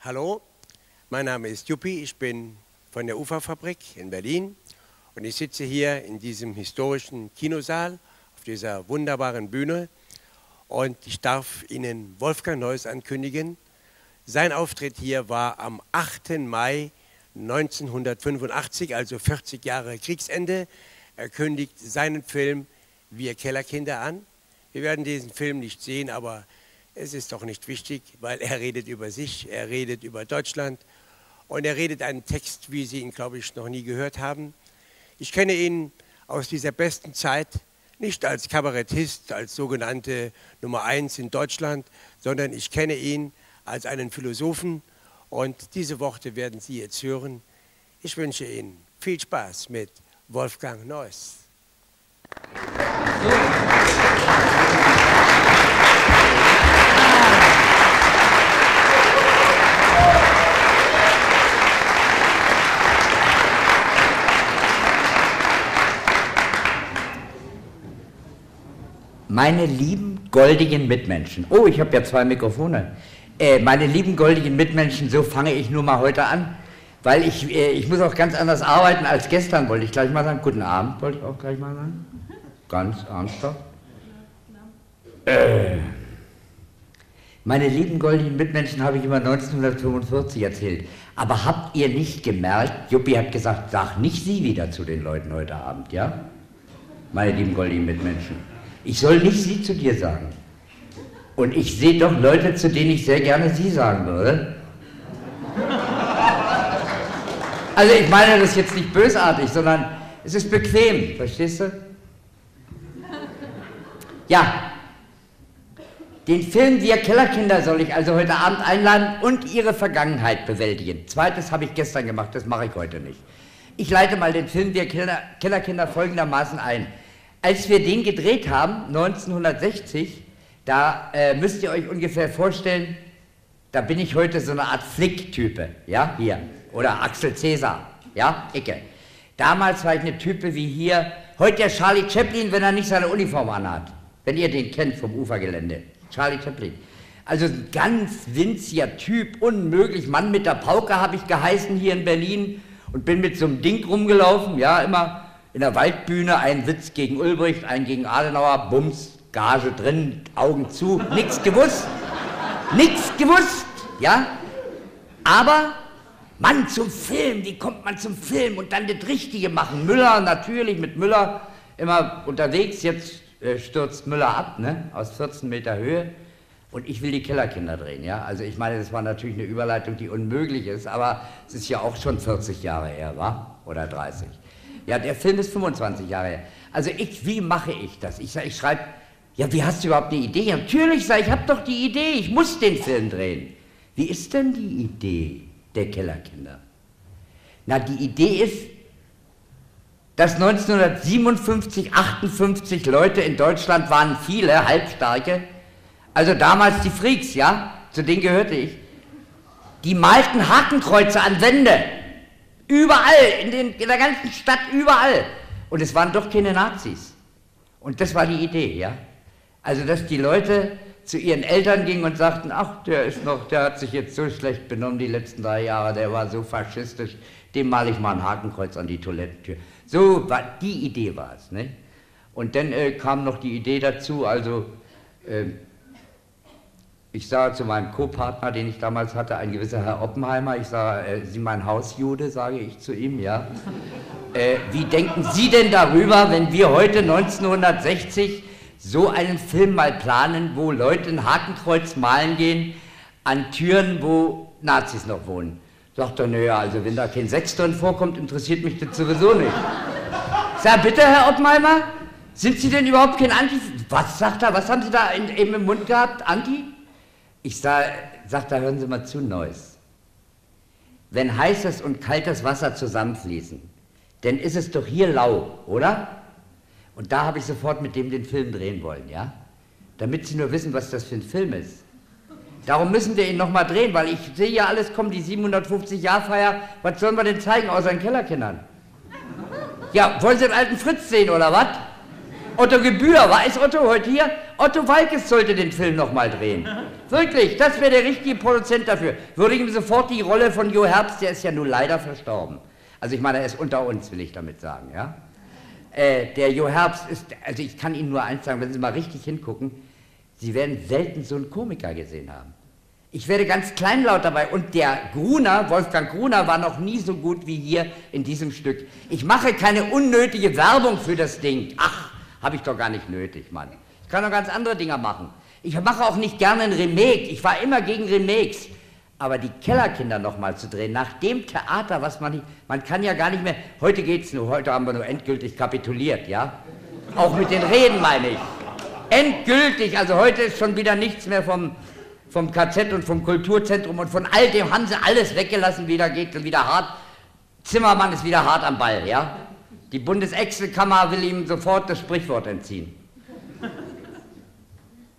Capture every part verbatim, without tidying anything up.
Hallo, mein Name ist Juppi, ich bin von der Uferfabrik in Berlin und ich sitze hier in diesem historischen Kinosaal auf dieser wunderbaren Bühne und ich darf Ihnen Wolfgang Neuss ankündigen. Sein Auftritt hier war am achten Mai neunzehnhundertfünfundachtzig, also vierzig Jahre Kriegsende. Er kündigt seinen Film Wir Kellerkinder an. Wir werden diesen Film nicht sehen, aber es ist doch nicht wichtig, weil er redet über sich, er redet über Deutschland und er redet einen Text, wie Sie ihn, glaube ich, noch nie gehört haben. Ich kenne ihn aus dieser besten Zeit, nicht als Kabarettist, als sogenannte Nummer eins in Deutschland, sondern ich kenne ihn als einen Philosophen und diese Worte werden Sie jetzt hören. Ich wünsche Ihnen viel Spaß mit Wolfgang Neuss. Meine lieben goldigen Mitmenschen. Oh, ich habe ja zwei Mikrofone. Äh, meine lieben goldigen Mitmenschen, so fange ich nur mal heute an, weil ich, äh, ich muss auch ganz anders arbeiten als gestern, wollte ich gleich mal sagen. Guten Abend, wollte ich auch gleich mal sagen. Ganz ernsthaft. Äh, meine lieben goldigen Mitmenschen, habe ich immer neunzehnhundertfünfundvierzig erzählt. Aber habt ihr nicht gemerkt, Juppi hat gesagt, sag nicht Sie wieder zu den Leuten heute Abend, ja? Meine lieben goldigen Mitmenschen. Ich soll nicht Sie zu dir sagen. Und ich sehe doch Leute, zu denen ich sehr gerne Sie sagen würde. Also ich meine das jetzt nicht bösartig, sondern es ist bequem, verstehst du? Ja, den Film Wir Kellerkinder soll ich also heute Abend einladen und ihre Vergangenheit bewältigen. Zweites habe ich gestern gemacht, das mache ich heute nicht. Ich leite mal den Film Wir Kellerkinder folgendermaßen ein. Als wir den gedreht haben, neunzehnhundertsechzig, da äh, müsst ihr euch ungefähr vorstellen, da bin ich heute so eine Art Flick-Type, ja, hier, oder Axel Cäsar, ja, Ecke. Damals war ich eine Type wie hier, heute der Charlie Chaplin, wenn er nicht seine Uniform anhat, wenn ihr den kennt vom Ufergelände, Charlie Chaplin. Also ein ganz winziger Typ, unmöglich, Mann mit der Pauke habe ich geheißen hier in Berlin und bin mit so einem Ding rumgelaufen, ja, immer. In der Waldbühne, ein Witz gegen Ulbricht, ein gegen Adenauer, Bums, Gage drin, Augen zu, nichts gewusst, nichts gewusst, ja? Aber, Mann, zum Film, wie kommt man zum Film und dann das Richtige machen? Müller, natürlich, mit Müller immer unterwegs, jetzt äh, stürzt Müller ab, ne, aus vierzehn Meter Höhe und ich will die Kellerkinder drehen, ja? Also ich meine, das war natürlich eine Überleitung, die unmöglich ist, aber es ist ja auch schon vierzig Jahre her, wa? Oder dreißig. Ja, der Film ist fünfundzwanzig Jahre her. Also ich, wie mache ich das? Ich, ich schreibe, ja, wie hast du überhaupt eine Idee? Ja, natürlich, sag, ich habe doch die Idee, ich muss den Film drehen. Wie ist denn die Idee der Kellerkinder? Na, die Idee ist, dass neunzehnhundertsiebenundfünfzig, achtundfünfzig Leute in Deutschland waren, viele, halbstarke, also damals die Freaks, ja, zu denen gehörte ich, die malten Hakenkreuze an Wände. Überall, in, den, in der ganzen Stadt, überall. Und es waren doch keine Nazis. Und das war die Idee, ja. Also, dass die Leute zu ihren Eltern gingen und sagten, ach, der ist noch, der hat sich jetzt so schlecht benommen die letzten drei Jahre, der war so faschistisch, dem male ich mal ein Hakenkreuz an die Toilettentür. So, war, die Idee war es, ne? Und dann äh, kam noch die Idee dazu, also, äh, ich sah zu meinem Co-Partner, den ich damals hatte, ein gewisser Herr Oppenheimer, ich sah, äh, Sie mein Hausjude, sage ich zu ihm, ja. Äh, wie denken Sie denn darüber, wenn wir heute neunzehnhundertsechzig so einen Film mal planen, wo Leute ein Hakenkreuz malen gehen an Türen, wo Nazis noch wohnen? Sagt er, naja, also wenn da kein Sex drin vorkommt, interessiert mich das sowieso nicht. Sag bitte, Herr Oppenheimer, sind Sie denn überhaupt kein Anti... Was, sagt er, was haben Sie da in, eben im Mund gehabt, Anti? Ich sah, sagte, da hören Sie mal zu, Neuss. Wenn heißes und kaltes Wasser zusammenfließen, dann ist es doch hier lau, oder? Und da habe ich sofort mit dem den Film drehen wollen, ja? Damit Sie nur wissen, was das für ein Film ist. Darum müssen wir ihn nochmal drehen, weil ich sehe ja alles kommen, die siebenhundertfünfzig-Jahr-Feier. Was sollen wir denn zeigen außer den Kellerkindern? Ja, wollen Sie den alten Fritz sehen, oder was? Otto Gebühr, war ist Otto heute hier? Otto Walkes sollte den Film nochmal drehen. Wirklich, das wäre der richtige Produzent dafür. Würde ich ihm sofort die Rolle von Jo Herbst, der ist ja nun leider verstorben. Also ich meine, er ist unter uns, will ich damit sagen, ja? Äh, der Jo Herbst ist, also ich kann Ihnen nur eins sagen, wenn Sie mal richtig hingucken, Sie werden selten so einen Komiker gesehen haben. Ich werde ganz kleinlaut dabei und der Gruner, Wolfgang Gruner, war noch nie so gut wie hier in diesem Stück. Ich mache keine unnötige Werbung für das Ding. Ach, habe ich doch gar nicht nötig, Mann. Ich kann doch ganz andere Dinger machen. Ich mache auch nicht gerne ein Remake. Ich war immer gegen Remakes. Aber die Kellerkinder nochmal zu drehen, nach dem Theater, was man nicht, man kann ja gar nicht mehr, heute geht's nur, heute haben wir nur endgültig kapituliert, ja? Auch mit den Reden meine ich. Endgültig, also heute ist schon wieder nichts mehr vom, vom K Z und vom Kulturzentrum und von all dem haben sie alles weggelassen, wieder geht wieder hart. Zimmermann ist wieder hart am Ball, ja? Die Bundesäxelkammer will ihm sofort das Sprichwort entziehen.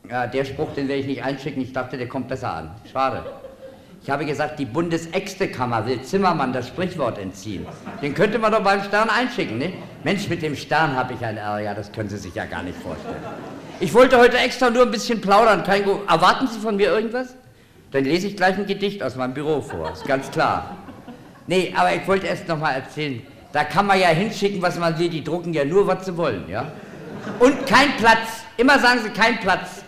Ja, der Spruch, den werde ich nicht einschicken, ich dachte, der kommt besser an. Schade. Ich habe gesagt, die Bundesäxtekammer will Zimmermann das Sprichwort entziehen. Den könnte man doch beim Stern einschicken, ne? Mensch, mit dem Stern habe ich ein Ärger, ja, das können Sie sich ja gar nicht vorstellen. Ich wollte heute extra nur ein bisschen plaudern. Kein Go- Erwarten Sie von mir irgendwas? Dann lese ich gleich ein Gedicht aus meinem Büro vor, ist ganz klar. Nee, aber ich wollte erst noch mal erzählen, da kann man ja hinschicken, was man will, die drucken ja nur, was sie wollen, ja? Und kein Platz, immer sagen sie, kein Platz.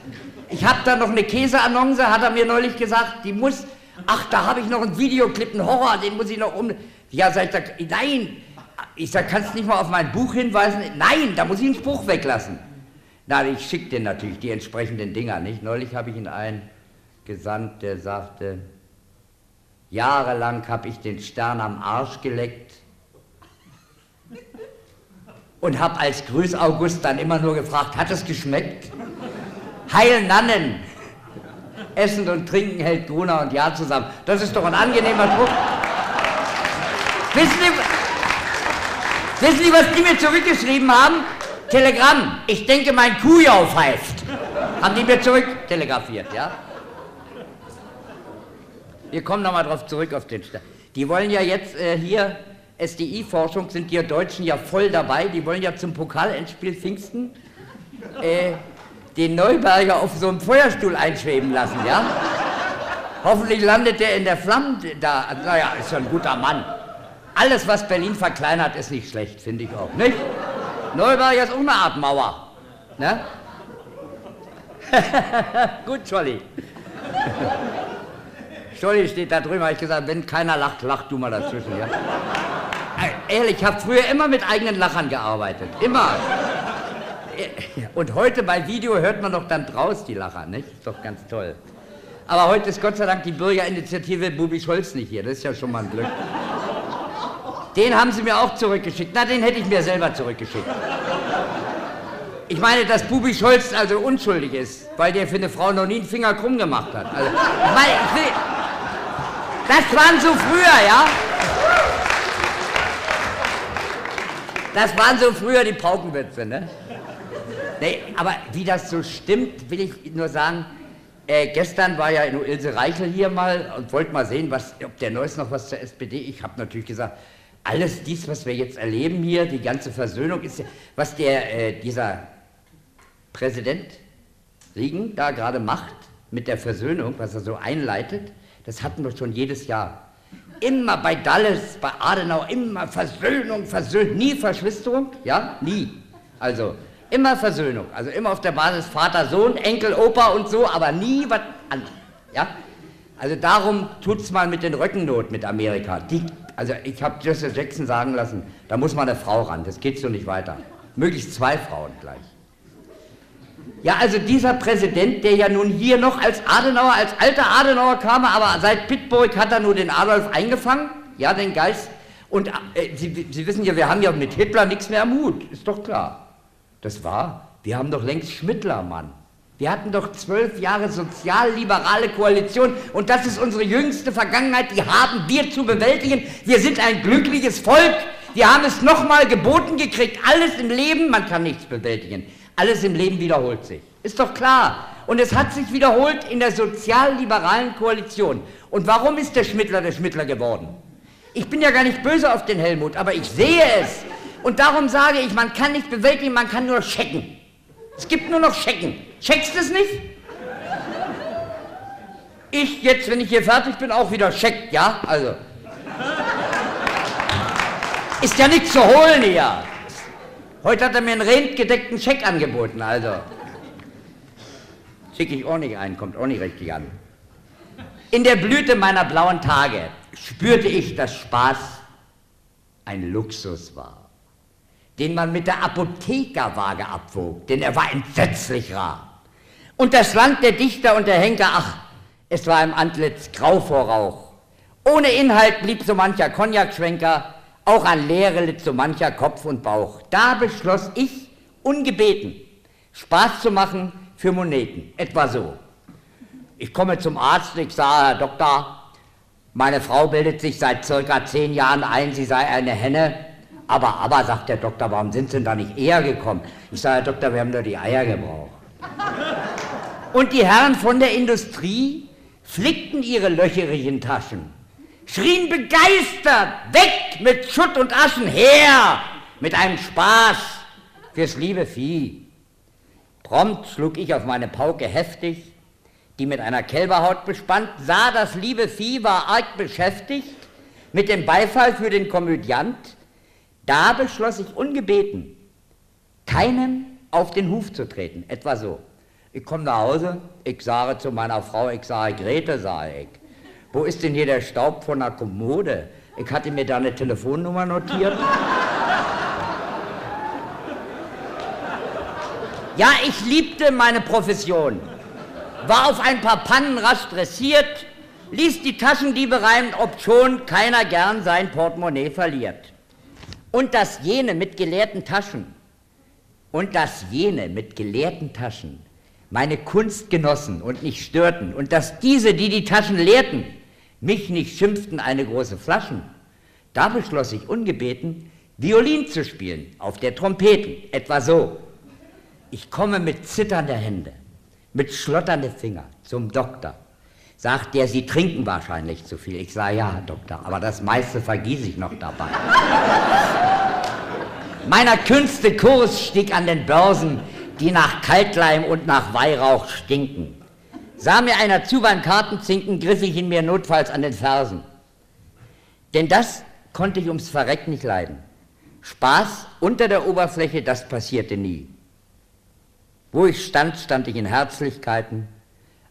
Ich habe da noch eine Käseannonce, hat er mir neulich gesagt, die muss... Ach, da habe ich noch einen Videoclip, einen Horror, den muss ich noch um... Ja, sag ich, nein, ich sag, kannst nicht mal auf mein Buch hinweisen? Nein, da muss ich einen Spruch weglassen. Na, ich schicke dir natürlich die entsprechenden Dinger, nicht? Neulich habe ich ihn einen gesandt, der sagte, jahrelang habe ich den Stern am Arsch geleckt und habe als Grüß August dann immer nur gefragt, hat es geschmeckt? Heil Nannen! Essen und Trinken hält Gruner und Ja zusammen. Das ist doch ein angenehmer Spruch. Wissen Sie, wissen Sie, was die mir zurückgeschrieben haben? Telegramm. Ich denke, mein Kuhjau pfeift. Haben die mir zurück telegrafiert, ja? Wir kommen nochmal drauf zurück auf den Stern. Die wollen ja jetzt äh, hier, S D I-Forschung, sind die Deutschen ja voll dabei. Die wollen ja zum Pokalendspiel Pfingsten. Äh, den Neuberger auf so einem Feuerstuhl einschweben lassen, ja? Hoffentlich landet der in der Flamme da. Naja, ist ja ein guter Mann. Alles, was Berlin verkleinert, ist nicht schlecht, finde ich auch, nicht? Neuberger ist auch eine Art Mauer, ne? Gut, Scholli. Scholli steht da drüben, habe ich gesagt, wenn keiner lacht, lach du mal dazwischen, ja? Ehrlich, ich habe früher immer mit eigenen Lachern gearbeitet, immer. Und heute bei Video hört man doch dann draus die Lacher, nicht? Ist doch ganz toll. Aber heute ist Gott sei Dank die Bürgerinitiative Bubi Scholz nicht hier, das ist ja schon mal ein Glück. Den haben sie mir auch zurückgeschickt. Na, den hätte ich mir selber zurückgeschickt. Ich meine, dass Bubi Scholz also unschuldig ist, weil der für eine Frau noch nie einen Finger krumm gemacht hat. Also, weil ich will, das waren so früher, ja? Das waren so früher die Paukenwitze, ne? Nee, aber wie das so stimmt, will ich nur sagen, äh, gestern war ja nur Ilse Reichel hier mal und wollte mal sehen, was, ob der Neues noch was zur S P D. Ich habe natürlich gesagt, alles dies, was wir jetzt erleben hier, die ganze Versöhnung, ist ja, was der, äh, dieser Präsident Riegen da gerade macht mit der Versöhnung, was er so einleitet, das hatten wir schon jedes Jahr. Immer bei Dulles, bei Adenauer, immer Versöhnung, Versöhnung, nie Verschwisterung, ja, nie. Also... Immer Versöhnung, also immer auf der Basis Vater, Sohn, Enkel, Opa und so, aber nie was anderes, ja? Also darum tut's mal mit den Röckennot mit Amerika. Die, also ich habe Jesse Jackson sagen lassen, da muss mal eine Frau ran, das geht so nicht weiter. Möglichst zwei Frauen gleich. Ja, also dieser Präsident, der ja nun hier noch als Adenauer, als alter Adenauer kam, aber seit Bitburg hat er nur den Adolf eingefangen, ja, den Geist. Und äh, Sie, Sie wissen ja, wir haben ja mit Hitler nichts mehr am Hut, ist doch klar. Das war, wir haben doch längst Schmittler, Mann. Wir hatten doch zwölf Jahre sozialliberale Koalition und das ist unsere jüngste Vergangenheit, die haben wir zu bewältigen. Wir sind ein glückliches Volk, wir haben es nochmal geboten gekriegt. Alles im Leben, man kann nichts bewältigen, alles im Leben wiederholt sich. Ist doch klar. Und es hat sich wiederholt in der sozialliberalen Koalition. Und warum ist der Schmittler der Schmittler geworden? Ich bin ja gar nicht böse auf den Helmut, aber ich sehe es. Und darum sage ich, man kann nicht bewältigen, man kann nur checken. Es gibt nur noch Schecken. Checkst du es nicht? Ich jetzt, wenn ich hier fertig bin, auch wieder check, ja? Also. Ist ja nichts zu holen hier. Heute hat er mir einen rentgedeckten Scheck angeboten, also. Schicke ich auch nicht ein, kommt auch nicht richtig an. In der Blüte meiner blauen Tage spürte ich, dass Spaß ein Luxus war, den man mit der Apothekerwaage abwog, denn er war entsetzlich rar. Und das Land der Dichter und der Henker, ach, es war im Antlitz grau vor Rauch. Ohne Inhalt blieb so mancher Cognac-Schwenker, auch an Leere litt so mancher Kopf und Bauch. Da beschloss ich, ungebeten, Spaß zu machen für Moneten, etwa so. Ich komme zum Arzt, ich sage, Herr Doktor, meine Frau bildet sich seit circa zehn Jahren ein, sie sei eine Henne. Aber, aber, sagt der Doktor, warum sind Sie denn da nicht eher gekommen? Ich sage, Herr Doktor, wir haben nur die Eier gebraucht. Und die Herren von der Industrie flickten ihre löcherigen Taschen, schrien begeistert, weg mit Schutt und Aschen, her mit einem Spaß fürs liebe Vieh. Prompt schlug ich auf meine Pauke heftig, die mit einer Kälberhaut bespannt, sah, das liebe Vieh war arg beschäftigt mit dem Beifall für den Komödiant. Da beschloss ich ungebeten, keinem auf den Huf zu treten, etwa so. Ich komme nach Hause, ich sage zu meiner Frau, ich sage, Grete, sage ich, wo ist denn hier der Staub von der Kommode? Ich hatte mir da eine Telefonnummer notiert. Ja, ich liebte meine Profession, war auf ein paar Pannen rasch dressiert, ließ die Taschendiebe reimen, obschon keiner gern sein Portemonnaie verliert. Und dass jene mit geleerten Taschen, und dass jene mit geleerten Taschen meine Kunst genossen und nicht störten, und dass diese, die die Taschen leerten, mich nicht schimpften, eine große Flaschen, da beschloss ich ungebeten, Violin zu spielen, auf der Trompeten, etwa so. Ich komme mit zitternder Hände, mit schlotternden Finger zum Doktor, sagt der, Sie trinken wahrscheinlich zu viel. Ich sage, ja, Herr Doktor, aber das meiste vergieße ich noch dabei. Meiner Künste Kurs stieg an den Börsen, die nach Kaltleim und nach Weihrauch stinken. Sah mir einer zu beim Kartenzinken, griff ich ihn mir notfalls an den Fersen. Denn das konnte ich ums Verreck nicht leiden. Spaß unter der Oberfläche, das passierte nie. Wo ich stand, stand ich in Herzlichkeiten,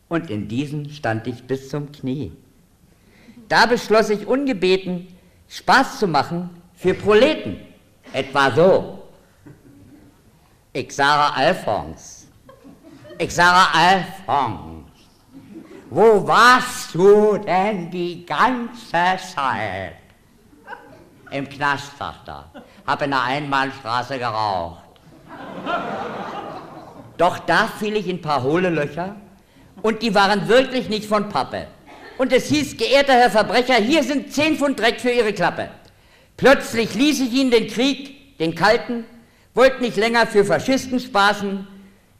und in diesen stand ich bis zum Knie. Da beschloss ich ungebeten, Spaß zu machen für Proleten, etwa so. Ich sage, Alphons, ich sage, Alphons, wo warst du denn die ganze Zeit? Im Knast, sagt er, hab in der Einbahnstraße geraucht. Doch da fiel ich in ein paar hohle Löcher, und die waren wirklich nicht von Pappe. Und es hieß, geehrter Herr Verbrecher, hier sind zehn Pfund Dreck für Ihre Klappe. Plötzlich ließ ich ihn den Krieg, den kalten, wollte nicht länger für Faschisten spaßen,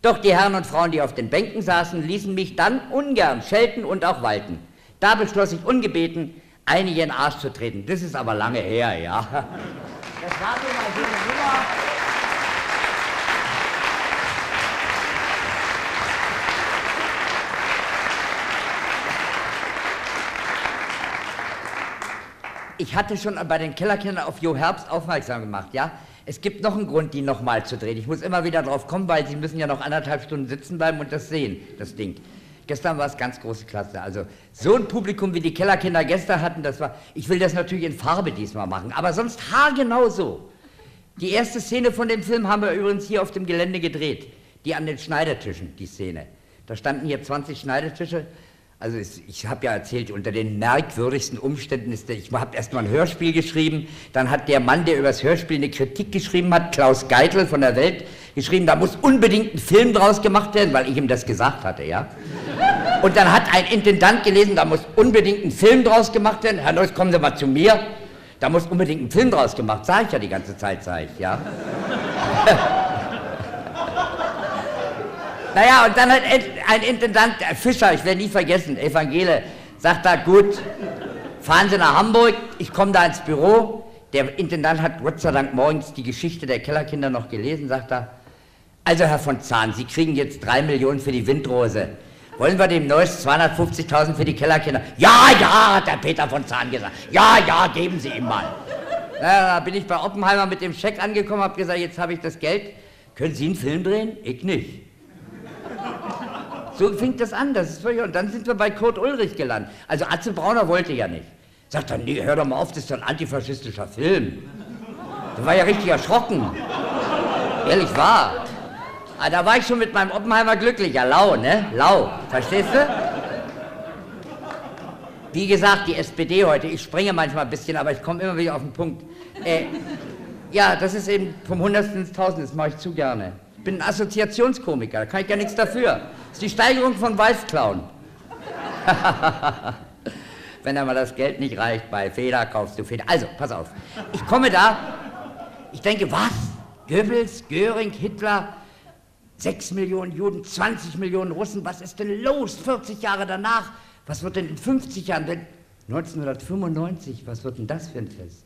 doch die Herren und Frauen, die auf den Bänken saßen, ließen mich dann ungern schelten und auch walten. Da beschloss ich ungebeten, einige in den Arsch zu treten. Das ist aber lange her, ja. Das war so eine schöne Nummer. Ich hatte schon bei den Kellerkindern auf Jo Herbst aufmerksam gemacht, ja? Es gibt noch einen Grund, die nochmal zu drehen. Ich muss immer wieder drauf kommen, weil sie müssen ja noch anderthalb Stunden sitzen bleiben und das sehen, das Ding. Gestern war es ganz große Klasse. Also so ein Publikum, wie die Kellerkinder gestern hatten, das war... Ich will das natürlich in Farbe diesmal machen, aber sonst haargenau so. Die erste Szene von dem Film haben wir übrigens hier auf dem Gelände gedreht. Die an den Schneidertischen, die Szene. Da standen hier zwanzig Schneidertische. Also es, ich habe ja erzählt, unter den merkwürdigsten Umständen ist der, ich habe erst mal ein Hörspiel geschrieben, dann hat der Mann, der über das Hörspiel eine Kritik geschrieben hat, Klaus Geitel von der Welt, geschrieben, da muss unbedingt ein Film draus gemacht werden, weil ich ihm das gesagt hatte, ja. Und dann hat ein Intendant gelesen, da muss unbedingt ein Film draus gemacht werden, Herr Neuss, kommen Sie mal zu mir, da muss unbedingt ein Film draus gemacht, sage ich ja die ganze Zeit, sage ich, ja. Naja, und dann hat ein Intendant, Fischer, ich werde nie vergessen, Evangele, sagt da, gut, fahren Sie nach Hamburg, ich komme da ins Büro. Der Intendant hat Gott sei Dank morgens die Geschichte der Kellerkinder noch gelesen, sagt da, Also, Herr von Zahn, Sie kriegen jetzt drei Millionen für die Windrose. Wollen wir dem Neues zweihundertfünfzigtausend für die Kellerkinder? Ja, ja, hat der Peter von Zahn gesagt. Ja, ja, geben Sie ihm mal. Na, da bin ich bei Oppenheimer mit dem Scheck angekommen, habe gesagt, jetzt habe ich das Geld. Können Sie einen Film drehen? Ich nicht. So fing das an. Das ist völlig, und dann sind wir bei Kurt Ulrich gelandet. Also Atze Brauner wollte ja nicht. Sagt dann, nee, hör doch mal auf, das ist doch ein antifaschistischer Film. Da war ja richtig erschrocken. Ehrlich wahr. Aber da war ich schon mit meinem Oppenheimer glücklicher. Lau, ne? Lau. Verstehst du? Wie gesagt, die S P D heute, ich springe manchmal ein bisschen, aber ich komme immer wieder auf den Punkt. Äh, ja, das ist eben vom Hundertsten ins Tausend, das mache ich zu gerne. Ich bin ein Assoziationskomiker, da kann ich ja nichts dafür. Das ist die Steigerung von Weißklauen. Wenn einmal das Geld nicht reicht, bei Feder kaufst du Feder. Also, pass auf. Ich komme da, ich denke, was? Goebbels, Göring, Hitler, sechs Millionen Juden, zwanzig Millionen Russen, was ist denn los? vierzig Jahre danach, was wird denn in fünfzig Jahren denn? neunzehnhundertfünfundneunzig, was wird denn das für ein Fest?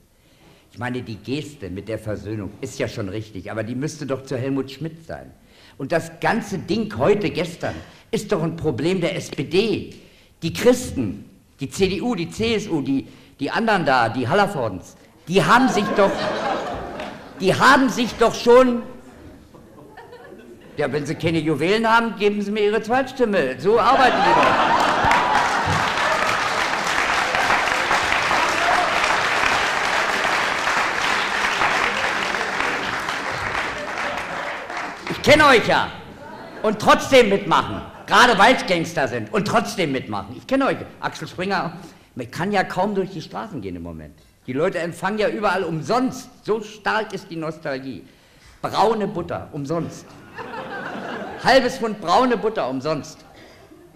Ich meine, die Geste mit der Versöhnung ist ja schon richtig, aber die müsste doch zu Helmut Schmidt sein. Und das ganze Ding heute, gestern, ist doch ein Problem der S P D. Die Christen, die C D U, die C S U, die, die anderen da, die Hallervordens, die haben sich doch, die haben sich doch schon, ja, wenn sie keine Juwelen haben, geben sie mir ihre Zweitstimme. So arbeiten die doch. Ich kenne euch ja. Und trotzdem mitmachen. Gerade weil es Gangster sind. Und trotzdem mitmachen. Ich kenne euch. Axel Springer, man kann ja kaum durch die Straßen gehen im Moment. Die Leute empfangen ja überall umsonst. So stark ist die Nostalgie. Braune Butter, umsonst. Halbes Pfund braune Butter, umsonst.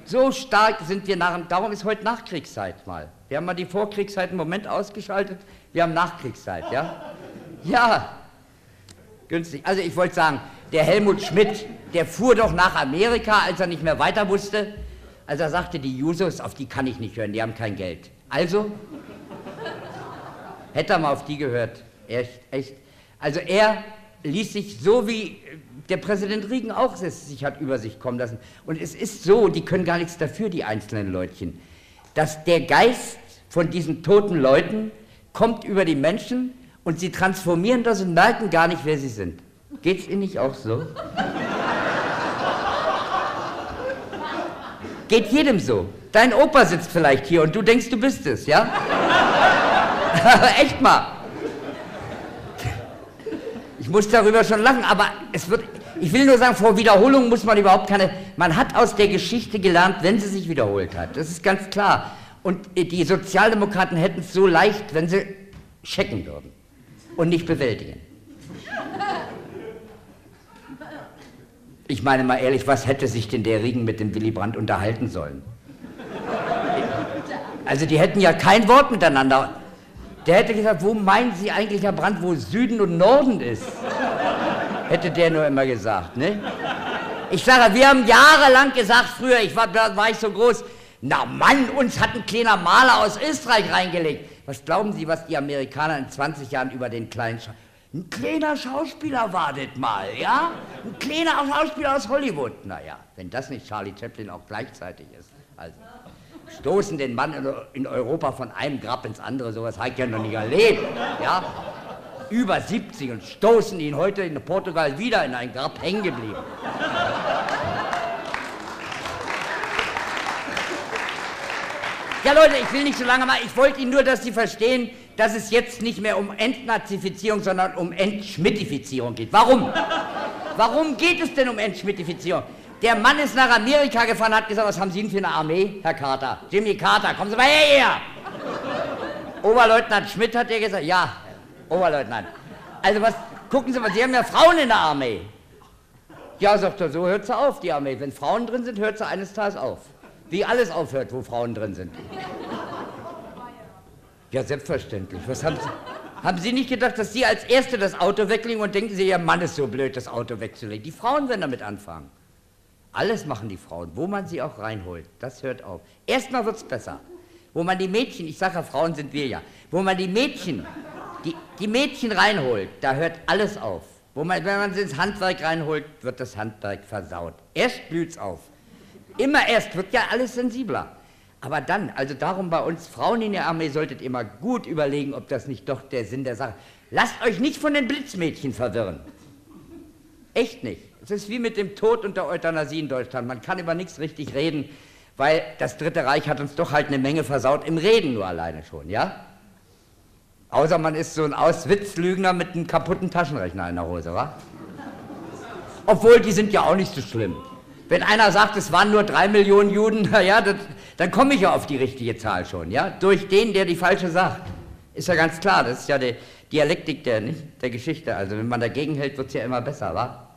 So stark sind wir nach dem... Darum ist heute Nachkriegszeit mal. Wir haben mal die Vorkriegszeit im Moment ausgeschaltet. Wir haben Nachkriegszeit, ja? Ja. Günstig. Also ich wollte sagen, der Helmut Schmidt, der fuhr doch nach Amerika, als er nicht mehr weiter wusste. Als er sagte, die Jusos, auf die kann ich nicht hören, die haben kein Geld. Also, hätte er mal auf die gehört. Echt, echt. Also er ließ sich so wie... Der Präsident Reagan auch sich hat über sich kommen lassen. Und es ist so, die können gar nichts dafür, die einzelnen Leutchen, dass der Geist von diesen toten Leuten kommt über die Menschen und sie transformieren das und merken gar nicht, wer sie sind. Geht's Ihnen nicht auch so? Geht jedem so. Dein Opa sitzt vielleicht hier und du denkst, du bist es, ja? Echt mal. Ich muss darüber schon lachen, aber es wird... Ich will nur sagen, vor Wiederholung muss man überhaupt keine... Man hat aus der Geschichte gelernt, wenn sie sich wiederholt hat. Das ist ganz klar. Und die Sozialdemokraten hätten es so leicht, wenn sie checken würden und nicht bewältigen. Ich meine mal ehrlich, was hätte sich denn der Reagan mit dem Willy Brandt unterhalten sollen? Also die hätten ja kein Wort miteinander... Der hätte gesagt, wo meinen Sie eigentlich, Herr Brandt, wo Süden und Norden ist? Hätte der nur immer gesagt, ne? Ich sage, wir haben jahrelang gesagt, früher, ich war, war ich so groß, na Mann, uns hat ein kleiner Maler aus Österreich reingelegt. Was glauben Sie, was die Amerikaner in zwanzig Jahren über den kleinen Schauspieler... Ein kleiner Schauspieler war das mal, ja? Ein kleiner Schauspieler aus Hollywood. Na ja, wenn das nicht Charlie Chaplin auch gleichzeitig ist. Also... Stoßen den Mann in Europa von einem Grab ins andere, sowas habe ich ja noch nicht erlebt, ja? Über siebzig und stoßen ihn heute in Portugal wieder in ein Grab hängen geblieben. Ja Leute, ich will nicht so lange machen, ich wollte Ihnen nur, dass Sie verstehen, dass es jetzt nicht mehr um Entnazifizierung, sondern um Entschmittifizierung geht. Warum? Warum geht es denn um Entschmittifizierung? Der Mann ist nach Amerika gefahren, hat gesagt, was haben Sie denn für eine Armee, Herr Carter? Jimmy Carter, kommen Sie mal her! Oberleutnant Schmidt hat er gesagt, ja, Oberleutnant. Also was, gucken Sie mal, Sie haben ja Frauen in der Armee. Ja, sagt er, so hört sie auf, die Armee. Wenn Frauen drin sind, hört sie eines Tages auf. Wie alles aufhört, wo Frauen drin sind. Ja, selbstverständlich. Was haben Sie, haben Sie nicht gedacht, dass Sie als Erste das Auto weglegen und denken Sie, Ihr Mann ist so blöd, das Auto wegzulegen? Die Frauen werden damit anfangen. Alles machen die Frauen, wo man sie auch reinholt, das hört auf. Erstmal wird's besser, wo man die Mädchen, ich sage ja, Frauen sind wir ja, wo man die Mädchen, die, die Mädchen reinholt, da hört alles auf. Wo man, wenn man es ins Handwerk reinholt, wird das Handwerk versaut. Erst blüht's auf. Immer erst, wird ja alles sensibler. Aber dann, also darum bei uns Frauen in der Armee, solltet immer gut überlegen, ob das nicht doch der Sinn der Sache ist. Lasst euch nicht von den Blitzmädchen verwirren. Echt nicht. Es ist wie mit dem Tod und der Euthanasie in Deutschland. Man kann über nichts richtig reden, weil das Dritte Reich hat uns doch halt eine Menge versaut, im Reden nur alleine schon, ja? Außer man ist so ein Auswitzlügner mit einem kaputten Taschenrechner in der Hose, wa? Obwohl, die sind ja auch nicht so schlimm. Wenn einer sagt, es waren nur drei Millionen Juden, naja, dann komme ich ja auf die richtige Zahl schon, ja? Durch den, der die falsche sagt. Ist ja ganz klar, das ist ja die Dialektik der, nicht, der Geschichte. Also wenn man dagegen hält, wird es ja immer besser, wa?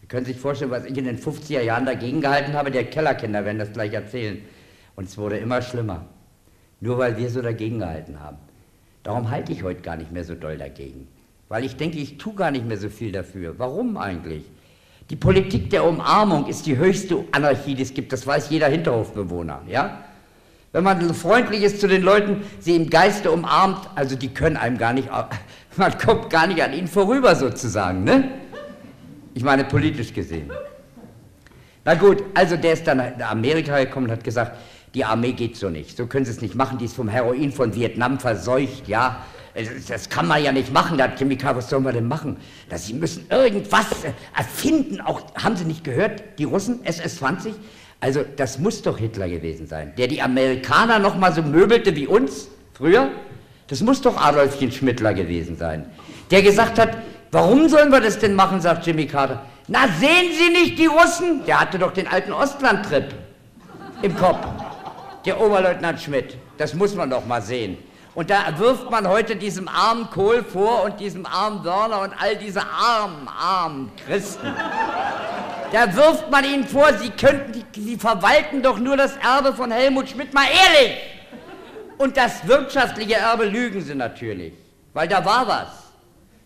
Sie können sich vorstellen, was ich in den fünfziger Jahren dagegen gehalten habe, der Kellerkinder werden das gleich erzählen. Und es wurde immer schlimmer. Nur weil wir so dagegen gehalten haben. Darum halte ich heute gar nicht mehr so doll dagegen. Weil ich denke, ich tue gar nicht mehr so viel dafür. Warum eigentlich? Die Politik der Umarmung ist die höchste Anarchie, die es gibt. Das weiß jeder Hinterhofbewohner, ja? Wenn man so freundlich ist zu den Leuten, sie im Geiste umarmt, also die können einem gar nicht, man kommt gar nicht an ihnen vorüber sozusagen, ne? Ich meine politisch gesehen. Na gut, also der ist dann nach Amerika gekommen und hat gesagt, die Armee geht so nicht, so können sie es nicht machen, die ist vom Heroin von Vietnam verseucht, ja. Das kann man ja nicht machen, da hat Chemikal, was sollen wir denn machen? Dass sie müssen irgendwas erfinden, auch, haben Sie nicht gehört, die Russen, S S zwanzig? Also das muss doch Hitler gewesen sein, der die Amerikaner noch mal so möbelte wie uns früher. Das muss doch Adolfchen Schmittler gewesen sein, der gesagt hat, warum sollen wir das denn machen, sagt Jimmy Carter. Na, sehen Sie nicht die Russen? Der hatte doch den alten Ostland-Trip im Kopf, der Oberleutnant Schmidt. Das muss man doch mal sehen. Und da wirft man heute diesem armen Kohl vor und diesem armen Wörner und all diese armen, armen Christen. Da wirft man ihnen vor, sie könnten, sie verwalten doch nur das Erbe von Helmut Schmidt, mal ehrlich. Und das wirtschaftliche Erbe lügen sie natürlich, weil da war was.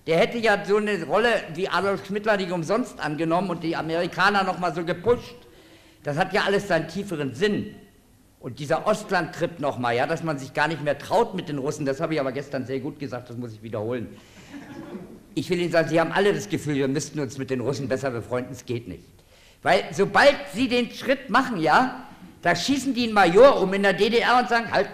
Der hätte ja so eine Rolle wie Adolf Schmittler nicht umsonst angenommen und die Amerikaner noch mal so gepusht. Das hat ja alles seinen tieferen Sinn. Und dieser Ostland-Trip noch mal, ja, dass man sich gar nicht mehr traut mit den Russen, das habe ich aber gestern sehr gut gesagt, das muss ich wiederholen. Ich will Ihnen sagen, Sie haben alle das Gefühl, wir müssten uns mit den Russen besser befreunden, es geht nicht. Weil sobald Sie den Schritt machen, ja, da schießen die einen Major um in der D D R und sagen, halt,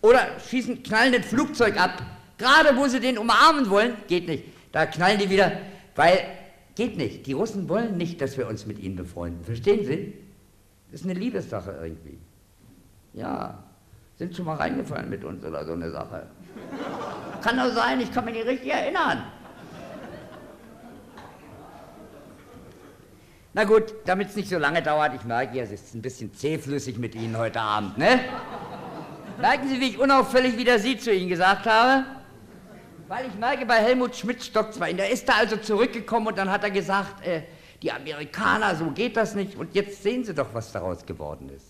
oder schießen, knallen ein Flugzeug ab. Gerade wo sie den umarmen wollen, geht nicht. Da knallen die wieder, weil, geht nicht. Die Russen wollen nicht, dass wir uns mit ihnen befreunden. Verstehen Sie? Das ist eine Liebessache irgendwie. Ja, sind schon mal reingefallen mit uns oder so eine Sache. Kann doch sein, ich kann mich nicht richtig erinnern. Na gut, damit es nicht so lange dauert, ich merke, es ist ein bisschen zähflüssig mit Ihnen heute Abend, ne? Merken Sie, wie ich unauffällig wieder Sie zu Ihnen gesagt habe? Weil ich merke, bei Helmut Schmidt stockt zwar ihn. Der ist da also zurückgekommen und dann hat er gesagt, äh, die Amerikaner, so geht das nicht. Und jetzt sehen Sie doch, was daraus geworden ist.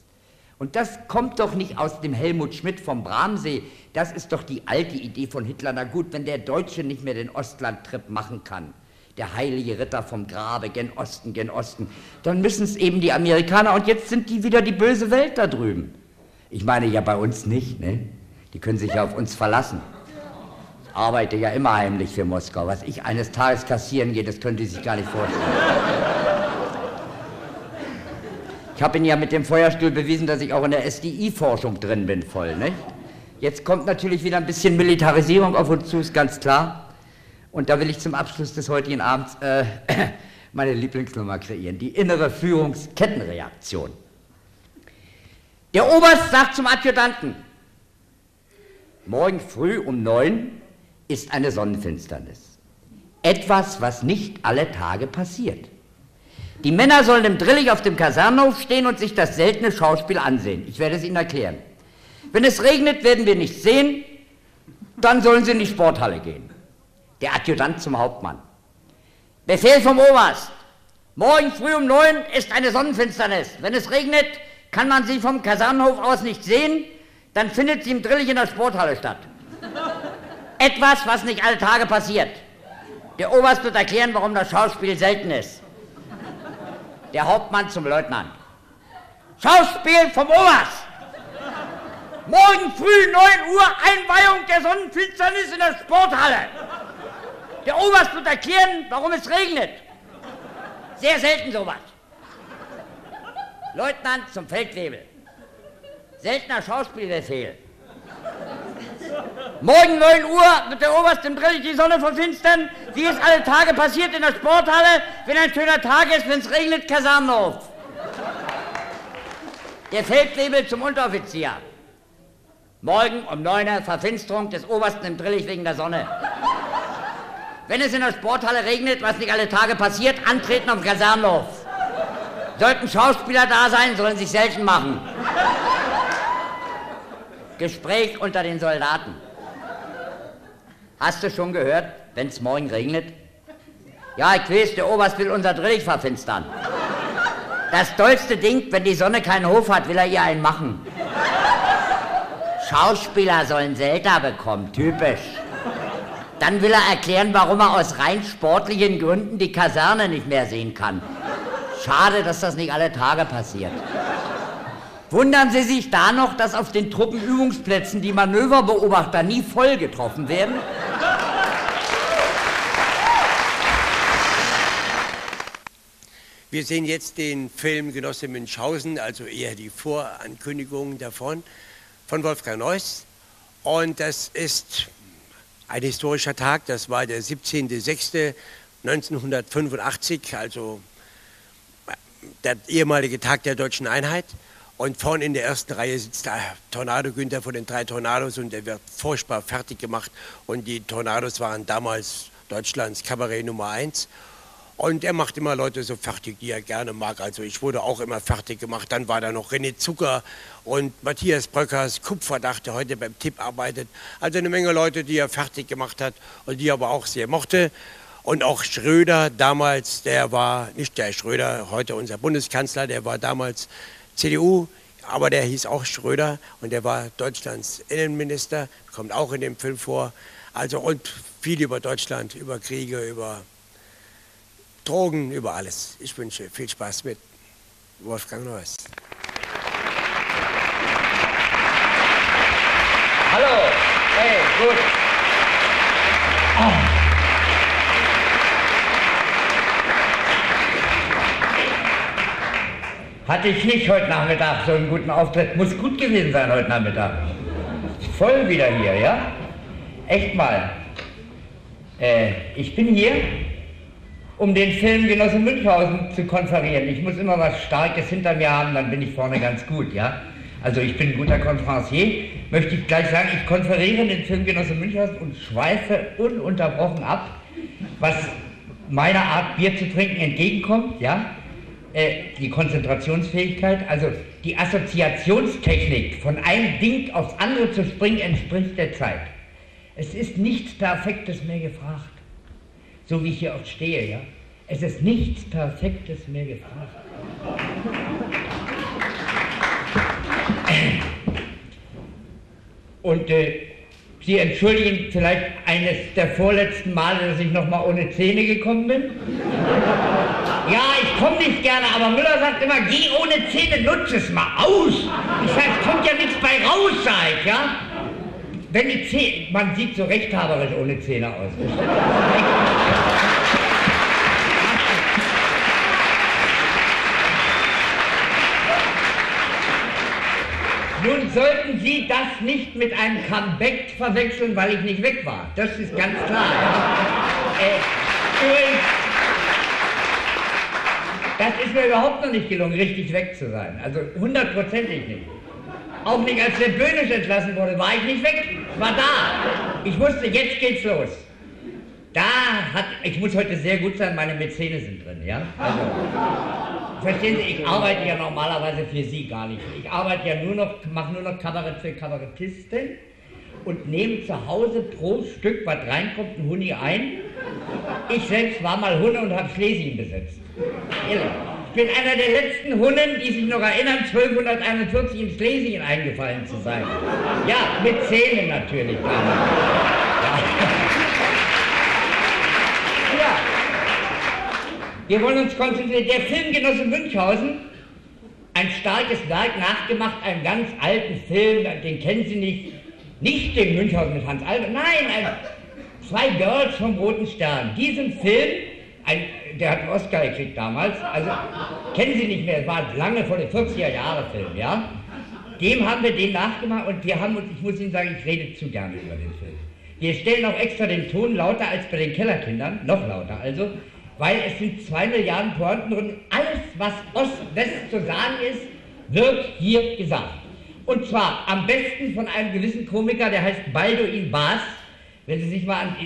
Und das kommt doch nicht aus dem Helmut Schmidt vom Bramsee. Das ist doch die alte Idee von Hitler. Na gut, wenn der Deutsche nicht mehr den Ostland-Trip machen kann, der heilige Ritter vom Grabe, gen Osten, gen Osten, dann müssen es eben die Amerikaner. Und jetzt sind die wieder die böse Welt da drüben. Ich meine ja bei uns nicht, ne? Die können sich ja auf uns verlassen. Ich arbeite ja immer heimlich für Moskau. Was ich eines Tages kassieren gehe, das können die sich gar nicht vorstellen. Ich habe Ihnen ja mit dem Feuerstuhl bewiesen, dass ich auch in der S D I-Forschung drin bin, voll, ne? Jetzt kommt natürlich wieder ein bisschen Militarisierung auf uns zu, ist ganz klar. Und da will ich zum Abschluss des heutigen Abends äh, meine Lieblingsnummer kreieren, die innere Führungskettenreaktion. Der Oberst sagt zum Adjutanten, morgen früh um neun ist eine Sonnenfinsternis. Etwas, was nicht alle Tage passiert. Die Männer sollen im Drillig auf dem Kasernenhof stehen und sich das seltene Schauspiel ansehen. Ich werde es Ihnen erklären. Wenn es regnet, werden wir nichts sehen, dann sollen Sie in die Sporthalle gehen. Der Adjutant zum Hauptmann. Befehl vom Oberst, morgen früh um neun ist eine Sonnenfinsternis. Wenn es regnet, kann man sie vom Kasernenhof aus nicht sehen, dann findet sie im Drillich in der Sporthalle statt. Etwas, was nicht alle Tage passiert. Der Oberst wird erklären, warum das Schauspiel selten ist. Der Hauptmann zum Leutnant. Schauspiel vom Oberst! Morgen früh neun Uhr Einweihung der Sonnenfinsternis in der Sporthalle. der Oberst wird erklären, warum es regnet. Sehr selten sowas. Leutnant zum Feldwebel. Seltener Schauspielbefehl. Morgen neun Uhr wird der Oberst im Drill die Sonne verfinstern, wie es alle Tage passiert in der Sporthalle, wenn ein schöner Tag ist, wenn es regnet, Kaserne auf. Der Feldwebel zum Unteroffizier. Morgen um neun Uhr Verfinsterung des Obersten im Drillich wegen der Sonne. Wenn es in der Sporthalle regnet, was nicht alle Tage passiert, antreten auf dem Kasernenhof. Sollten Schauspieler da sein, sollen sich selten machen. Gespräch unter den Soldaten. Hast du schon gehört, wenn es morgen regnet? Ja, ich weiß, der Oberst will unser Drillich verfinstern. Das dollste Ding, wenn die Sonne keinen Hof hat, will er ihr einen machen. Schauspieler sollen seltener bekommen, typisch. Dann will er erklären, warum er aus rein sportlichen Gründen die Kaserne nicht mehr sehen kann. Schade, dass das nicht alle Tage passiert. Wundern Sie sich da noch, dass auf den Truppenübungsplätzen die Manöverbeobachter nie voll getroffen werden? Wir sehen jetzt den Film Genosse Münchhausen, also eher die Vorankündigung davon, von Wolfgang Neuss, und das ist ein historischer Tag, das war der siebzehnter sechster neunzehnhundertfünfundachtzig, also der ehemalige Tag der Deutschen Einheit, und vorn in der ersten Reihe sitzt der Tornado Günther von den drei Tornados und der wird furchtbar fertig gemacht, und die Tornados waren damals Deutschlands Kabarett Nummer eins. Und er macht immer Leute so fertig, die er gerne mag. Also ich wurde auch immer fertig gemacht. Dann war da noch René Zucker und Matthias Bröckers, Kupferdach, der heute beim Tipp arbeitet. Also eine Menge Leute, die er fertig gemacht hat und die er aber auch sehr mochte. Und auch Schröder damals, der war, nicht der Schröder, heute unser Bundeskanzler, der war damals C D U, aber der hieß auch Schröder und der war Deutschlands Innenminister, kommt auch in dem Film vor. Also und viel über Deutschland, über Kriege, über Drogen, über alles. Ich wünsche viel Spaß mit Wolfgang Neuss. Hallo, hey, gut. Oh. Hatte ich nicht heute Nachmittag so einen guten Auftritt. Muss gut gewesen sein heute Nachmittag. Voll wieder hier, ja? Echt mal. Äh, ich bin hier, um den Film Genosse Münchhausen zu konferieren. Ich muss immer was Starkes hinter mir haben, dann bin ich vorne ganz gut, ja? Also ich bin ein guter Konferencier, möchte ich gleich sagen, ich konferiere den Film Genosse Münchhausen und schweife ununterbrochen ab, was meiner Art Bier zu trinken entgegenkommt, ja? Äh, die Konzentrationsfähigkeit, also die Assoziationstechnik, von einem Ding aufs andere zu springen, entspricht der Zeit. Es ist nichts Perfektes mehr gefragt. So wie ich hier oft stehe, ja? Es ist nichts Perfektes mehr gefragt. Und äh, Sie entschuldigen vielleicht eines der vorletzten Male, dass ich nochmal ohne Zähne gekommen bin? Ja, ich komme nicht gerne, aber Müller sagt immer, geh ohne Zähne, nutze es mal aus. Ich sage, es kommt ja nichts bei raus, sag ich, ja? Wenn die Zähne, man sieht so rechthaberisch ohne Zähne aus. Nun sollten Sie das nicht mit einem Comeback verwechseln, weil ich nicht weg war. Das ist ganz klar. äh, übrigens, das ist mir überhaupt noch nicht gelungen, richtig weg zu sein. Also hundertprozentig nicht. Auch nicht, als der Böhnisch entlassen wurde, war ich nicht weg. Ich war da. Ich wusste, jetzt geht's los. Da hat, ich muss heute sehr gut sein, meine Mäzene sind drin, ja? Also, verstehen Sie, ich arbeite ja normalerweise für Sie gar nicht. Ich arbeite ja nur noch, mache nur noch Kabarett für Kabarettisten und nehme zu Hause pro Stück, was reinkommt, einen Huni ein. Ich selbst war mal Hunde und habe Schlesien besetzt. Irre. Ich bin einer der letzten Hunden, die sich noch erinnern, zwölfhunderteinundvierzig in Schlesien eingefallen zu sein. Ja, mit Zähnen natürlich. Ja. Ja. Wir wollen uns konzentrieren. Der Film Genosse Münchhausen, ein starkes Werk, nachgemacht, einen ganz alten Film, den kennen Sie nicht. Nicht den Münchhausen mit Hans Albert, nein, ein Zwei Girls vom Roten Stern. Diesen Film, ein, der hat einen Oscar gekriegt damals, also kennen Sie nicht mehr, es war lange vor den vierziger Jahre Film, ja? Dem haben wir den nachgemacht und wir haben uns, ich muss Ihnen sagen, ich rede zu gerne über den Film. Wir stellen auch extra den Ton lauter als bei den Kellerkindern, noch lauter also, weil es sind zwei Milliarden Pointen drin, alles was Ost-West zu sagen ist, wird hier gesagt. Und zwar am besten von einem gewissen Komiker, der heißt Balduin Baas, wenn Sie sich mal an,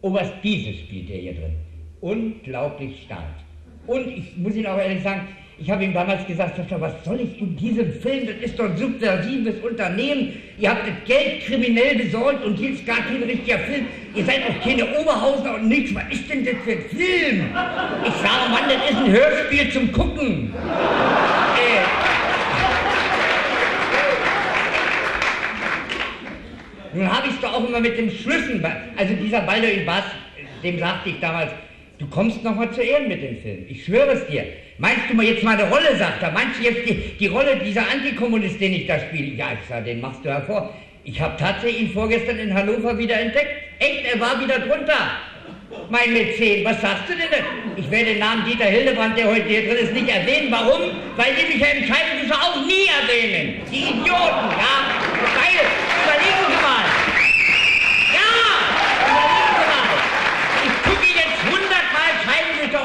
Oberst Diesel spielt der hier drin, unglaublich stark. Und ich muss Ihnen auch ehrlich sagen, ich habe ihm damals gesagt, Doktor, was soll ich in diesem Film, das ist doch ein subversives Unternehmen, ihr habt das Geld kriminell besorgt und hier ist gar kein richtiger Film, ihr seid auch keine Oberhausener und nichts, was ist denn das für ein Film? Ich sage, Mann, das ist ein Hörspiel zum Gucken. äh. Nun habe ich es doch auch immer mit den Schlüssen, also dieser Balduin Baas, dem sagte ich damals, du kommst noch mal zu Ehren mit dem Film, ich schwöre es dir. Meinst du mal jetzt mal eine Rolle, sagt er, meinst du jetzt die, die Rolle dieser Antikommunist, den ich da spiele? Ja, ich sage, den machst du hervor. Ich habe tatsächlich ihn vorgestern in Hannover wieder entdeckt. Echt, er war wieder drunter. Mein Mäzen, was sagst du denn denn? Ich werde den Namen Dieter Hildebrand, der heute hier drin ist, nicht erwähnen. Warum? Weil die mich ja entscheiden, dass wir auch nie erwähnen. Die Idioten, ja? Geil, überlegen Sie mal.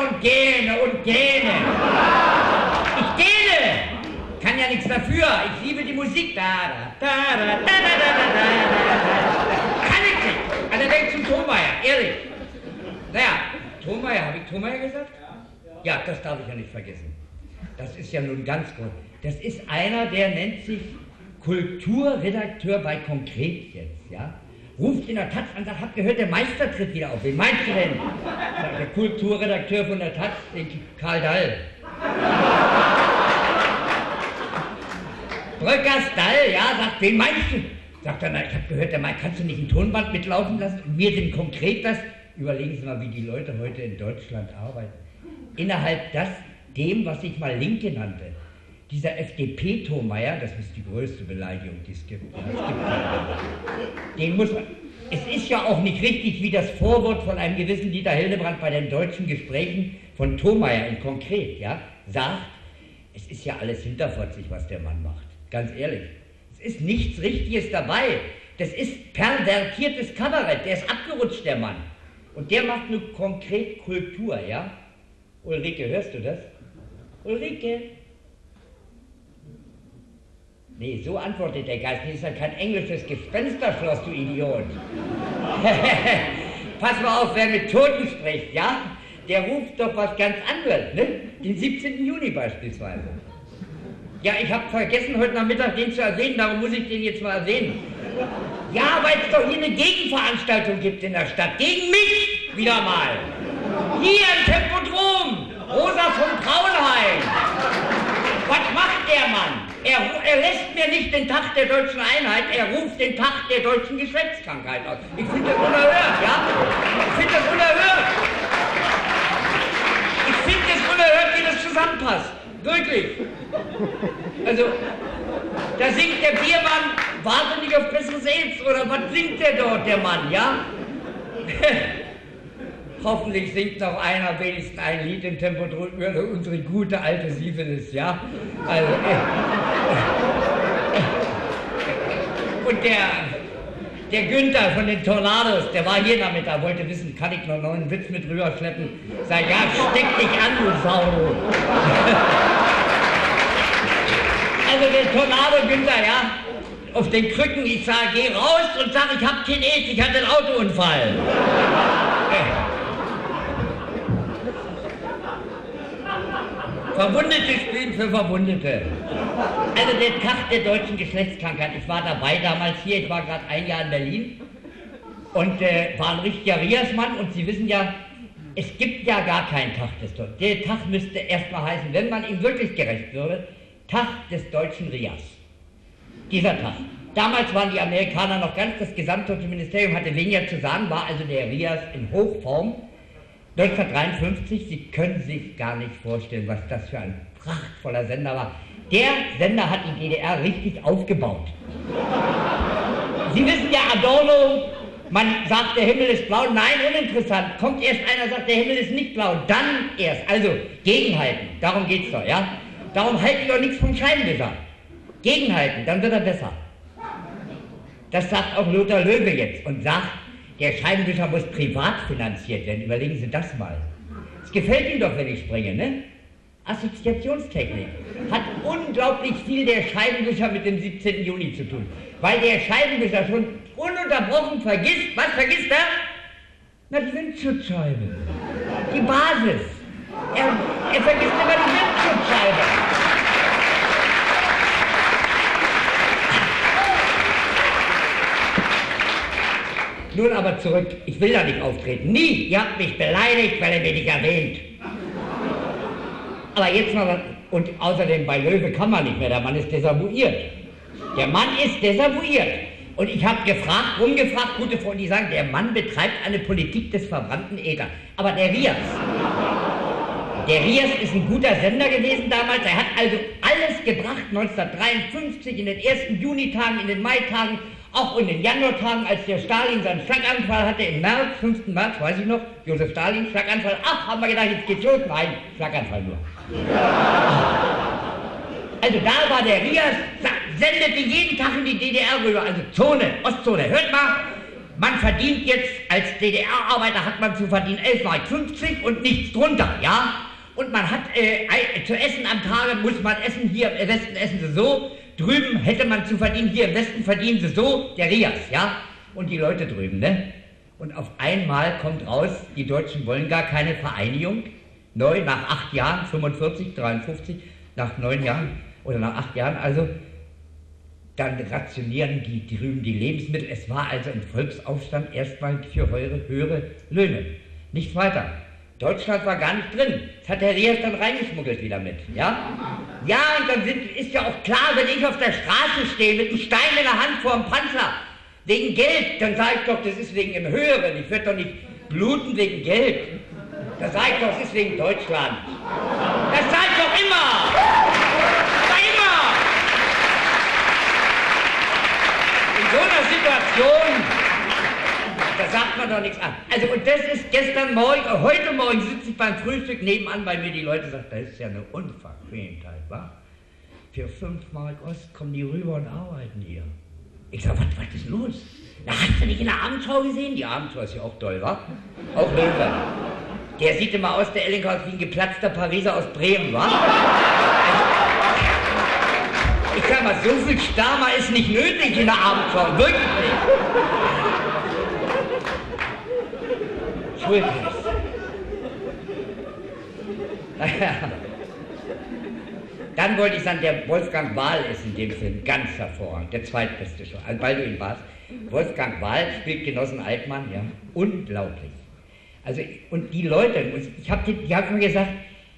Und gähne und gähne. Ich gähne. Kann ja nichts dafür. Ich liebe die Musik. Da, da, da, da, da, da, da, da. Kann ich nicht. Also denk zum Thomeyer, ehrlich. Naja, Thomeyer, habe ich Thomeyer gesagt? Ja, das darf ich ja nicht vergessen. Das ist ja nun ganz gut. Das ist einer, der nennt sich Kulturredakteur bei Konkret jetzt, ja? Ruft in der Taz an und sagt, habt gehört, der Meister tritt wieder auf. Wen meinst du denn? Sagt der Kulturredakteur von der Taz, den Karl Dall. Bröckers Dall, ja, sagt, wen meinst du? Sagt er, na, ich hab gehört, der Meister, kannst du nicht ein Tonband mitlaufen lassen? Und wir sind konkret das. Überlegen Sie mal, wie die Leute heute in Deutschland arbeiten. Innerhalb das, dem, was ich mal Linke nannte. Dieser F D P-Thomeyer, das ist die größte Beleidigung, die es gibt. Ja, es gibt den muss man, es ist ja auch nicht richtig, wie das Vorwort von einem gewissen Dieter Hildebrand bei den deutschen Gesprächen von Thomeyer in Konkret, ja, sagt, es ist ja alles hinterfotzig, was der Mann macht. Ganz ehrlich, es ist nichts Richtiges dabei. Das ist pervertiertes Kabarett, der ist abgerutscht, der Mann. Und der macht eine konkret Kultur, ja. Ulrike, hörst du das? Ulrike? Nee, so antwortet der Geist, das ist ja kein englisches Gespensterschloss, du Idiot. Pass mal auf, wer mit Toten spricht, ja? Der ruft doch was ganz anderes, ne? Den siebzehnten Juni beispielsweise. Ja, ich habe vergessen, heute Nachmittag den zu erwähnen, darum muss ich den jetzt mal erwähnen. Ja, weil es doch hier eine Gegenveranstaltung gibt in der Stadt, gegen mich wieder mal. Hier im Tempodrom, Rosa von Braunheim. Was macht der Mann? Er, er lässt mir nicht den Tag der deutschen Einheit, er ruft den Tag der deutschen Geschlechtskrankheit aus. Ich finde das unerhört, ja? Ich finde das unerhört. Ich finde das unerhört, wie das zusammenpasst. Wirklich. Also, da singt der Biermann wahnsinnig auf besseres Aids, oder was singt der dort, der Mann, ja? Hoffentlich singt noch einer wenigstens ein Lied im Tempo drüber, unsere gute alte Sievenes, ja? Also, äh, äh, und der, der Günther von den Tornados, der war hier damit, da wollte wissen, kann ich noch einen neuen Witz mit rüberschleppen? Sag, ja, steck dich an, du Sau! Also der Tornado Günther, ja? Auf den Krücken, ich sag, geh raus und sag, ich hab kein Aids, ich hatte einen Autounfall. äh, Verwundete spielen für Verwundete. Also der Tag der deutschen Geschlechtskrankheit. Ich war dabei damals hier, ich war gerade ein Jahr in Berlin und äh, war ein richtiger Riasmann und Sie wissen ja, es gibt ja gar keinen Tag des Deutschen. Der Tag müsste erstmal heißen, wenn man ihm wirklich gerecht würde, Tag des deutschen Rias. Dieser Tag. Damals waren die Amerikaner noch ganz, das gesamte Ministerium hatte weniger zu sagen, war also der Rias in Hochform. neunzehnhundertdreiundfünfzig, Sie können sich gar nicht vorstellen, was das für ein prachtvoller Sender war. Der Sender hat die D D R richtig aufgebaut. Sie wissen ja, Adorno, Man sagt, der Himmel ist blau, nein, uninteressant. Kommt erst einer, sagt, der Himmel ist nicht blau, dann erst. Also, gegenhalten, darum geht's doch, ja? Darum halte ich auch nichts vom Scheibenwischer. Gegenhalten, dann wird er besser. Das sagt auch Lothar Löwe jetzt und sagt, der Scheibenwischer muss privat finanziert werden. Überlegen Sie das mal. Es gefällt Ihnen doch, wenn ich springe, ne? Assoziationstechnik hat unglaublich viel der Scheibenwischer mit dem siebzehnten Juni zu tun. Weil der Scheibenwischer schon ununterbrochen vergisst, was vergisst er? Na, die Windschutzscheibe. Die Basis. Er, er vergisst immer die Windschutzscheibe. Nun aber zurück. Ich will da nicht auftreten. Nie. Ihr habt mich beleidigt, weil er mich nicht erwähnt. Aber jetzt mal, und außerdem bei Löwe kann man nicht mehr, der Mann ist desavouiert. Der Mann ist desavouiert. Und ich habe gefragt, rumgefragt, gute Freunde, die sagen, der Mann betreibt eine Politik des verbrannten Äthers. Aber der Rias, der Rias ist ein guter Sender gewesen damals, er hat also alles gebracht, neunzehnhundertdreiundfünfzig, in den ersten Junitagen, in den Maitagen, auch in den Januartagen, als der Stalin seinen Schlaganfall hatte, im März, fünften März, weiß ich noch, Josef Stalin, Schlaganfall, ach, haben wir gedacht, jetzt geht's los, nein, Schlaganfall nur. Also da war der Rias, sendete jeden Tag in die D D R rüber, also Zone, Ostzone, hört mal, man verdient jetzt, als D D R-Arbeiter hat man zu verdienen elf Mark fünfzig und nichts drunter, ja? Und man hat äh, zu essen am Tage, muss man essen, hier im Westen essen sie so, drüben hätte man zu verdienen, hier im Westen verdienen sie so, der Rias, ja? Und die Leute drüben, ne? Und auf einmal kommt raus, die Deutschen wollen gar keine Vereinigung, neu, nach acht Jahren, fünfundvierzig, dreiundfünfzig, nach neun Jahren, oder nach acht Jahren, also, dann rationieren die drüben die Lebensmittel. Es war also ein Volksaufstand erstmal für höhere Löhne. Nicht weiter. Deutschland war gar nicht drin. Das hat der Rias dann reingeschmuggelt wieder mit. Ja, ja, und dann sind, ist ja auch klar, wenn ich auf der Straße stehe mit einem Stein in der Hand vor einem Panzer, wegen Geld, dann sage ich doch, das ist wegen dem Höheren. Ich werde doch nicht bluten wegen Geld. Da sage ich doch, das ist wegen Deutschland. Das sage ich doch immer. So einer Situation, da sagt man doch nichts an. Also und das ist gestern Morgen, heute Morgen sitze ich beim Frühstück nebenan, weil mir die Leute sagen, das ist ja eine Unverschämtheit, wa? Für fünf Mark Ost kommen die rüber und arbeiten hier. Ich sage, was, was ist los? Na, hast du nicht in der Abendschau gesehen? Die Abendschau ist ja auch toll, wa? Auch Löwe. Der sieht immer aus, der Ellenker, aus wie ein geplatzter Pariser aus Bremen, wa? Ich sag mal, so viel Starmer ist nicht nötig in der Abendschau, wirklich nicht. Entschuldigung. Naja. Dann wollte ich sagen, der Wolfgang Wahl ist in dem Film ganz hervorragend, der zweitbeste schon, also weil du ihn warst. Wolfgang Wahl spielt Genossen Altmann, ja, unglaublich. Also, und die Leute, ich hab, die, die haben mir gesagt,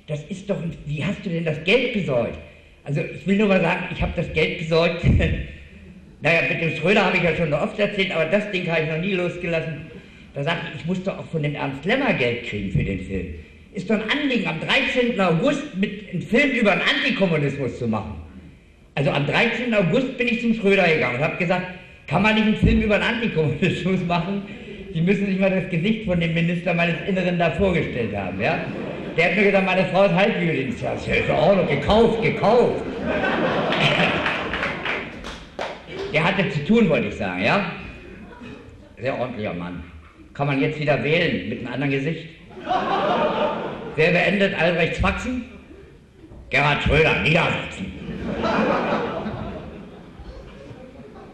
das ist doch, wie hast du denn das Geld besorgt? Also ich will nur mal sagen, ich habe das Geld besorgt. Naja, mit dem Schröder habe ich ja schon oft erzählt, aber das Ding habe ich noch nie losgelassen. Da sagte ich, ich muss doch auch von dem Ernst Lemmer Geld kriegen für den Film. Ist doch ein Anliegen, am dreizehnten August mit einem Film über den Antikommunismus zu machen. Also am dreizehnten August bin ich zum Schröder gegangen und habe gesagt, kann man nicht einen Film über den Antikommunismus machen? Die müssen sich mal das Gesicht von dem Minister meines Inneren da vorgestellt haben, ja? Der hat mir gesagt, meine Frau ist halbjüdin. Ich sage, ist in Ordnung, gekauft, gekauft. Der hatte zu tun, wollte ich sagen, ja? Sehr ordentlicher Mann. Kann man jetzt wieder wählen, mit einem anderen Gesicht. Wer beendet Albrechts Faxen? Gerhard Schröder, Niedersachsen.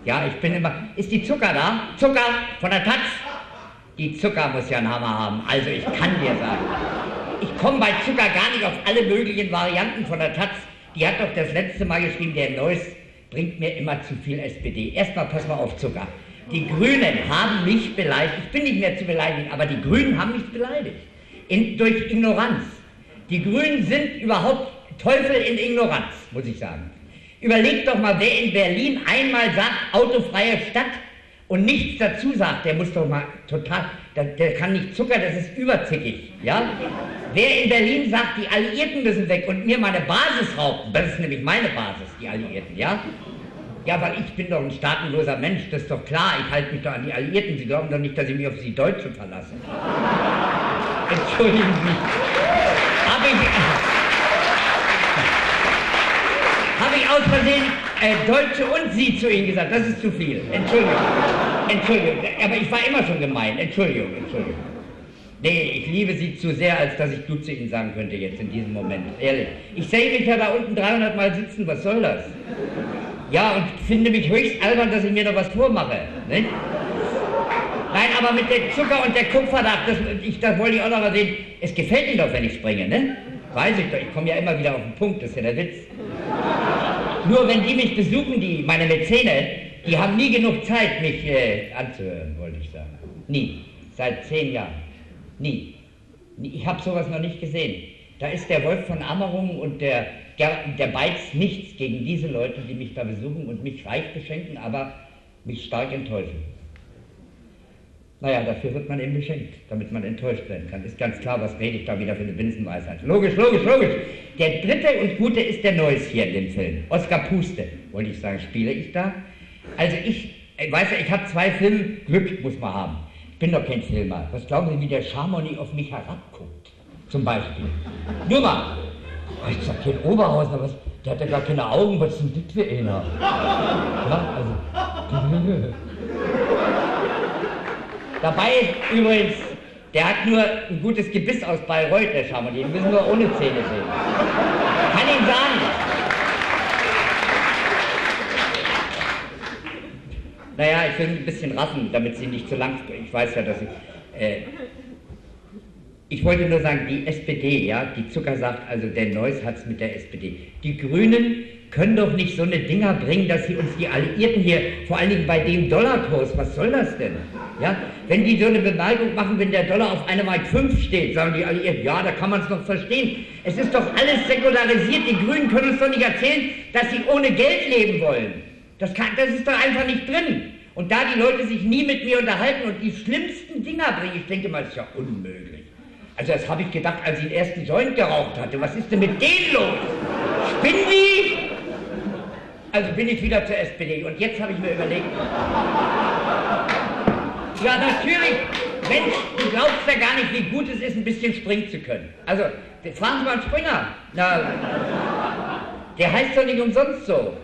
Ja, ich bin immer... Ist die Zucker da? Zucker von der Taz? Die Zucker muss ja einen Hammer haben. Also ich kann dir sagen... Ich komme bei Zucker gar nicht auf alle möglichen Varianten von der Taz. Die hat doch das letzte Mal geschrieben, der Neuss bringt mir immer zu viel S P D. Erstmal pass mal auf, Zucker. Die Grünen haben mich beleidigt. Ich bin nicht mehr zu beleidigen, aber die Grünen haben mich beleidigt. In, durch Ignoranz. Die Grünen sind überhaupt Teufel in Ignoranz, muss ich sagen. Überlegt doch mal, wer in Berlin einmal sagt, autofreie Stadt und nichts dazu sagt, der muss doch mal total... Der, der kann nicht Zucker, das ist überzickig, ja? Wer in Berlin sagt, die Alliierten müssen weg und mir meine Basis rauben, das ist nämlich meine Basis, die Alliierten, ja? Ja, aber ich bin doch ein staatenloser Mensch, das ist doch klar, ich halte mich doch an die Alliierten, Sie glauben doch nicht, dass ich mich auf die Deutschen verlasse. Entschuldigen Sie. Habe ich, äh, hab ich aus Versehen äh, Deutsche und Sie zu Ihnen gesagt, das ist zu viel. Entschuldigung, Entschuldigung, aber ich war immer schon gemein, Entschuldigung, Entschuldigung. Nee, ich liebe Sie zu sehr, als dass ich du zu Ihnen sagen könnte jetzt in diesem Moment, ehrlich. Ich sehe mich ja da unten dreihundert Mal sitzen, was soll das? Ja, und finde mich höchst albern, dass ich mir noch was vormache, nicht? Nein, aber mit dem Zucker und der Kupfernacht, das, ich, das wollte ich auch noch mal sehen. Es gefällt Ihnen doch, wenn ich springe, ne? Weiß ich doch, ich komme ja immer wieder auf den Punkt, das ist ja der Witz. Nur wenn die mich besuchen, die, meine Mäzene, die haben nie genug Zeit, mich äh, anzuhören, wollte ich sagen. Nie. Seit zehn Jahren. Nie. Ich habe sowas noch nicht gesehen. Da ist der Wolf von Ammerung und der... Der Beiz nichts gegen diese Leute, die mich da besuchen und mich reich beschenken, aber mich stark enttäuschen. Naja, dafür wird man eben beschenkt, damit man enttäuscht werden kann. Ist ganz klar, was rede ich da wieder für eine Binsenweisheit. Logisch, logisch, logisch. Der dritte und gute ist der Neues hier in dem Film. Oskar Puste, wollte ich sagen, spiele ich da. Also ich, weißt du, ich habe zwei Filme, Glück muss man haben. Ich bin doch kein Filmer. Was glauben Sie, wie der Schamoni auf mich herabguckt? Zum Beispiel. Nur mal. Oh, ich sag kein Oberhausen, aber der hat ja gar keine Augen, was ist denn das für einer? Ja, also. Dabei ist übrigens, der hat nur ein gutes Gebiss aus Bayreuth, der Schamoni, den müssen wir ohne Zähne sehen. Kann ihm sagen. Naja, ich will ein bisschen raffen, damit sie nicht zu lang. Ich weiß ja, dass ich. Äh, Ich wollte nur sagen, die S P D, ja, die Zucker sagt, also der Neuss hat's mit der S P D. Die Grünen können doch nicht so eine Dinger bringen, dass sie uns die Alliierten hier, vor allen Dingen bei dem Dollarkurs, was soll das denn? Ja, wenn die so eine Bemerkung machen, wenn der Dollar auf eine Mark fünf steht, sagen die Alliierten, ja, da kann man es noch verstehen. Es ist doch alles säkularisiert, die Grünen können uns doch nicht erzählen, dass sie ohne Geld leben wollen. Das kann, das ist doch einfach nicht drin. Und da die Leute sich nie mit mir unterhalten und die schlimmsten Dinger bringen, ich denke mal, das ist ja unmöglich. Also das habe ich gedacht, als ich den ersten Joint geraucht hatte. Was ist denn mit denen los? Spinnen die? Also bin ich wieder zur S P D. Und jetzt habe ich mir überlegt... Ja, natürlich. Mensch, du glaubst ja gar nicht, wie gut es ist, ein bisschen springen zu können. Also, fragen Sie mal einen Springer. Na, der heißt doch nicht umsonst so.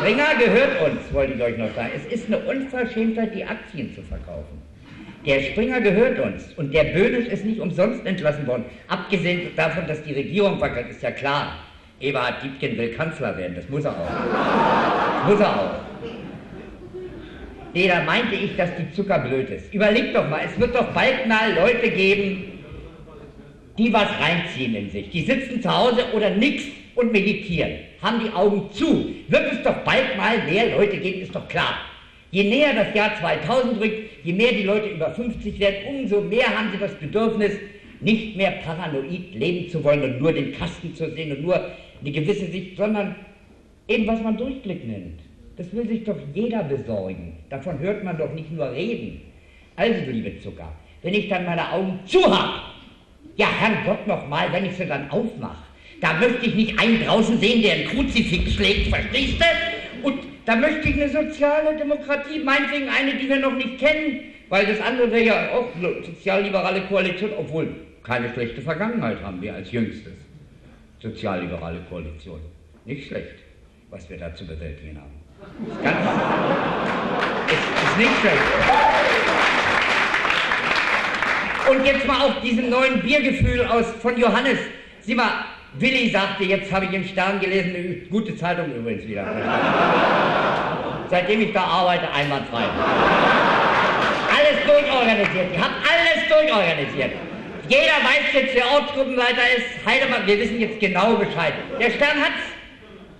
Springer gehört uns, wollte ich euch noch sagen. Es ist eine Unverschämtheit, die Aktien zu verkaufen. Der Springer gehört uns und der Böhnisch ist nicht umsonst entlassen worden. Abgesehen davon, dass die Regierung wackelt, ist ja klar. Eberhard Diepgen will Kanzler werden, das muss er auch. Das muss er auch. Nee, da meinte ich, dass die Zucker blöd ist. Überleg doch mal, es wird doch bald mal Leute geben, die was reinziehen in sich. Die sitzen zu Hause oder nix und meditieren, haben die Augen zu. Wird es doch bald mal mehr Leute geben, ist doch klar. Je näher das Jahr zweitausend rückt, je mehr die Leute über fünfzig werden, umso mehr haben sie das Bedürfnis, nicht mehr paranoid leben zu wollen und nur den Kasten zu sehen und nur eine gewisse Sicht, sondern eben was man Durchblick nennt. Das will sich doch jeder besorgen. Davon hört man doch nicht nur reden. Also, du liebe Zucker, wenn ich dann meine Augen zu habe, ja Herrgott nochmal, wenn ich sie dann aufmache, da möchte ich nicht einen draußen sehen, der einen Kruzifix schlägt, verstehst du? Und da möchte ich eine soziale Demokratie, meinetwegen eine, die wir noch nicht kennen, weil das andere wäre ja auch eine sozialliberale Koalition, obwohl keine schlechte Vergangenheit haben wir als jüngstes. Sozialliberale Koalition. Nicht schlecht, was wir da zu bewältigen haben. Ist ganz ist, ist nicht schlecht. Und jetzt mal auf diesem neuen Biergefühl aus von Johannes. Sieh mal, Willi sagte, jetzt habe ich im Stern gelesen, eine gute Zeitung übrigens wieder. Seitdem ich da arbeite, einwandfrei. Alles durchorganisiert. Ich habe alles durchorganisiert. Jeder weiß jetzt, wer Ortsgruppenleiter ist. Heidemann, wir wissen jetzt genau Bescheid. Der Stern hat's.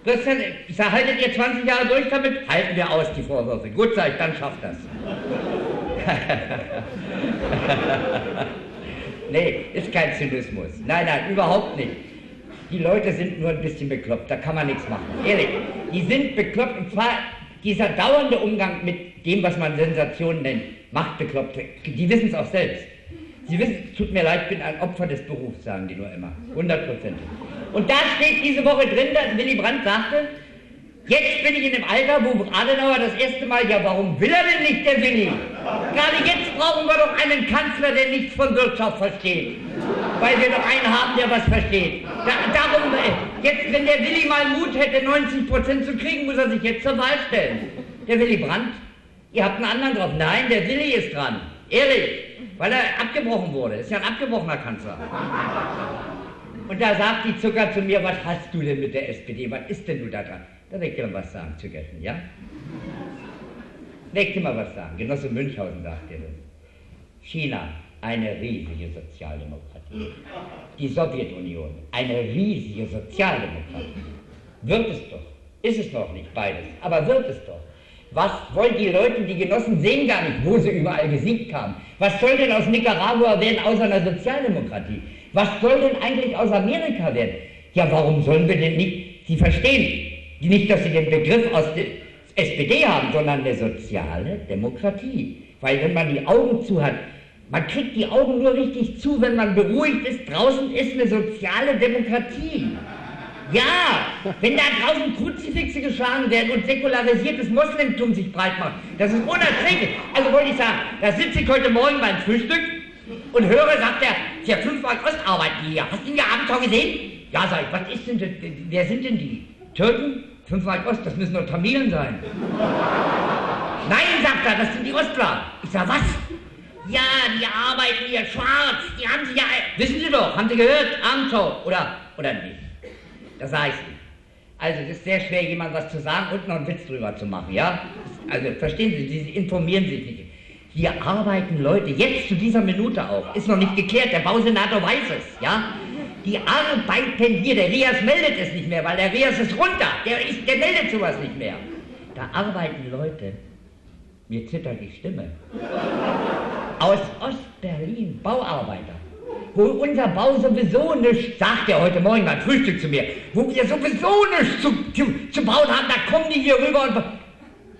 Christian, ich sage, haltet ihr zwanzig Jahre durch damit? Halten wir aus, die Vorwürfe. Gut, sag ich, dann schafft das. Nee, ist kein Zynismus. Nein, nein, überhaupt nicht. Die Leute sind nur ein bisschen bekloppt, da kann man nichts machen. Ehrlich, die sind bekloppt und zwar dieser dauernde Umgang mit dem, was man Sensation nennt, macht Bekloppte. Die wissen es auch selbst. Sie wissen, es tut mir leid, ich bin ein Opfer des Berufs, sagen die nur immer, hundertprozentig. Und da steht diese Woche drin, dass Willy Brandt sagte, Jetzt bin ich in dem Alter, wo Adenauer das erste Mal, ja warum will er denn nicht, der Willi? Gerade jetzt brauchen wir doch einen Kanzler, der nichts von Wirtschaft versteht. Weil wir doch einen haben, der was versteht. Da, darum, jetzt, wenn der Willi mal Mut hätte, neunzig Prozent zu kriegen, muss er sich jetzt zur Wahl stellen. Der Willy Brandt, ihr habt einen anderen drauf. Nein, der Willi ist dran. Ehrlich. Weil er abgebrochen wurde. Ist ja ein abgebrochener Kanzler. Und da sagt die Zucker zu mir, was hast du denn mit der S P D? Was ist denn du da dran? Da will ich dir mal was sagen, Zuckerchen, ja? Will ich dir mal was sagen. Genosse Münchhausen sagt dir das. China, eine riesige Sozialdemokratie. Die Sowjetunion, eine riesige Sozialdemokratie. Wird es doch. Ist es noch nicht, beides. Aber wird es doch. Was wollen die Leute, die Genossen sehen gar nicht, wo sie überall gesiegt haben. Was soll denn aus Nicaragua werden, außer einer Sozialdemokratie? Was soll denn eigentlich aus Amerika werden? Ja, warum sollen wir denn nicht, sie verstehen, nicht, dass sie den Begriff aus der S P D haben, sondern eine soziale Demokratie. Weil wenn man die Augen zu hat, man kriegt die Augen nur richtig zu, wenn man beruhigt ist, draußen ist eine soziale Demokratie. Ja, wenn da draußen Kruzifixe geschlagen werden und säkularisiertes Moslemtum sich breit macht, das ist unerträglich. Also wollte ich sagen, da sitze ich heute Morgen beim Frühstück und höre, sagt er, der fünf-Mark-Ostarbeiter hier, hast du ihn ja abends schon gesehen? Ja, sag ich, was ist denn das, wer sind denn die? Türken? fünf Mark Ost, das müssen doch Tamilen sein. Nein, sagt er, das sind die Ostler. Ich sag, was? Ja, die arbeiten hier schwarz, die haben sich ja... Wissen Sie doch, haben Sie gehört? Abendschau, oder, oder nicht? Das sag ich nicht. Also, es ist sehr schwer, jemandem was zu sagen und noch einen Witz drüber zu machen, ja? Also, verstehen Sie, Sie informieren sich nicht. Hier arbeiten Leute, jetzt zu dieser Minute auch. Ist noch nicht geklärt, der Bausenator weiß es, ja? Die arbeiten hier, der Rias meldet es nicht mehr, weil der Rias ist runter, der, ist, der meldet sowas nicht mehr. Da arbeiten Leute, mir zittert die Stimme, aus Ostberlin, Bauarbeiter, wo unser Bau sowieso nichts, sagt er heute Morgen beim Frühstück zu mir, wo wir sowieso nichts zu, zu, zu bauen haben, da kommen die hier rüber und...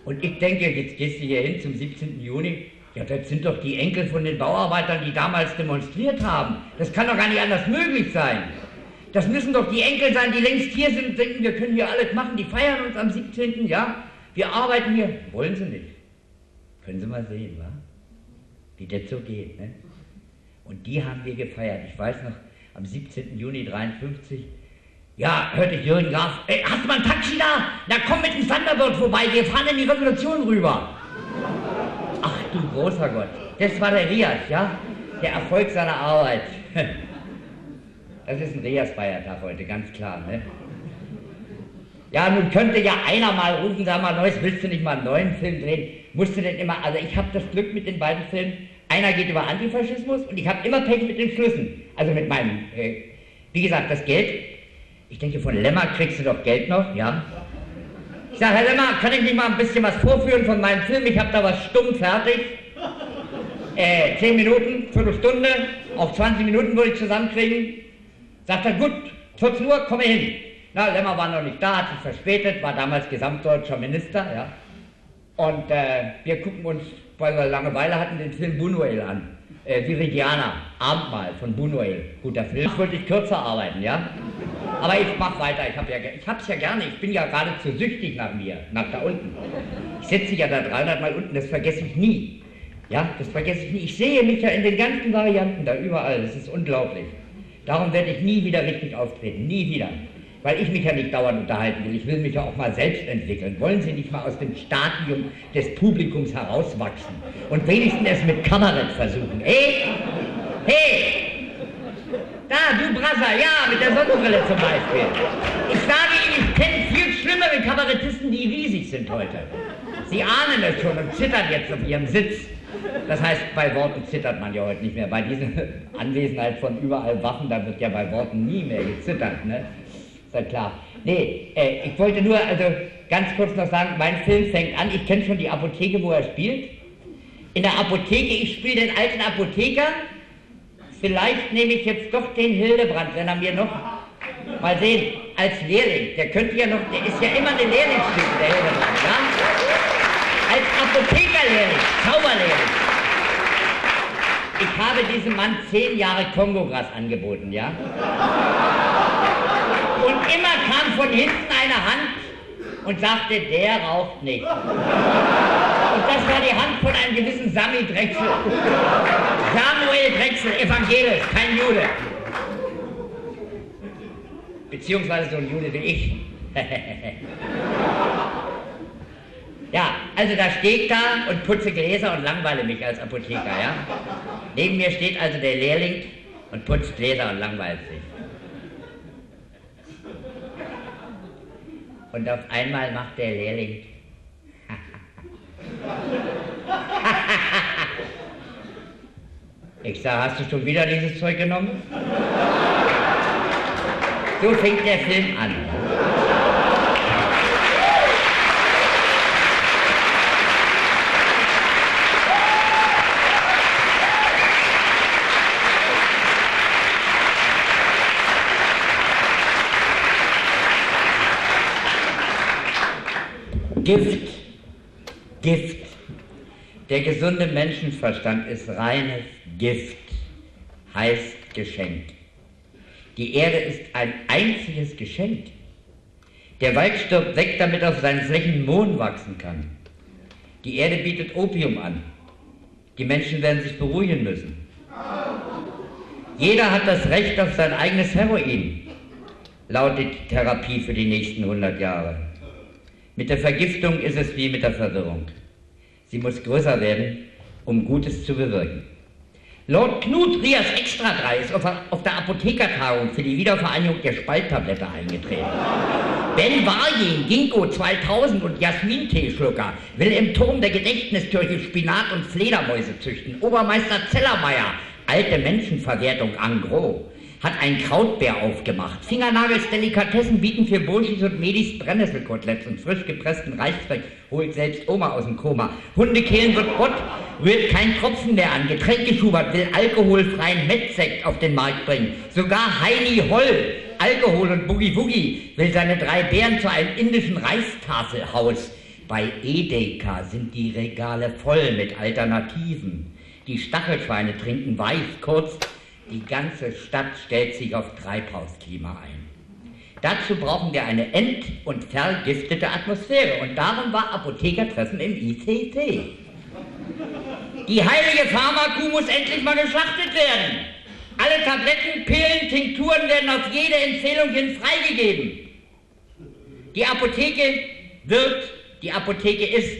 Und ich denke, jetzt gehst du hier hin zum siebzehnten Juni, ja, das sind doch die Enkel von den Bauarbeitern, die damals demonstriert haben. Das kann doch gar nicht anders möglich sein. Das müssen doch die Enkel sein, die längst hier sind und denken, wir können hier alles machen. Die feiern uns am siebzehnten Ja, wir arbeiten hier. Wollen sie nicht. Können Sie mal sehen, wa? Wie das so geht, ne? Und die haben wir gefeiert. Ich weiß noch, am siebzehnten Juni dreiundfünfzig, ja, hörte ich Jürgen Graf, ey, hast du mal einen Taxi da? Na komm mit dem Thunderbird vorbei, wir fahren in die Revolution rüber. Ach du großer Gott, das war der Rias, ja? Der Erfolg seiner Arbeit. Das ist ein Rias-Feiertag heute, ganz klar, ne? Ja, nun könnte ja einer mal rufen, sag mal, Neues, willst du nicht mal einen neuen Film drehen? Musst du denn immer, also ich habe das Glück mit den beiden Filmen, einer geht über Antifaschismus und ich habe immer Pech mit den Schlüssen. Also mit meinem, äh, wie gesagt, das Geld, ich denke, von Lemmer kriegst du doch Geld noch, ja? Ich sage, Herr Lemmer, kann ich nicht mal ein bisschen was vorführen von meinem Film? Ich habe da was stumm fertig. Äh, zehn Minuten, Viertelstunde, auch zwanzig Minuten würde ich zusammenkriegen. Sagt er, gut, vierzehn Uhr, komme hin. Na, Lemmer war noch nicht da, hat sich verspätet, war damals gesamtdeutscher Minister, ja. Und äh, wir gucken uns, weil wir Langeweile hatten, den Film Buñuel an. Äh, Viridiana, Abendmahl von Buñuel, guter Film. Wollte ich kürzer arbeiten, ja? Aber ich mach weiter, ich, hab ja, ich hab's ja gerne, ich bin ja geradezu süchtig nach mir, nach da unten. Ich sitze ja da dreihundert Mal unten, das vergesse ich nie. Ja, das vergesse ich nie. Ich sehe mich ja in den ganzen Varianten da überall, das ist unglaublich. Darum werde ich nie wieder richtig auftreten, nie wieder. Weil ich mich ja nicht dauernd unterhalten will, ich will mich ja auch mal selbst entwickeln. Wollen Sie nicht mal aus dem Stadium des Publikums herauswachsen und wenigstens es mit Kabarett versuchen? Hey! Hey! Da, du Brasser, ja, mit der Sonnenbrille zum Beispiel. Ich sage Ihnen, ich kenne viel schlimmere Kabarettisten, die riesig sind heute. Sie ahnen es schon und zittern jetzt auf ihrem Sitz. Das heißt, bei Worten zittert man ja heute nicht mehr. Bei dieser Anwesenheit von überall Waffen, da wird ja bei Worten nie mehr gezittert, ne? Ist ja klar. Nee, äh, ich wollte nur, also ganz kurz noch sagen, mein Film fängt an, ich kenne schon die Apotheke, wo er spielt. In der Apotheke, ich spiele den alten Apotheker. Vielleicht nehme ich jetzt doch den Hildebrand, wenn er mir noch, mal sehen, als Lehrling, der könnte ja noch, der ist ja immer eine Lehrlingsstücke, der Hildebrand, ja? Als Apothekerlehrling, Zauberlehrling. Ich habe diesem Mann zehn Jahre Kongogras angeboten, ja? Und immer kam von hinten eine Hand und sagte, der raucht nicht. Und das war die Hand von einem gewissen Sami Drechsel. Samuel Drechsel, evangelisch, kein Jude. Beziehungsweise so ein Jude wie ich. Ja, also da stehe ich da und putze Gläser und langweile mich als Apotheker, ja? Neben mir steht also der Lehrling und putzt Gläser und langweilt sich. Und auf einmal macht der Lehrling Ich sag, hast du schon wieder dieses Zeug genommen? So fängt der Film an. Gift, Gift. Der gesunde Menschenverstand ist reines Gift, heißt Geschenk. Die Erde ist ein einziges Geschenk. Der Wald stirbt weg, damit auf seinen Flächen Mohn wachsen kann. Die Erde bietet Opium an. Die Menschen werden sich beruhigen müssen. Jeder hat das Recht auf sein eigenes Heroin, lautet die Therapie für die nächsten hundert Jahre. Mit der Vergiftung ist es wie mit der Verwirrung. Sie muss größer werden, um Gutes zu bewirken. Lord Knut Rias Extra drei ist auf der Apothekertagung für die Wiedervereinigung der Spalttablette eingetreten. Ben Warjen, Ginkgo zweitausend und Jasmin-Teeschlucker will im Turm der Gedächtnistürche Spinat und Fledermäuse züchten. Obermeister Zellermeier, alte Menschenverwertung en gros, hat ein Krautbär aufgemacht. Fingernagels Delikatessen bieten für Burschis und Medis Brennnesselkoteletts und frisch gepressten Reichsfleck holt selbst Oma aus dem Koma. Hundekehlen wird Gott, rührt kein Tropfen mehr an. Getränkeschubert will alkoholfreien Medsekt auf den Markt bringen. Sogar Heini Holl, Alkohol und Boogie Woogie, will seine drei Bären zu einem indischen Reistafelhaus. Bei Edeka sind die Regale voll mit Alternativen. Die Stachelschweine trinken Weiß, kurz, die ganze Stadt stellt sich auf Treibhausklima ein. Dazu brauchen wir eine ent- und vergiftete Atmosphäre. Und darum war Apothekertreffen im I C T. Die heilige Pharmakuh muss endlich mal geschlachtet werden. Alle Tabletten, Pillen, Tinkturen werden auf jede Empfehlung hin freigegeben. Die Apotheke wird, die Apotheke ist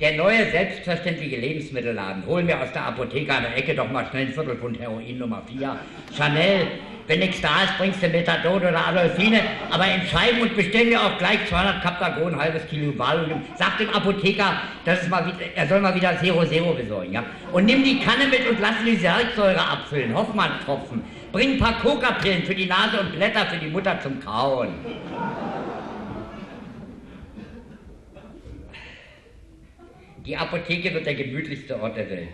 der neue, selbstverständliche Lebensmittelladen. Hol mir aus der Apotheke an der Ecke doch mal schnell ein Viertelpfund Heroin Nummer vier. Chanel, wenn nichts da ist, bringst du Methadon oder Adolfine, aber entscheiden und bestell mir auch gleich zweihundert Kaptagon, ein halbes Kilo Valium. Sag dem Apotheker, dass es mal wieder, er soll mal wieder null null besorgen, ja? Und nimm die Kanne mit und lass die Salzsäure abfüllen, Hoffmann-Tropfen. Bring ein paar Coca-Pillen für die Nase und Blätter für die Mutter zum Kauen. Die Apotheke wird der gemütlichste Ort der Welt.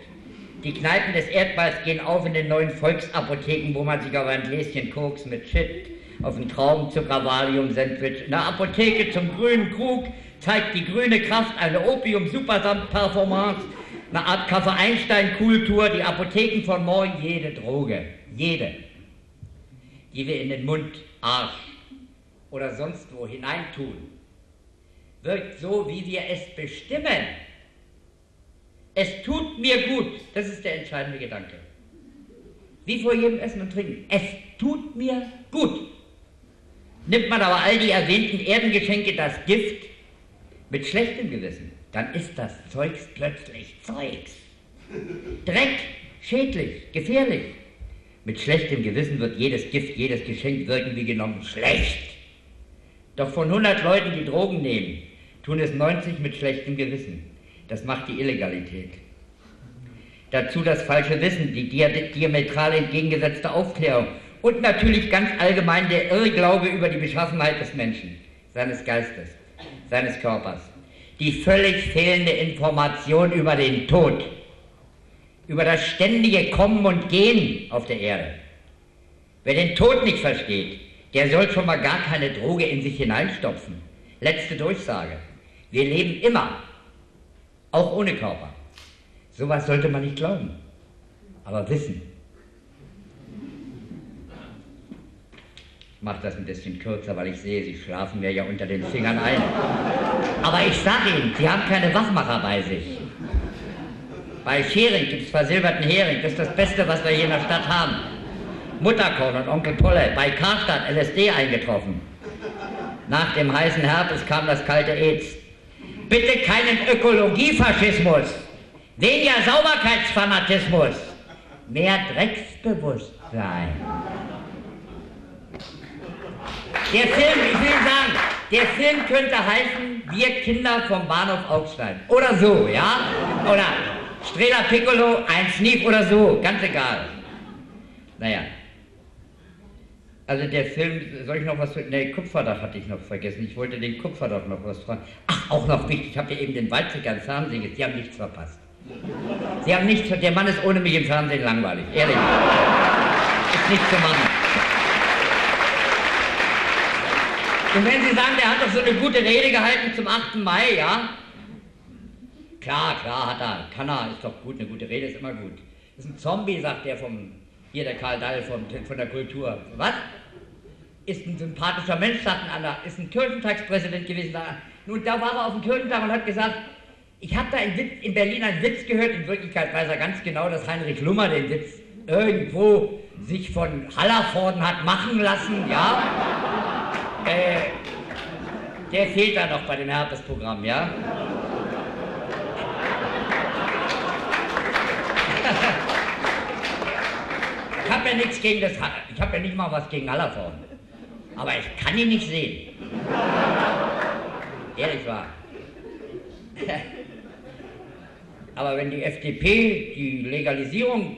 Die Kneipen des Erdballs gehen auf in den neuen Volksapotheken, wo man sich auf ein Gläschen Koks mit Shit, auf ein Traubenzucker-Valium-Sandwich, in der Apotheke zum grünen Krug zeigt die grüne Kraft eine Opium-Supersamt-Performance, eine Art Kaffee-Einstein-Kultur, die Apotheken von morgen jede Droge, jede, die wir in den Mund, Arsch oder sonst wo hineintun, wirkt so, wie wir es bestimmen. Es tut mir gut, das ist der entscheidende Gedanke. Wie vor jedem Essen und Trinken. Es tut mir gut. Nimmt man aber all die erwähnten Erdengeschenke, das Gift, mit schlechtem Gewissen, dann ist das Zeugs plötzlich Zeugs. Dreck, schädlich, gefährlich. Mit schlechtem Gewissen wird jedes Gift, jedes Geschenk wirken wie genommen schlecht. Doch von hundert Leuten, die Drogen nehmen, tun es neunzig mit schlechtem Gewissen. Das macht die Illegalität. Dazu das falsche Wissen, die diametral entgegengesetzte Aufklärung und natürlich ganz allgemein der Irrglaube über die Beschaffenheit des Menschen, seines Geistes, seines Körpers. Die völlig fehlende Information über den Tod, über das ständige Kommen und Gehen auf der Erde. Wer den Tod nicht versteht, der soll schon mal gar keine Droge in sich hineinstopfen. Letzte Durchsage. Wir leben immer. Auch ohne Körper. Sowas sollte man nicht glauben, aber wissen. Ich mache das ein bisschen kürzer, weil ich sehe, Sie schlafen mir ja unter den Fingern ein. Aber ich sage Ihnen, Sie haben keine Wachmacher bei sich. Bei Schering gibt es versilberten Hering, das ist das Beste, was wir hier in der Stadt haben. Mutterkorn und Onkel Polle, bei Karstadt L S D eingetroffen. Nach dem heißen Herbst kam das kalte Aids. Bitte keinen Ökologiefaschismus, weniger Sauberkeitsfanatismus, mehr Drecksbewusstsein. Der Film, ich will sagen, der Film könnte heißen Wir Kinder vom Bahnhof Augstein. Oder so, ja? Oder Strela Piccolo, ein Sneak oder so, ganz egal. Naja. Also der Film, soll ich noch was... Ne, Kupferdach hatte ich noch vergessen. Ich wollte den Kupferdach noch was fragen. Ach, auch noch wichtig, ich habe ja eben den Weizsäcker im Fernsehen gesehen. Sie haben nichts verpasst. Sie haben nichts... Der Mann ist ohne mich im Fernsehen langweilig, ehrlich. Ist nicht zu machen. Und wenn Sie sagen, der hat doch so eine gute Rede gehalten zum achten Mai, ja? Klar, klar hat er. Kann er, ist doch gut, eine gute Rede ist immer gut. Das ist ein Zombie, sagt der vom... Hier der Karl Dall vom, von der Kultur. Was? Ist ein sympathischer Mensch, sagt ein anderer, ist ein Kirchentagspräsident gewesen. Da. Nun, da war er auf dem Kirchentag und hat gesagt, ich habe da in, Witz, in Berlin einen Witz gehört, in Wirklichkeit weiß er ganz genau, dass Heinrich Lummer den Witz irgendwo sich von Hallervorden hat machen lassen, ja? äh, der fehlt da noch bei dem Herpesprogramm, ja? Ich habe ja nichts gegen das, ich habe ja nicht mal was gegen Hallervorden. Aber ich kann ihn nicht sehen. Ehrlich wahr. Aber wenn die F D P die Legalisierung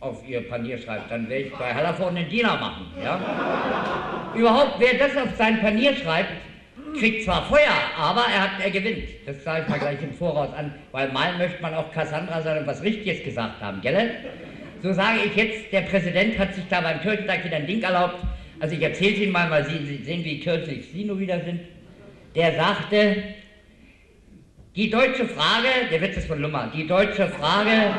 auf ihr Panier schreibt, dann werde ich bei Hallervorden den Diener machen. Ja? Überhaupt, wer das auf sein Panier schreibt, kriegt zwar Feuer, aber er, hat, er gewinnt. Das sage ich mal gleich im Voraus an, weil mal möchte man auch Cassandra sondern was Richtiges gesagt haben, gell? So sage ich jetzt, der Präsident hat sich da beim Kirchentag wieder ein Ding erlaubt. Also ich erzähle es Ihnen mal, weil Sie, Sie sehen, wie kirchlich Sie nur wieder sind. Der sagte, die deutsche Frage, der Witz ist von Lummer, die deutsche Frage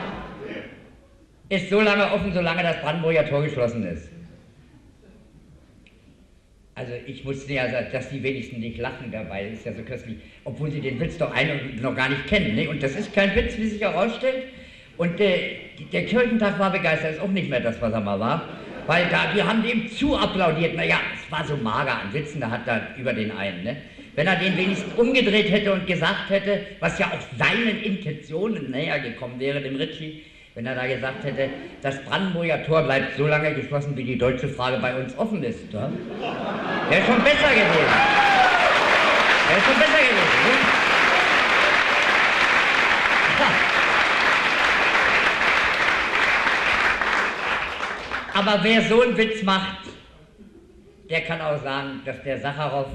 ist so lange offen, solange das Brandenburger Tor geschlossen ist. Also ich wusste ja, dass die wenigsten nicht lachen dabei, das ist ja so köstlich, obwohl sie den Witz doch einen noch gar nicht kennen. Ne? Und das ist kein Witz, wie sich herausstellt. Und äh, der Kirchentag war begeistert, ist auch nicht mehr das, was er mal war, weil da, die haben dem zu applaudiert. Naja, es war so mager an Witzen, da hat er über den einen, ne? Wenn er den wenigstens umgedreht hätte und gesagt hätte, was ja auch seinen Intentionen näher gekommen wäre, dem Ritchie, wenn er da gesagt hätte, das Brandenburger Tor bleibt so lange geschlossen, wie die deutsche Frage bei uns offen ist, oder? Wäre schon besser gewesen. Wäre schon besser gewesen, ne? Aber wer so einen Witz macht, der kann auch sagen, dass der Sacharow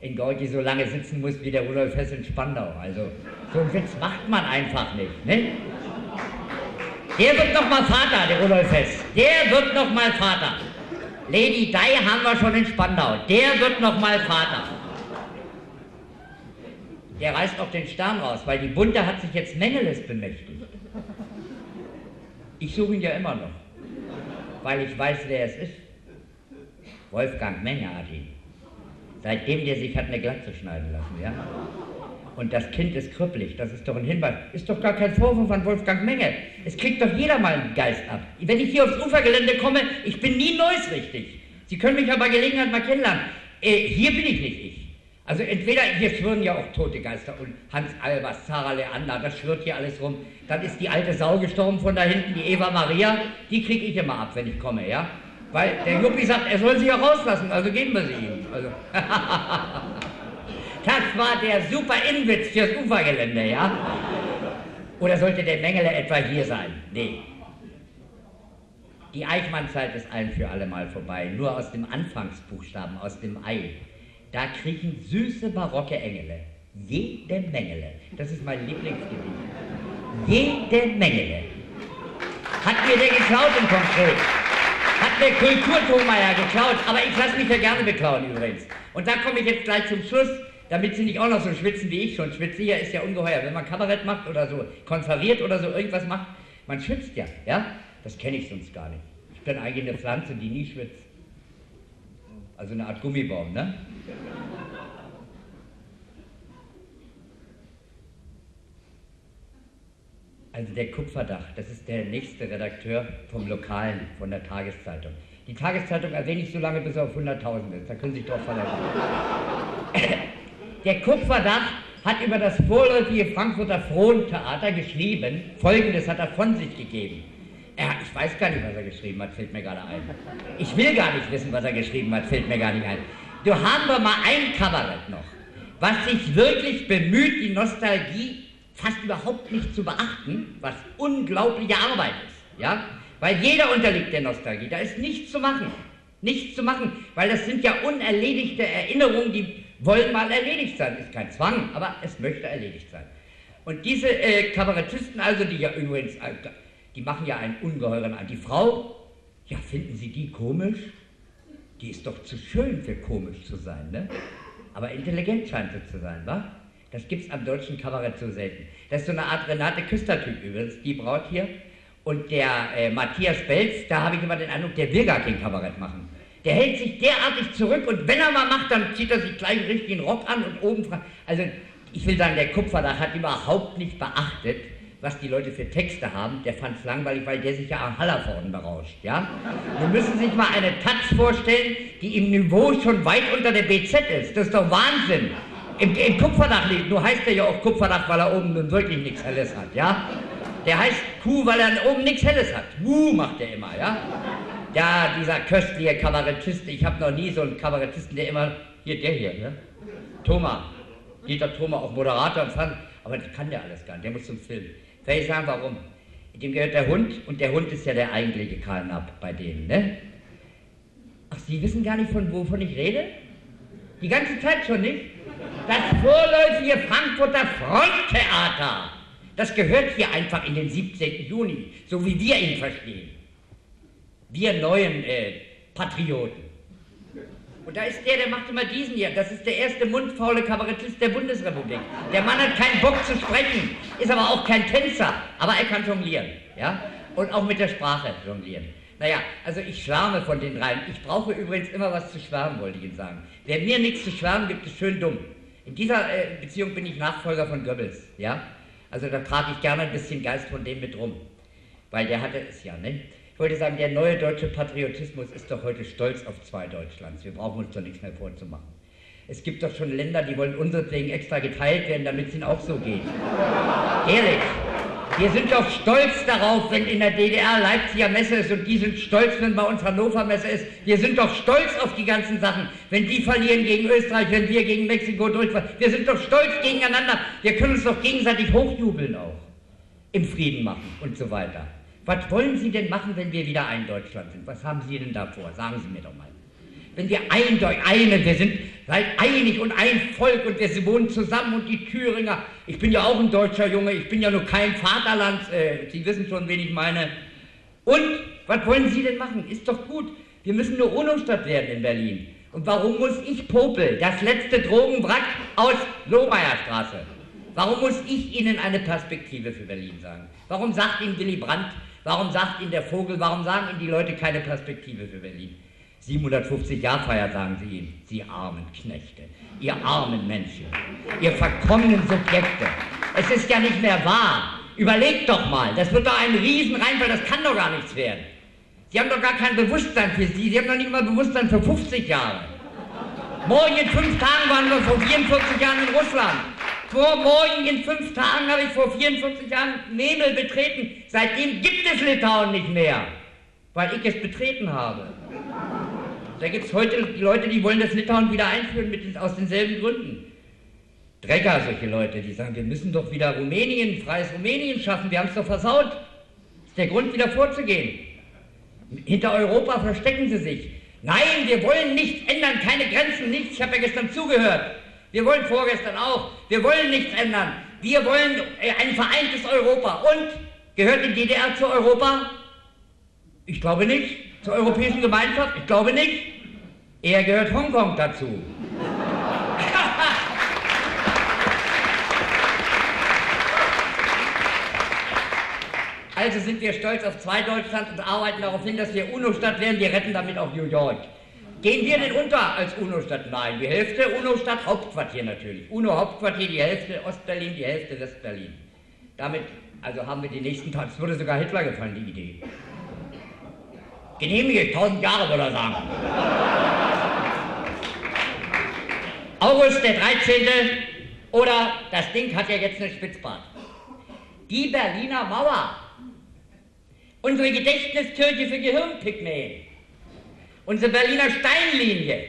in Gorki so lange sitzen muss wie der Rudolf Hess in Spandau. Also, so einen Witz macht man einfach nicht, ne? Der wird noch mal Vater, der Rudolf Hess. Der wird noch mal Vater. Lady Di haben wir schon in Spandau. Der wird noch mal Vater. Der reißt auch den Stern raus, weil die Bunte hat sich jetzt Mengeles bemächtigt. Ich suche ihn ja immer noch. Weil ich weiß, wer es ist. Wolfgang Menge hat ihn. Seitdem der sich hat eine Glatze schneiden lassen, ja? Und das Kind ist krüppelig, das ist doch ein Hinweis. Ist doch gar kein Vorwurf an Wolfgang Menge. Es kriegt doch jeder mal einen Geist ab. Wenn ich hier aufs Ufergelände komme, ich bin nie neues richtig. Sie können mich aber Gelegenheit mal kennenlernen. Äh, hier bin ich nicht ich. Also entweder, hier schwirren ja auch tote Geister und Hans Albers, Sarah Leander, das schwirrt hier alles rum. Dann ist die alte Sau gestorben von da hinten, die Eva Maria, die kriege ich immer ab, wenn ich komme, ja? Weil der Juppie sagt, er soll sie ja rauslassen, also geben wir sie ihm. Also. Das war der super Inwitz fürs Ufergelände, ja? Oder sollte der Mengele etwa hier sein? Nee. Die Eichmann-Zeit ist ein für alle Mal vorbei, nur aus dem Anfangsbuchstaben, aus dem Ei. Da kriechen süße barocke Engele, jede Mengele. Das ist mein Lieblingsgebiet. Jede Mengele. Hat mir der geklaut im Konkret. Hat der Kulturthomeier geklaut, aber ich lasse mich ja gerne beklauen übrigens. Und da komme ich jetzt gleich zum Schluss, damit Sie nicht auch noch so schwitzen wie ich schon schwitze. Hier ist ja ungeheuer, wenn man Kabarett macht oder so, konferiert oder so irgendwas macht, man schwitzt ja, ja? Das kenne ich sonst gar nicht. Ich bin eigentlich eine Pflanze, die nie schwitzt. Also eine Art Gummibaum, ne? Also der Kupferdach, das ist der nächste Redakteur vom Lokalen, von der Tageszeitung. Die Tageszeitung erwähne ich so lange, bis er auf hunderttausend ist, da können Sie sich drauf verlassen. Der Kupferdach hat über das vorläufige Frankfurter Frontheater geschrieben, Folgendes hat er von sich gegeben. Er, ich weiß gar nicht, was er geschrieben hat, fällt mir gerade ein. Ich will gar nicht wissen, was er geschrieben hat, fällt mir gar nicht ein. So haben wir mal ein Kabarett noch, was sich wirklich bemüht, die Nostalgie fast überhaupt nicht zu beachten, was unglaubliche Arbeit ist, ja? Weil jeder unterliegt der Nostalgie, da ist nichts zu machen, nichts zu machen, weil das sind ja unerledigte Erinnerungen, die wollen mal erledigt sein, ist kein Zwang, aber es möchte erledigt sein. Und diese äh, Kabarettisten also, die ja übrigens, die machen ja einen ungeheuren an. Die Frau, ja, finden Sie die komisch? Die ist doch zu schön für komisch zu sein, ne? Aber intelligent scheint sie zu sein, wa? Das gibt's am deutschen Kabarett so selten. Das ist so eine Art Renate Küster-Typ übrigens, die Braut hier. Und der äh, Matthias Belz, da habe ich immer den Eindruck, der will gar kein Kabarett machen. Der hält sich derartig zurück und wenn er mal macht, dann zieht er sich gleich einen richtigen Rock an und oben fragt. Also ich will sagen, der Kupferdach hat überhaupt nicht beachtet, was die Leute für Texte haben. Der fand es langweilig, weil der sich ja am Hallervorden berauscht, ja? Wir müssen sich mal eine Taz vorstellen, die im Niveau schon weit unter der B Z ist. Das ist doch Wahnsinn. Im, im Kupferdach liegt, nur heißt der ja auch Kupferdach, weil er oben wirklich nichts Helles hat, ja? Der heißt Kuh, weil er oben nichts Helles hat. Wuh, macht der immer, ja? Ja, dieser köstliche Kabarettist, ich habe noch nie so einen Kabarettisten, der immer, hier, der hier, ne? Thoma, Dieter Thoma, auch Moderator und Fernsehen, aber das kann der alles gar nicht, der muss zum Film. Soll ich sagen, warum? Dem gehört der Hund und der Hund ist ja der eigentliche Karl-Napp bei denen, ne? Ach, Sie wissen gar nicht, von wovon ich rede? Die ganze Zeit schon nicht? Das vorläufige Frankfurter Fronttheater, das gehört hier einfach in den siebzehnten Juni, so wie wir ihn verstehen. Wir neuen äh, Patrioten. Und da ist der, der macht immer diesen hier, das ist der erste mundfaule Kabarettist der Bundesrepublik. Der Mann hat keinen Bock zu sprechen, ist aber auch kein Tänzer, aber er kann jonglieren, ja? Und auch mit der Sprache jonglieren. Naja, also ich schwärme von den dreien. Ich brauche übrigens immer was zu schwärmen, wollte ich Ihnen sagen. Wer mir nichts zu schwärmen gibt, ist schön dumm. In dieser äh, Beziehung bin ich Nachfolger von Goebbels, ja? Also da trage ich gerne ein bisschen Geist von dem mit rum, weil der hatte es ja, ne? Ich wollte sagen, der neue deutsche Patriotismus ist doch heute stolz auf zwei Deutschlands. Wir brauchen uns doch nichts mehr vorzumachen. Es gibt doch schon Länder, die wollen unseretwegen extra geteilt werden, damit es ihnen auch so geht. Ehrlich, wir sind doch stolz darauf, wenn in der D D R Leipziger Messe ist und die sind stolz, wenn bei uns Hannover Messe ist. Wir sind doch stolz auf die ganzen Sachen. Wenn die verlieren gegen Österreich, wenn wir gegen Mexiko durchfahren. Wir sind doch stolz gegeneinander. Wir können uns doch gegenseitig hochjubeln auch. Im Frieden machen und so weiter. Was wollen Sie denn machen, wenn wir wieder ein Deutschland sind? Was haben Sie denn da vor? Sagen Sie mir doch mal. Wenn wir ein Deutschland, eine, wir sind halt einig und ein Volk und wir wohnen zusammen und die Thüringer, ich bin ja auch ein deutscher Junge, ich bin ja nur kein Vaterlands, äh, Sie wissen schon, wen ich meine. Und, was wollen Sie denn machen? Ist doch gut, wir müssen nur Wohnungsstadt werden in Berlin. Und warum muss ich Popel, das letzte Drogenwrack aus Lohmeyerstraße? Warum muss ich Ihnen eine Perspektive für Berlin sagen? Warum sagt Ihnen Willy Brandt, warum sagt Ihnen der Vogel, warum sagen Ihnen die Leute keine Perspektive für Berlin? siebenhundertfünfzig Jahrfeier, sagen Sie ihm, Sie armen Knechte, ihr armen Menschen, ihr verkommenen Subjekte. Es ist ja nicht mehr wahr. Überlegt doch mal, das wird doch ein Riesenreinfall, das kann doch gar nichts werden. Sie haben doch gar kein Bewusstsein für Sie, Sie haben doch nicht mal Bewusstsein für fünfzig Jahre. Morgen in fünf Tagen waren wir vor vierundvierzig Jahren in Russland. Vor morgen in fünf Tagen habe ich vor vierundvierzig Jahren Memel betreten. Seitdem gibt es Litauen nicht mehr, weil ich es betreten habe. Da gibt es heute die Leute, die wollen das Litauen wieder einführen, mit, aus denselben Gründen. Drecker, solche Leute, die sagen, wir müssen doch wieder Rumänien, freies Rumänien schaffen, wir haben es doch versaut. Das ist der Grund, wieder vorzugehen. Hinter Europa verstecken sie sich. Nein, wir wollen nichts ändern, keine Grenzen, nichts. Ich habe ja gestern zugehört. Wir wollen vorgestern auch. Wir wollen nichts ändern. Wir wollen ein vereintes Europa. Und gehört die D D R zu Europa? Ich glaube nicht. Zur Europäischen Gemeinschaft? Ich glaube nicht. Eher gehört Hongkong dazu. Also sind wir stolz auf zwei Deutschland und arbeiten darauf hin, dass wir UNO-Stadt werden. Wir retten damit auch New York. Gehen wir denn unter als UNO-Stadt? Nein, die Hälfte UNO-Stadt, Hauptquartier natürlich. UNO-Hauptquartier, die Hälfte Ostberlin, die Hälfte Westberlin. Damit also haben wir den nächsten Tag, es würde sogar Hitler gefallen, die Idee. Genehmigt, tausend Jahre soll er sagen. August der dreizehnte oder das Ding hat ja jetzt einen Spitzbart. Die Berliner Mauer. Unsere Gedächtniskirche für Gehirnpygmäen. Unsere Berliner Steinlinie.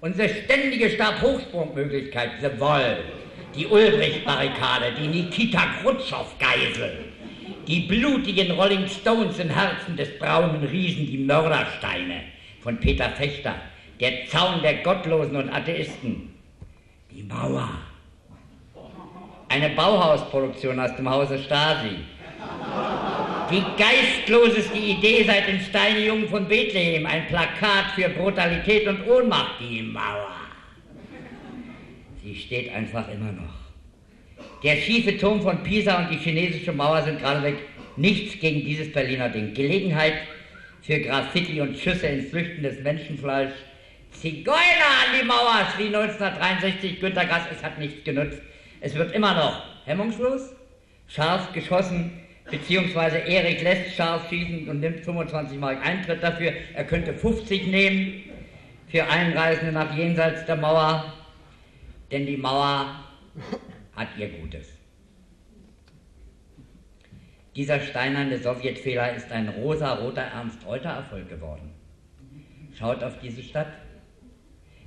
Unsere ständige Stabhochsprungmöglichkeit, The Woll. Die Ulbricht-Barrikade, die Nikita-Khrutschow-Geisel. Die blutigen Rolling Stones im Herzen des braunen Riesen, die Mördersteine von Peter Fechter. Der Zaun der Gottlosen und Atheisten. Die Mauer. Eine Bauhausproduktion aus dem Hause Stasi. Die geistloseste Idee seit den Steinejungen von Bethlehem. Ein Plakat für Brutalität und Ohnmacht. Die Mauer. Sie steht einfach immer noch. Der schiefe Turm von Pisa und die chinesische Mauer sind geradeweg nichts gegen dieses Berliner Ding. Gelegenheit für Graffiti und Schüsse ins flüchtendes Menschenfleisch. Zigeuner an die Mauer, schrie neunzehnhundertdreiundsechzig Günter Grass, es hat nichts genutzt. Es wird immer noch hemmungslos, scharf geschossen, beziehungsweise Erik lässt scharf schießen und nimmt fünfundzwanzig Mark Eintritt dafür. Er könnte fünfzig nehmen für Einreisende nach jenseits der Mauer, denn die Mauer hat ihr Gutes. Dieser steinerne Sowjetfehler ist ein rosa-roter Ernst-Reuter-Erfolg geworden. Schaut auf diese Stadt.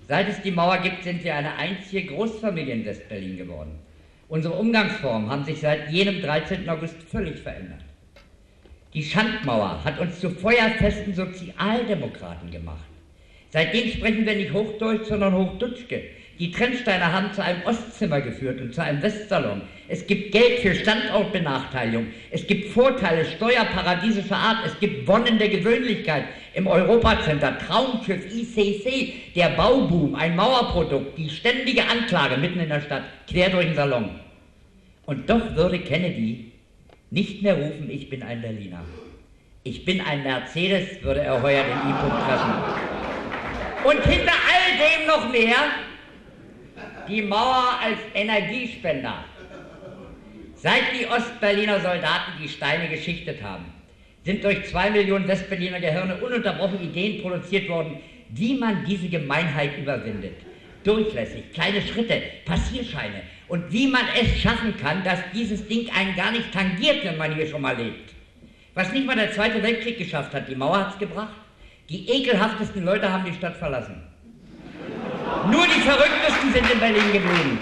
Seit es die Mauer gibt, sind wir eine einzige Großfamilie in Westberlin geworden. Unsere Umgangsformen haben sich seit jenem dreizehnten August völlig verändert. Die Schandmauer hat uns zu feuerfesten Sozialdemokraten gemacht. Seitdem sprechen wir nicht Hochdeutsch, sondern Hochdutschke. Die Trennsteine haben zu einem Ostzimmer geführt und zu einem Westsalon. Es gibt Geld für Standortbenachteiligung. Es gibt Vorteile steuerparadiesischer Art. Es gibt Wonnen der Gewöhnlichkeit im Europacenter. Traumschiff I C C, der Bauboom, ein Mauerprodukt, die ständige Anklage mitten in der Stadt, quer durch den Salon. Und doch würde Kennedy nicht mehr rufen, ich bin ein Berliner. Ich bin ein Mercedes, würde er heuer den I-Punkt treffen. Und hinter all dem noch mehr, die Mauer als Energiespender. Seit die Ostberliner Soldaten die Steine geschichtet haben, sind durch zwei Millionen Westberliner Gehirne ununterbrochen Ideen produziert worden, wie man diese Gemeinheit überwindet. Durchlässig, kleine Schritte, Passierscheine und wie man es schaffen kann, dass dieses Ding einen gar nicht tangiert, wenn man hier schon mal lebt. Was nicht mal der Zweite Weltkrieg geschafft hat, die Mauer hat es gebracht. Die ekelhaftesten Leute haben die Stadt verlassen. Nur die Verrücktesten sind in Berlin geblieben.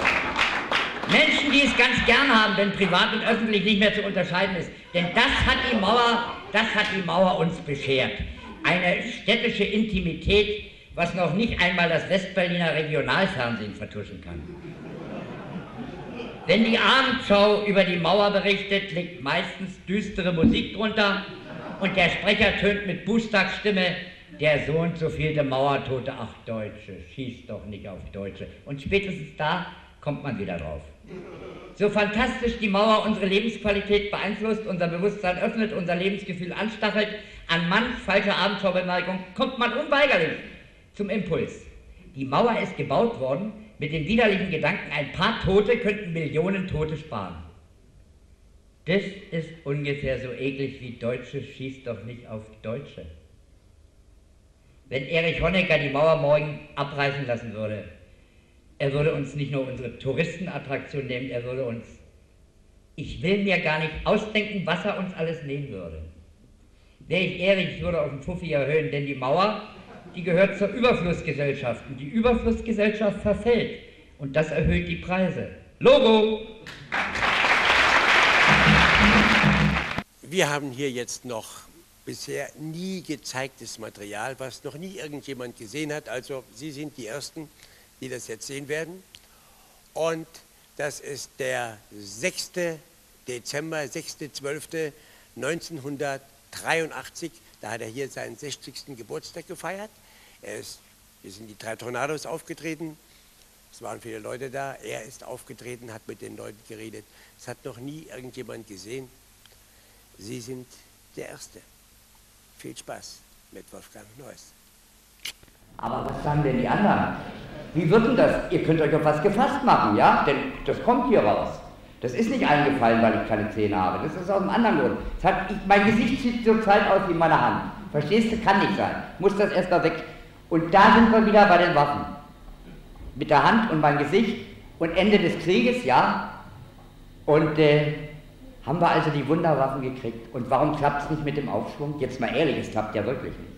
Menschen, die es ganz gern haben, wenn privat und öffentlich nicht mehr zu unterscheiden ist. Denn das hat die Mauer, das hat die Mauer uns beschert. Eine städtische Intimität, was noch nicht einmal das Westberliner Regionalfernsehen vertuschen kann. Wenn die Abendschau über die Mauer berichtet, liegt meistens düstere Musik drunter und der Sprecher tönt mit Buchstags Stimme: Der so und so vielte Mauertote, ach Deutsche, schieß doch nicht auf Deutsche. Und spätestens da kommt man wieder drauf. So fantastisch die Mauer unsere Lebensqualität beeinflusst, unser Bewusstsein öffnet, unser Lebensgefühl anstachelt, an manch falscher Abendschaubemerkung kommt man unweigerlich zum Impuls. Die Mauer ist gebaut worden mit dem widerlichen Gedanken, ein paar Tote könnten Millionen Tote sparen. Das ist ungefähr so eklig wie Deutsche, schieß doch nicht auf Deutsche. Wenn Erich Honecker die Mauer morgen abreißen lassen würde, er würde uns nicht nur unsere Touristenattraktion nehmen, er würde uns, ich will mir gar nicht ausdenken, was er uns alles nehmen würde. Wäre ich Erich, würde auf den Puffi erhöhen, denn die Mauer, die gehört zur Überflussgesellschaft und die Überflussgesellschaft verfällt und das erhöht die Preise. Logo! Wir haben hier jetzt noch bisher nie gezeigtes Material, was noch nie irgendjemand gesehen hat. Also Sie sind die Ersten, die das jetzt sehen werden. Und das ist der sechste Dezember, sechster zwölfter neunzehnhundertdreiundachtzig. Da hat er hier seinen sechzigsten Geburtstag gefeiert. Er ist, wir sind die drei Tornados aufgetreten. Es waren viele Leute da. Er ist aufgetreten, hat mit den Leuten geredet. Es hat noch nie irgendjemand gesehen. Sie sind der Erste. Viel Spaß mit Wolfgang Neuss. Aber was sagen denn die anderen? Wie wird denn das? Ihr könnt euch auf was gefasst machen, ja? Denn das kommt hier raus. Das ist nicht eingefallen, weil ich keine Zähne habe. Das ist aus einem anderen Grund. Das hat, ich, mein Gesicht sieht so kalt aus wie meine Hand. Verstehst du? Kann nicht sein. Muss das erstmal weg. Und da sind wir wieder bei den Waffen. Mit der Hand und meinem Gesicht und Ende des Krieges, ja? Und äh, haben wir also die Wunderwaffen gekriegt. Und warum klappt es nicht mit dem Aufschwung? Jetzt mal ehrlich, es klappt ja wirklich nicht.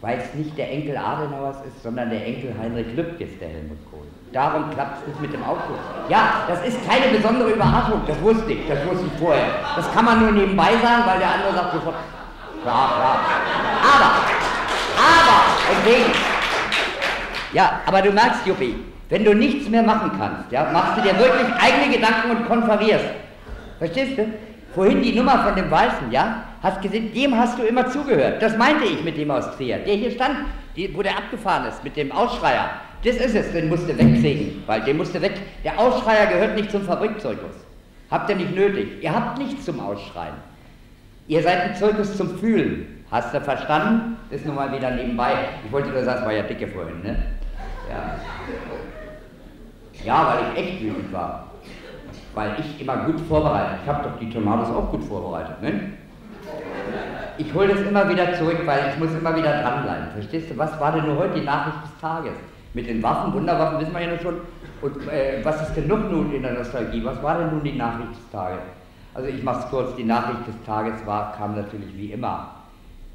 Weil es nicht der Enkel Adenauers ist, sondern der Enkel Heinrich Lübkes, der Helmut Kohl. Darum klappt es nicht mit dem Aufschwung. Ja, das ist keine besondere Überraschung, das wusste ich, das wusste ich vorher. Das kann man nur nebenbei sagen, weil der andere sagt sofort, klar, klar. Aber, aber, entgegen. Ja, aber du merkst, Juppie, wenn du nichts mehr machen kannst, ja, machst du dir wirklich eigene Gedanken und konferierst. Verstehst du? Vorhin die Nummer von dem Weißen, ja, hast gesehen, dem hast du immer zugehört. Das meinte ich mit dem aus Trier, der hier stand, wo der abgefahren ist, mit dem Ausschreier. Das ist es, den musst du wegkriegen, weil den musst du weg. Der Ausschreier gehört nicht zum Fabrikzirkus. Habt ihr nicht nötig. Ihr habt nichts zum Ausschreien. Ihr seid ein Zirkus zum Fühlen. Hast du verstanden? Das ist nun mal wieder nebenbei. Ich wollte nur sagen, es war ja dicke vorhin, ne? Ja. Ja, weil ich echt wütend war. Weil ich immer gut vorbereitet. Ich habe doch die Tomate auch gut vorbereitet, ne? Ich hole das immer wieder zurück, weil ich muss immer wieder dranbleiben. Verstehst du, was war denn nur heute die Nachricht des Tages? Mit den Waffen, Wunderwaffen wissen wir ja nur schon. Und äh, was ist denn noch nun in der Nostalgie? Was war denn nun die Nachricht des Tages? Also ich mache es kurz, die Nachricht des Tages war, kam natürlich wie immer,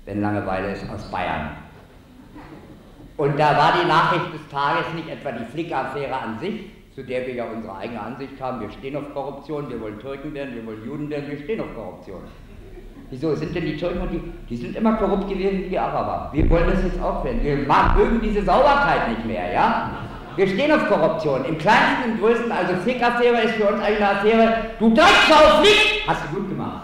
wenn Langeweile ist, aus Bayern. Und da war die Nachricht des Tages nicht etwa die Flick-Affäre an sich, zu der wir ja unsere eigene Ansicht haben, wir stehen auf Korruption, wir wollen Türken werden, wir wollen Juden werden, wir stehen auf Korruption. Wieso sind denn die Türken und die, die sind immer korrupt gewesen wie die Araber. Wir wollen das jetzt aufhören. Wir mögen diese Sauberkeit nicht mehr, ja? Wir stehen auf Korruption, im Kleinsten, im Größten, also Fick-Affäre ist für uns eine Affäre, du Drecksau, Fick! Hast du gut gemacht.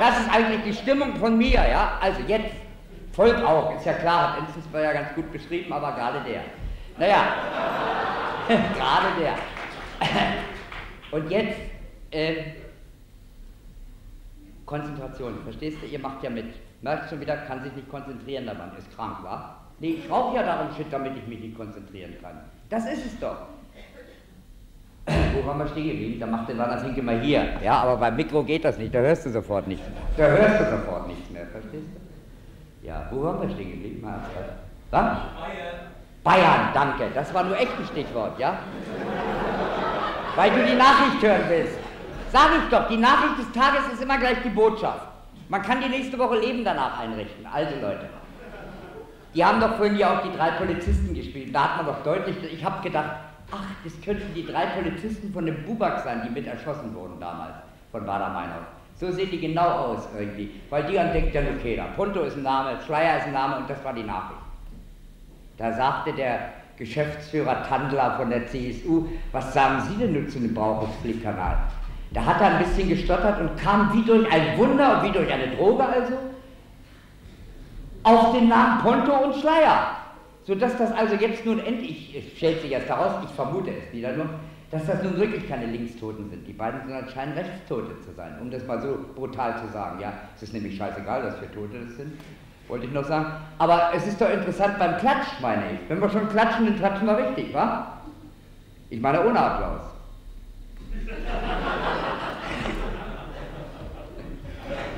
Das ist eigentlich die Stimmung von mir, ja? Also jetzt, Volk auch, ist ja klar, hat Enzensberger ja ganz gut beschrieben, aber gerade der. Naja, gerade der. Und jetzt, äh, Konzentration, verstehst du? Ihr macht ja mit. Merkst schon wieder, kann sich nicht konzentrieren, der Mann ist krank, wa? Nee, ich rauche ja darum Shit, damit ich mich nicht konzentrieren kann. Das ist es doch. Wo waren wir stehen geblieben? Da macht der Lannert Hinke mal hier. Ja, aber beim Mikro geht das nicht, da hörst du sofort nichts mehr. Da hörst du sofort nichts mehr, verstehst du? Ja, wo waren wir stehen geblieben? Was? Bayern. Bayern, danke. Das war nur echt ein Stichwort, ja? Weil du die Nachricht hören willst. Sag ich doch, die Nachricht des Tages ist immer gleich die Botschaft. Man kann die nächste Woche Leben danach einrichten. Also Leute, die haben doch vorhin ja auch die drei Polizisten gespielt. Da hat man doch deutlich, ich habe gedacht, ach, das könnten die drei Polizisten von dem Buback sein, die mit erschossen wurden damals, von Bader Meinhof. So sehen die genau aus irgendwie, weil die dann denkt ja nur okay, da Ponto ist ein Name, Schreier ist ein Name und das war die Nachricht. Da sagte der Geschäftsführer Tandler von der C S U, was sagen Sie denn nun zu dem Brauchungsfliegkanal? Da hat er ein bisschen gestottert und kam wie durch ein Wunder, wie durch eine Droge also, auf den Namen Ponto und Schleier. Sodass das also jetzt nun endlich, es stellt sich erst heraus, ich vermute es wieder nur, dass das nun wirklich keine Linkstoten sind. Die beiden sind halt scheinen Rechtstote zu sein, um das mal so brutal zu sagen. Ja, es ist nämlich scheißegal, dass wir Tote das sind, wollte ich noch sagen. Aber es ist doch interessant beim Klatsch, meine ich. Wenn wir schon klatschen, dann klatschen wir richtig, wa? Ich meine ohne Applaus.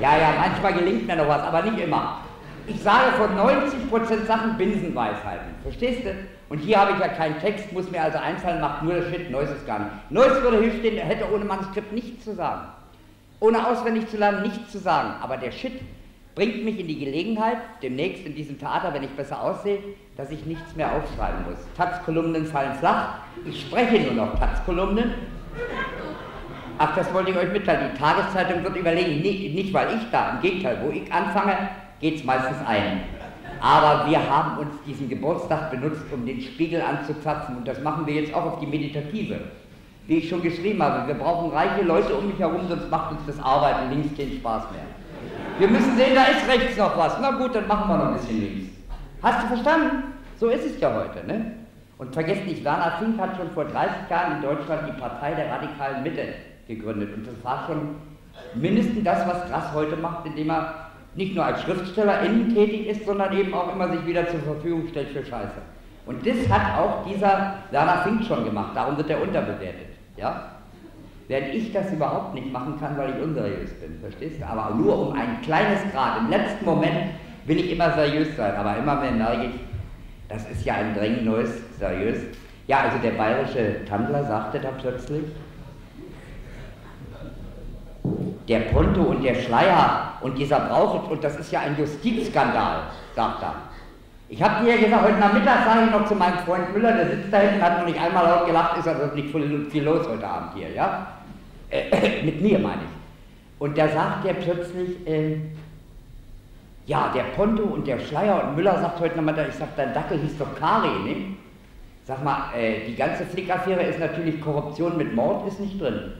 Ja, ja, manchmal gelingt mir noch was, aber nicht immer. Ich sage von neunzig Prozent Sachen Binsenweisheiten, verstehst du? Und hier habe ich ja keinen Text, muss mir also einfallen, macht nur das Shit, Neues ist gar nicht. Neues würde hier stehen, hätte ohne Manuskript nichts zu sagen. Ohne auswendig zu lernen, nichts zu sagen. Aber der Shit bringt mich in die Gelegenheit, demnächst in diesem Theater, wenn ich besser aussehe, dass ich nichts mehr aufschreiben muss. Taz-Kolumnen fallen flach, ich spreche nur noch Taz-Kolumnen. Ach, das wollte ich euch mitteilen. Die Tageszeitung wird überlegen, nicht, nicht weil ich da, im Gegenteil, wo ich anfange, geht es meistens ein. Aber wir haben uns diesen Geburtstag benutzt, um den Spiegel anzuzapfen und das machen wir jetzt auch auf die Meditative. Wie ich schon geschrieben habe, wir brauchen reiche Leute um mich herum, sonst macht uns das Arbeiten links keinen Spaß mehr. Wir müssen sehen, da ist rechts noch was. Na gut, dann machen wir noch ein bisschen links. Hast du verstanden? So ist es ja heute, ne? Und vergesst nicht, Werner Fink hat schon vor dreißig Jahren in Deutschland die Partei der radikalen Mitte gegründet. Und das war schon mindestens das, was Grass heute macht, indem er nicht nur als SchriftstellerInnen tätig ist, sondern eben auch immer sich wieder zur Verfügung stellt für Scheiße. Und das hat auch dieser Lana Fink schon gemacht, darum wird er unterbewertet. Ja? Während ich das überhaupt nicht machen kann, weil ich unseriös bin, verstehst du? Aber nur um ein kleines Grad, im letzten Moment will ich immer seriös sein, aber immer mehr neigisch. Das ist ja ein dringend neues Seriös. Ja, also der bayerische Tandler sagte da plötzlich, der Ponto und der Schleier und dieser Brauch, und das ist ja ein Justizskandal, sagt er. Ich habe dir gesagt, heute Nachmittag sage ich noch zu meinem Freund Müller, der sitzt da hinten, hat noch nicht einmal laut gelacht, ist also nicht viel los heute Abend hier, ja? Äh, mit mir meine ich. Und da sagt er plötzlich, äh, ja, der Ponto und der Schleier, und Müller sagt heute Nachmittag, ich sag, dein Dackel hieß doch Kari, ne? Sag mal, äh, die ganze Flick-Affäre ist natürlich Korruption mit Mord, ist nicht drin.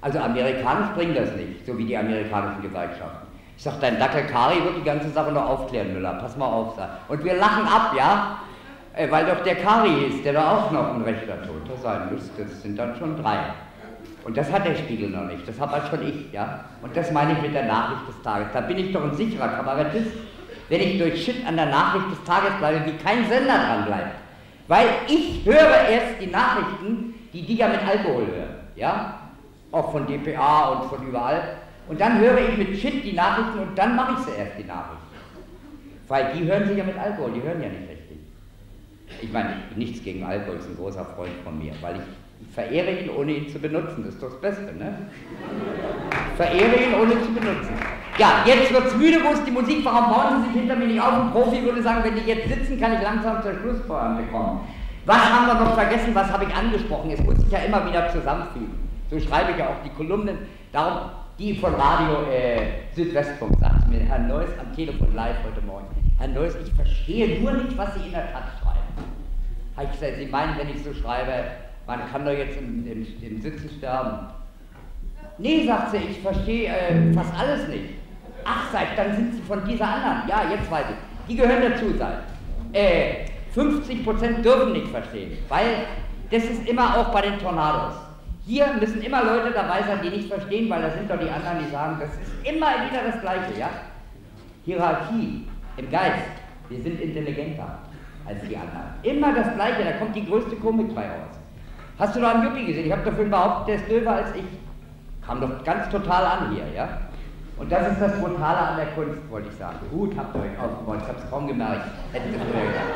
Also amerikanisch bringen das nicht, so wie die amerikanischen Gewerkschaften. Ich sag, dein Dackel Kari wird die ganze Sache noch aufklären, Müller, pass mal auf. Und wir lachen ab, ja, weil doch der Kari ist, der da auch noch ein rechter Toter sein müsste, das sind dann schon drei. Und das hat der Spiegel noch nicht, das habe halt schon ich, ja. Und das meine ich mit der Nachricht des Tages, da bin ich doch ein sicherer Kabarettist, wenn ich durch Shit an der Nachricht des Tages bleibe, wie kein Sender dran bleibt. Weil ich höre erst die Nachrichten, die die ja mit Alkohol hören, ja, auch von D P A und von überall. Und dann höre ich mit Shit die Nachrichten und dann mache ich sie erst, die Nachrichten. Weil die hören sich ja mit Alkohol, die hören ja nicht richtig. Ich meine, nichts gegen Alkohol, ist ein großer Freund von mir, weil ich, ich verehre ihn, ohne ihn zu benutzen. Das ist doch das Beste, ne? Ich verehre ihn, ohne zu benutzen. Ja, jetzt wird's müde, wo ist die Musik? Warum bauen Sie sich hinter mir nicht auf? Ein Profi würde sagen, wenn die jetzt sitzen, kann ich langsam zur Schlussfolgerung bekommen. Was haben wir noch vergessen? Was habe ich angesprochen? Es muss sich ja immer wieder zusammenfügen. So schreibe ich ja auch die Kolumnen, darum die von Radio äh, Südwestfunk, sagt mir Herr Neuss am Telefon live heute Morgen. Herr Neuss, ich verstehe nur nicht, was Sie in der Tat schreiben. Habe ich gesagt, Sie meinen, wenn ich so schreibe, man kann doch jetzt im, im, im Sitzen sterben. Nee, sagt sie, ich verstehe äh, fast alles nicht. Ach, sag ich, dann sind Sie von dieser anderen. Ja, jetzt weiß ich. Die gehören dazu, sag ich. Äh, fünfzig Prozent dürfen nicht verstehen, weil das ist immer auch bei den Tornados. Hier müssen immer Leute dabei sein, die nicht verstehen, weil da sind doch die anderen, die sagen, das ist immer wieder das Gleiche, ja? Hierarchie im Geist, wir sind intelligenter als die anderen. Immer das Gleiche, da kommt die größte Komik bei raus. Hast du noch einen Juppie gesehen? Ich habe dafür behauptet, der ist döver als ich. Kam doch ganz total an hier, ja? Und das ist das Brutale an der Kunst, wollte ich sagen. Gut, habt ihr euch aufgebaut, ich habe es kaum gemerkt. Hätte ich das früher gesagt.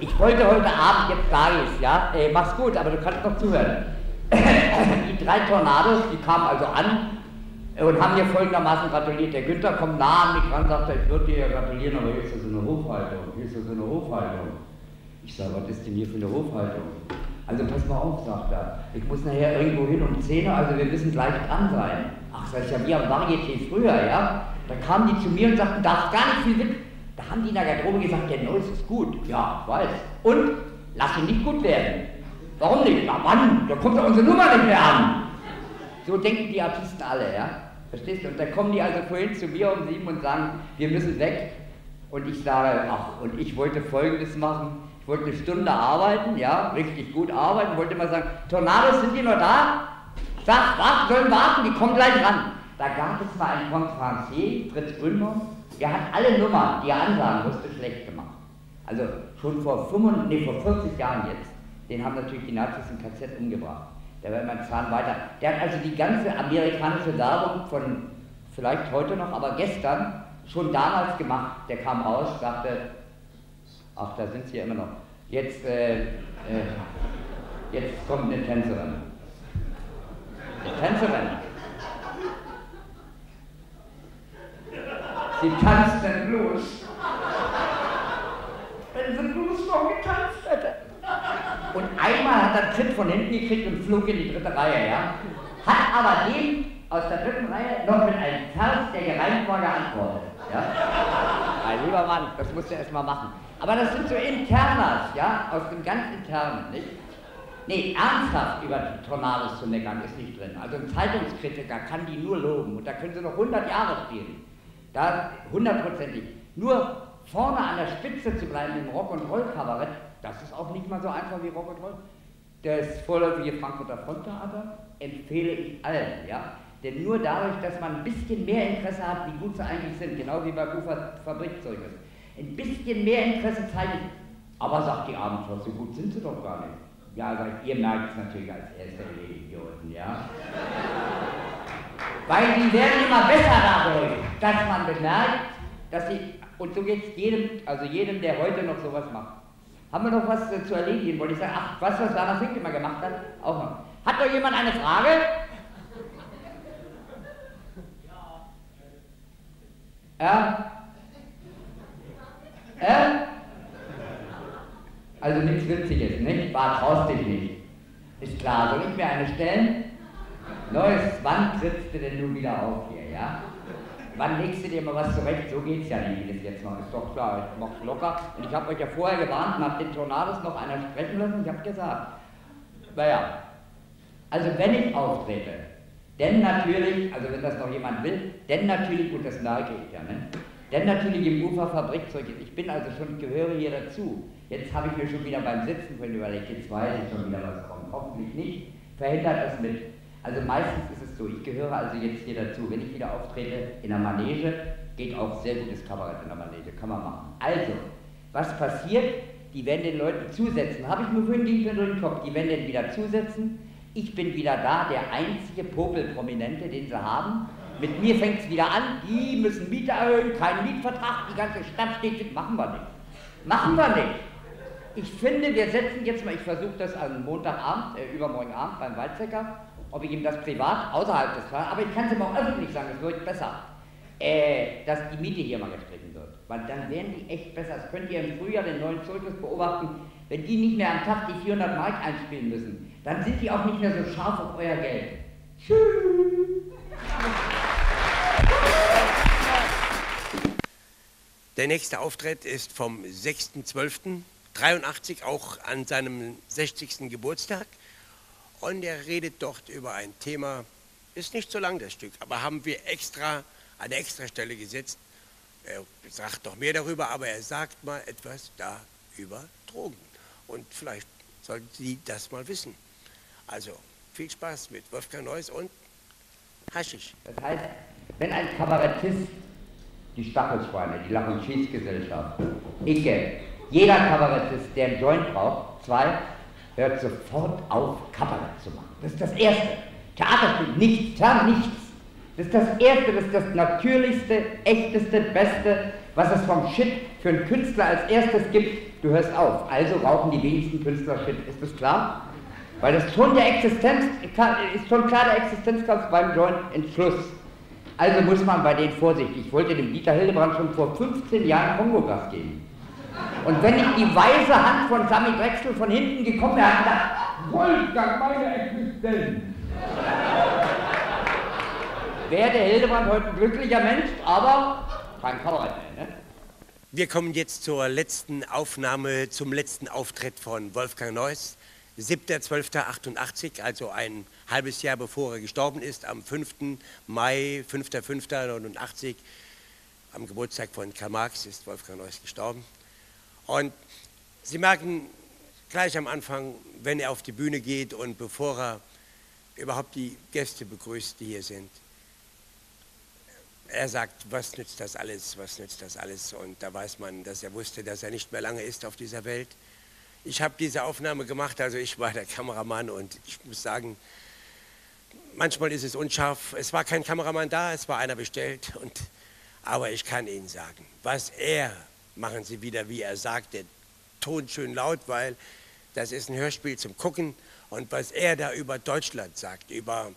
Ich wollte heute Abend, jetzt sage ich es, ja? Ey, mach's gut, aber du kannst noch zuhören. Die drei Tornados, die kamen also an und haben mir folgendermaßen gratuliert. Der Günther kommt nah an mich ran und sagt, ich würde dir gratulieren, aber hier ist das eine Hofhaltung, hier ist das eine Hofhaltung. Ich sage, was ist denn hier für eine Hofhaltung? Also pass mal auf, sagt er, ich muss nachher irgendwo hin um zehn, also wir müssen gleich dran sein. Ach, das ist ja wie am Varieté früher, ja? Da kamen die zu mir und sagten, darf gar nicht viel mit. Da haben die in der Garderobe gesagt, der Neues ist gut. Ja, ich weiß. Und lass ihn nicht gut werden. Warum nicht? Na Mann, da kommt doch unsere Nummer nicht mehr an. So denken die Artisten alle, ja? Verstehst du? Und dann kommen die also vorhin zu mir um sieben und sagen, wir müssen weg. Und ich sage, ach, und ich wollte Folgendes machen. Ich wollte eine Stunde arbeiten, ja, richtig gut arbeiten. Wollte mal sagen, Tornados, sind die noch da? Sag, sag, sollen warten, die kommen gleich ran. Da gab es mal einen Conférencier, Fritz Brünner, der hat alle Nummern, die er ansagen musste, schlecht gemacht. Also schon vor, fünfundvierzig, nee, vor vierzig Jahren jetzt. Den haben natürlich die Nazis im K Z umgebracht. Der war immer ein Zahn weiter. Der hat also die ganze amerikanische Werbung von, vielleicht heute noch, aber gestern, schon damals gemacht. Der kam raus, sagte, ach, da sind sie ja immer noch. Jetzt, äh, äh, jetzt kommt eine Tänzerin. Eine Tänzerin. Sie tanzt den Blues. Wenn sie Blues noch getanzt hätte. Und einmal hat er einen Tritt von hinten gekriegt und flog in die dritte Reihe, ja? Hat aber dem aus der dritten Reihe noch mit einem Vers, der gereimt war, geantwortet, ja? Mein lieber Mann, das musst du erst mal machen. Aber das sind so Internas, ja? Aus dem ganz Internen, nicht? Nee, ernsthaft über Tornados zu meckern ist nicht drin. Also ein Zeitungskritiker kann die nur loben und da können sie noch hundert Jahre spielen. Da hundertprozentig. Nur vorne an der Spitze zu bleiben im Rock- und Roll-Kabarett, das ist auch nicht mal so einfach wie Rock und Roll. Das vorläufige Frankfurter Fronttheater empfehle ich allen, ja. Denn nur dadurch, dass man ein bisschen mehr Interesse hat, wie gut sie eigentlich sind, genau wie bei Fabrikzeuges, ein bisschen mehr Interesse zeigen, aber sagt die Abendfrau, so gut sind sie doch gar nicht. Ja, sagt, ihr merkt es natürlich als erste Idioten, ja. Weil die werden immer besser dadurch, dass man bemerkt, dass sie, und so geht es jedem, also jedem, der heute noch sowas macht. Haben wir noch was äh, zu erledigen? Wollte ich sagen, ach, was, was Lana Fink immer gemacht hat? Auch noch. Hat doch jemand eine Frage? Ja. Ja? Ja? Also nichts Witziges, nicht? War traust dich nicht. Ist klar, soll ich mir eine stellen? Neues, wann trittst du denn nun wieder auf hier, ja? Wann legst du dir mal was zurecht? So geht's ja nicht jedes jetzt mal. Ist doch klar, ich mach's locker. Und ich habe euch ja vorher gewarnt, nach den Tornados noch einer sprechen lassen. Ich habe gesagt, naja, also wenn ich auftrete, denn natürlich, also wenn das noch jemand will, denn natürlich, und das merke ich ja, ne? Denn natürlich im Ufer Fabrikzeug ist. Ich bin also schon, gehöre hier dazu. Jetzt habe ich mir schon wieder beim Sitzen vorhin überlegt, jetzt weiß ich schon wieder, was kommt. Hoffentlich nicht. Verhindert es mit. Also meistens ist es so, ich gehöre also jetzt hier dazu, wenn ich wieder auftrete in der Manege, geht auch sehr gutes Kabarett in der Manege, kann man machen. Also, was passiert? Die werden den Leuten zusetzen, habe ich mir vorhin den durch den Kopf, die werden den wieder zusetzen, ich bin wieder da, der einzige Popelprominente, den sie haben, mit mir fängt es wieder an, die müssen Miete erhöhen, keinen Mietvertrag, die ganze Stadt steht, machen wir nicht, machen wir nicht. Ich finde, wir setzen jetzt mal, ich versuche das am Montagabend, äh, übermorgen Abend beim Weizsäcker, ob ich ihm das privat außerhalb des Falls, aber ich kann es ihm auch öffentlich sagen, das wird besser, äh, dass die Miete hier mal gestrichen wird. Weil dann werden die echt besser. Das könnt ihr im Frühjahr den neuen Zirkus beobachten. Wenn die nicht mehr am Tag die vierhundert Mark einspielen müssen, dann sind die auch nicht mehr so scharf auf euer Geld. Tschüss. Der nächste Auftritt ist vom sechsten zwölften dreiundachtzig, auch an seinem sechzigsten Geburtstag. Und er redet dort über ein Thema, ist nicht so lang das Stück, aber haben wir extra eine extra Stelle gesetzt. Er sagt noch mehr darüber, aber er sagt mal etwas da über Drogen. Und vielleicht sollten Sie das mal wissen. Also viel Spaß mit Wolfgang Neuss und Haschisch. Das heißt, wenn ein Kabarettist, die Stachelschweine, die Lach- und Schießgesellschaft, Icke, jeder Kabarettist, der einen Joint braucht, zwei, hört sofort auf, Kabarett zu machen. Das ist das Erste. Theaterstück, nichts, klar, nichts. Das ist das Erste, das ist das Natürlichste, Echteste, Beste, was es vom Shit für einen Künstler als Erstes gibt. Du hörst auf. Also rauchen die wenigsten Künstler Shit. Ist das klar? Weil das schon der Existenz, ist schon klar der Existenzkampf beim Joint Entschluss. Also muss man bei denen vorsichtig. Ich wollte dem Dieter Hildebrand schon vor fünfzehn Jahren Kongo-Gas geben. Und wenn ich die weiße Hand von Sami Drechsel von hinten gekommen wäre, habe ich gedacht, Wolfgang, meine Existenz. Wäre der Hildebrand heute ein glücklicher Mensch, aber kein Kabarett mehr, ne? Wir kommen jetzt zur letzten Aufnahme, zum letzten Auftritt von Wolfgang Neuss. siebter zwölfter achtundachtzig, also ein halbes Jahr bevor er gestorben ist, am fünften Mai, fünfter fünfter neunundachtzig. Am Geburtstag von Karl Marx ist Wolfgang Neuss gestorben. Und Sie merken gleich am Anfang, wenn er auf die Bühne geht und bevor er überhaupt die Gäste begrüßt, die hier sind, er sagt, was nützt das alles, was nützt das alles? Und da weiß man, dass er wusste, dass er nicht mehr lange ist auf dieser Welt. Ich habe diese Aufnahme gemacht, also ich war der Kameramann und ich muss sagen, manchmal ist es unscharf. Es war kein Kameramann da, es war einer bestellt. Und, aber ich kann Ihnen sagen, was er... Machen Sie wieder, wie er sagt, der Ton schön laut, weil das ist ein Hörspiel zum Gucken. Und was er da über Deutschland sagt, über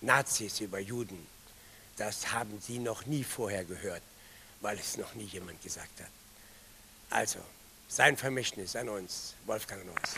Nazis, über Juden, das haben Sie noch nie vorher gehört, weil es noch nie jemand gesagt hat. Also, sein Vermächtnis an uns, Wolfgang Neuss.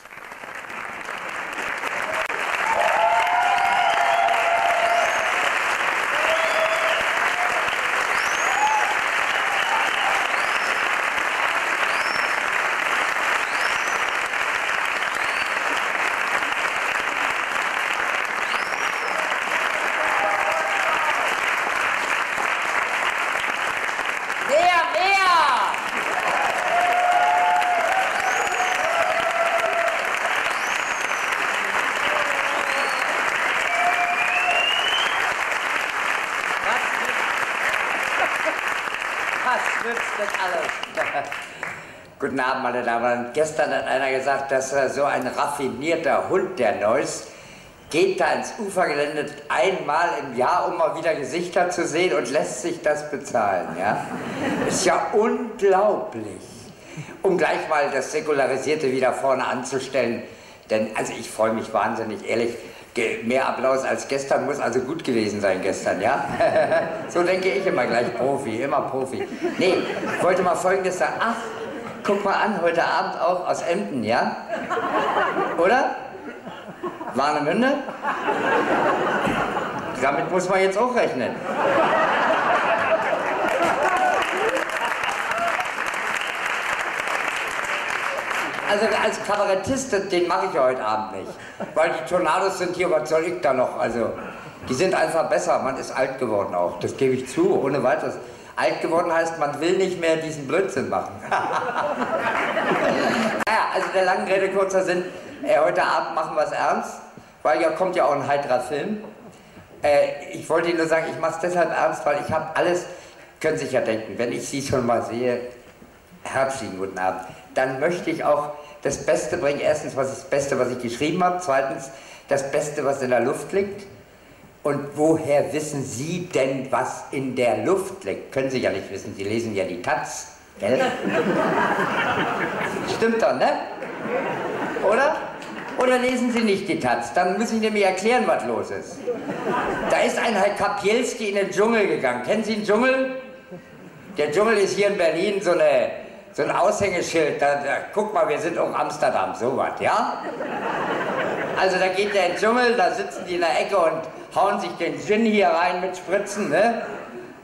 Was nützt das alles? Guten Abend, meine Damen. Gestern hat einer gesagt, dass so ein raffinierter Hund, der Neuss, geht da ins Ufergelände einmal im Jahr, um mal wieder Gesichter zu sehen, und lässt sich das bezahlen. Ja? Ist ja unglaublich. Um gleich mal das Säkularisierte wieder vorne anzustellen, denn also ich freue mich wahnsinnig, ehrlich. Mehr Applaus als gestern muss also gut gewesen sein gestern, ja? So denke ich immer gleich, Profi, immer Profi. Nee, ich wollte mal Folgendes sagen. Ach, guck mal an, heute Abend auch aus Emden, ja? Oder? Warnemünde? Damit muss man jetzt auch rechnen. Also als Kabarettist, den mache ich ja heute Abend nicht. Weil die Tornados sind hier, was soll ich da noch? Also, die sind einfach besser, man ist alt geworden auch, das gebe ich zu, ohne weiteres. Alt geworden heißt, man will nicht mehr diesen Blödsinn machen. Naja, also der langen Rede kurzer Sinn, äh, heute Abend machen wir es ernst, weil ja kommt ja auch ein heiterer Film. Äh, ich wollte Ihnen nur sagen, ich mache es deshalb ernst, weil ich habe alles, können Sie sich ja denken, wenn ich Sie schon mal sehe, herzlichen guten Abend. Dann möchte ich auch das Beste bringen. Erstens, was ist das Beste, was ich geschrieben habe. Zweitens, das Beste, was in der Luft liegt. Und woher wissen Sie denn, was in der Luft liegt? Können Sie ja nicht wissen, Sie lesen ja die Taz. Gell? Stimmt doch, ne? Oder? Oder lesen Sie nicht die Taz? Dann muss ich nämlich erklären, was los ist. Da ist ein Herr Kapielski in den Dschungel gegangen. Kennen Sie den Dschungel? Der Dschungel ist hier in Berlin so eine... So ein Aushängeschild, da, da, guck mal, wir sind auch Amsterdam, sowas, ja? Also da geht der in den Dschungel, da sitzen die in der Ecke und hauen sich den Gin hier rein mit Spritzen, ne?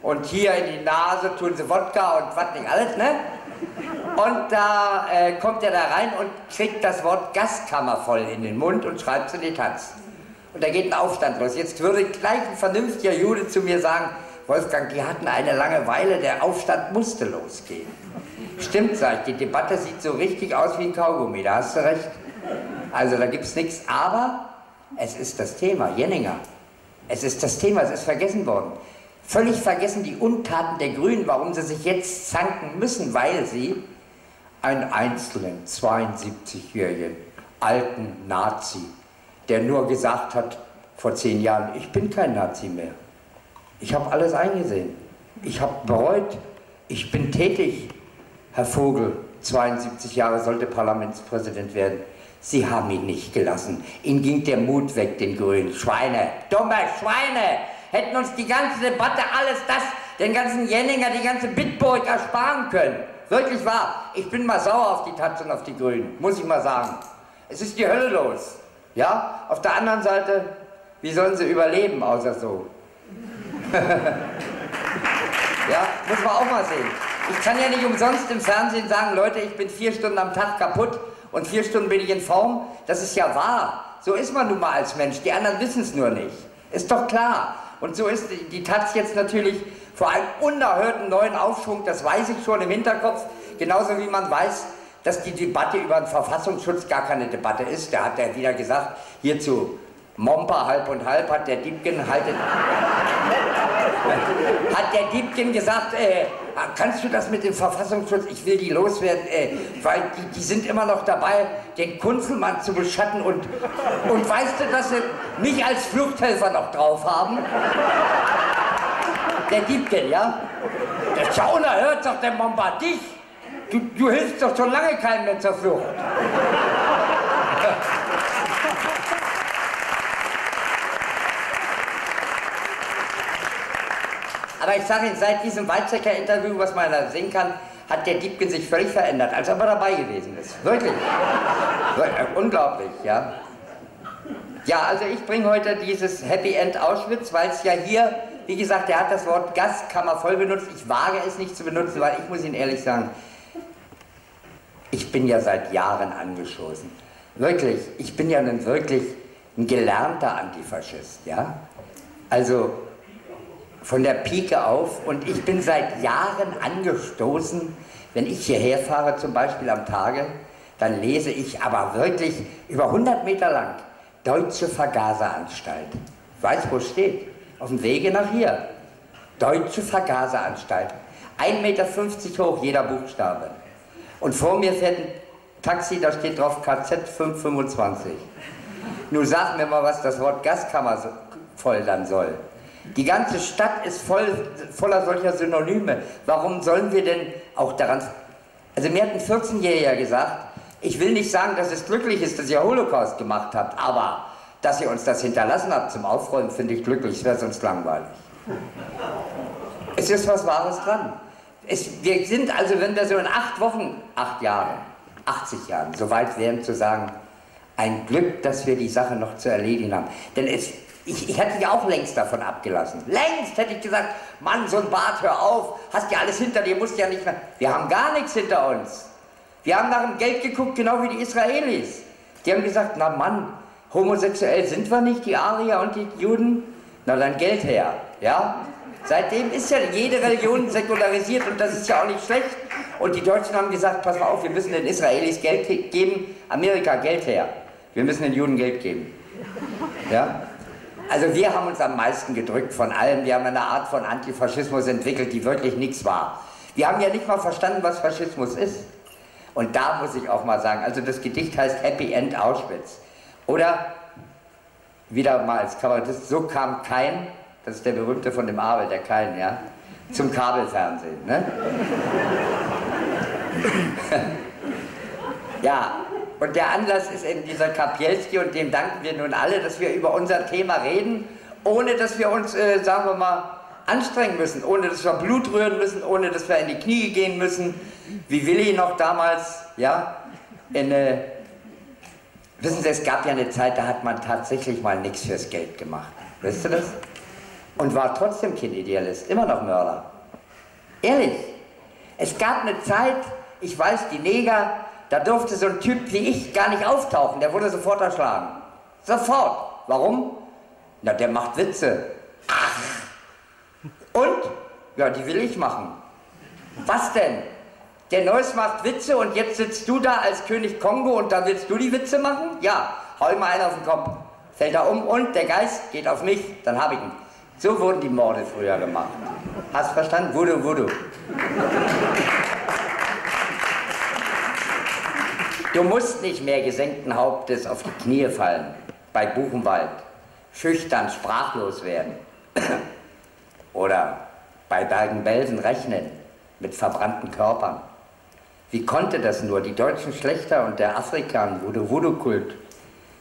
Und hier in die Nase tun sie Wodka und was nicht alles, ne? Und da äh, kommt er da rein und kriegt das Wort Gaskammer voll in den Mund und schreibt es in die Taz. Und da geht ein Aufstand los. Jetzt würde gleich ein vernünftiger Jude zu mir sagen, Wolfgang, die hatten eine Langeweile, der Aufstand musste losgehen. Stimmt, sag ich, die Debatte sieht so richtig aus wie ein Kaugummi, da hast du recht. Also da gibt's nichts, aber es ist das Thema, Jenninger. Es ist das Thema, es ist vergessen worden. Völlig vergessen die Untaten der Grünen, warum sie sich jetzt zanken müssen, weil sie einen einzelnen zweiundsiebzigjährigen alten Nazi, der nur gesagt hat vor zehn Jahren, ich bin kein Nazi mehr. Ich habe alles eingesehen. Ich habe bereut. Ich bin tätig. Herr Vogel, zweiundsiebzig Jahre, sollte Parlamentspräsident werden. Sie haben ihn nicht gelassen. Ihnen ging der Mut weg, den Grünen. Schweine, dumme Schweine, hätten uns die ganze Debatte, alles das, den ganzen Jenninger, die ganze Bitburg ersparen können. Wirklich wahr. Ich bin mal sauer auf die Taz und auf die Grünen, muss ich mal sagen. Es ist die Hölle los. Ja? Auf der anderen Seite, wie sollen sie überleben, außer so? Ja, muss man auch mal sehen. Ich kann ja nicht umsonst im Fernsehen sagen, Leute, ich bin vier Stunden am Tag kaputt und vier Stunden bin ich in Form. Das ist ja wahr. So ist man nun mal als Mensch. Die anderen wissen es nur nicht. Ist doch klar. Und so ist die Taz jetzt natürlich vor einem unerhörten neuen Aufschwung. Das weiß ich schon im Hinterkopf. Genauso wie man weiß, dass die Debatte über den Verfassungsschutz gar keine Debatte ist. Da hat er wieder gesagt, hierzu Momper halb und halb hat der Diebken haltet... Hat der Diebken gesagt, äh, kannst du das mit dem Verfassungsschutz, ich will die loswerden, äh, weil die, die sind immer noch dabei, den Kunzelmann zu beschatten und, und weißt du, dass sie mich als Fluchthelfer noch drauf haben? Der Diebken, ja? Der Schauner hört doch der Bomber dich. Du, du hilfst doch schon lange keinem mehr zur Flucht. Aber ich sage Ihnen, seit diesem Weizsäcker-Interview, was man da sehen kann, hat der Diebken sich völlig verändert, als er aber dabei gewesen ist. Wirklich. Unglaublich, ja. Ja, also ich bringe heute dieses Happy End Auschwitz, weil es ja hier, wie gesagt, der hat das Wort Gaskammer voll benutzt. Ich wage es nicht zu benutzen, weil ich muss Ihnen ehrlich sagen, ich bin ja seit Jahren angeschossen. Wirklich, ich bin ja nun wirklich ein gelernter Antifaschist, ja. Also... von der Pike auf, und ich bin seit Jahren angestoßen, wenn ich hierher fahre zum Beispiel am Tage, dann lese ich aber wirklich über hundert Meter lang Deutsche Vergaseranstalt. Weiß, wo es steht? Auf dem Wege nach hier. Deutsche Vergaseranstalt. ein Meter fünfzig hoch, jeder Buchstabe. Und vor mir fährt ein Taxi, da steht drauf K Z fünf fünfundzwanzig. Nun sag mir mal, was das Wort Gaskammer so foltern soll. Die ganze Stadt ist voll, voller solcher Synonyme. Warum sollen wir denn auch daran... Also mir hat ein vierzehnjähriger gesagt, ich will nicht sagen, dass es glücklich ist, dass ihr Holocaust gemacht habt, aber dass ihr uns das hinterlassen habt zum Aufräumen, finde ich glücklich, es wäre sonst langweilig. Es ist was Wahres dran. Es, wir sind also, wenn wir so in acht Wochen, acht Jahren, achtzig Jahren, so weit wären zu sagen, ein Glück, dass wir die Sache noch zu erledigen haben. Denn es... Ich, ich hätte mich auch längst davon abgelassen. Längst hätte ich gesagt, Mann, so ein Bart, hör auf, hast ja alles hinter dir, musst ja nicht mehr... Wir haben gar nichts hinter uns. Wir haben nach dem Geld geguckt, genau wie die Israelis. Die haben gesagt, na Mann, homosexuell sind wir nicht, die Arier und die Juden? Na dann Geld her, ja? Seitdem ist ja jede Religion säkularisiert und das ist ja auch nicht schlecht. Und die Deutschen haben gesagt, pass mal auf, wir müssen den Israelis Geld geben, Amerika Geld her. Wir müssen den Juden Geld geben, ja? Also wir haben uns am meisten gedrückt von allem. Wir haben eine Art von Antifaschismus entwickelt, die wirklich nichts war. Wir haben ja nicht mal verstanden, was Faschismus ist. Und da muss ich auch mal sagen, also das Gedicht heißt Happy End Auschwitz. Oder, wieder mal als Kabarettist, so kam Keim, das ist der berühmte von dem Abel, der Keim, ja, zum Kabelfernsehen, ne? Ja. Und der Anlass ist eben dieser Kapielski und dem danken wir nun alle, dass wir über unser Thema reden, ohne dass wir uns, äh, sagen wir mal, anstrengen müssen, ohne dass wir Blut rühren müssen, ohne dass wir in die Knie gehen müssen, wie Willi noch damals, ja, in, äh, wissen Sie, es gab ja eine Zeit, da hat man tatsächlich mal nichts fürs Geld gemacht, wisst ihr das? Und war trotzdem kein Idealist, immer noch Mörder. Ehrlich, es gab eine Zeit, ich weiß, die Neger, da durfte so ein Typ wie ich gar nicht auftauchen, der wurde sofort erschlagen. Sofort. Warum? Na, der macht Witze. Ach! Und? Ja, die will ich machen. Was denn? Der Neuss macht Witze und jetzt sitzt du da als König Kongo und da willst du die Witze machen? Ja, hau ihm mal einen auf den Kopf. Fällt er um und der Geist geht auf mich, dann hab ich ihn. So wurden die Morde früher gemacht. Hast verstanden? Voodoo, Voodoo. Du musst nicht mehr gesenkten Hauptes auf die Knie fallen, bei Buchenwald, schüchtern, sprachlos werden oder bei Bergen-Belsen rechnen mit verbrannten Körpern. Wie konnte das nur? Die deutschen Schlechter und der Afrikaner, Voodoo-Voodoo-Kult,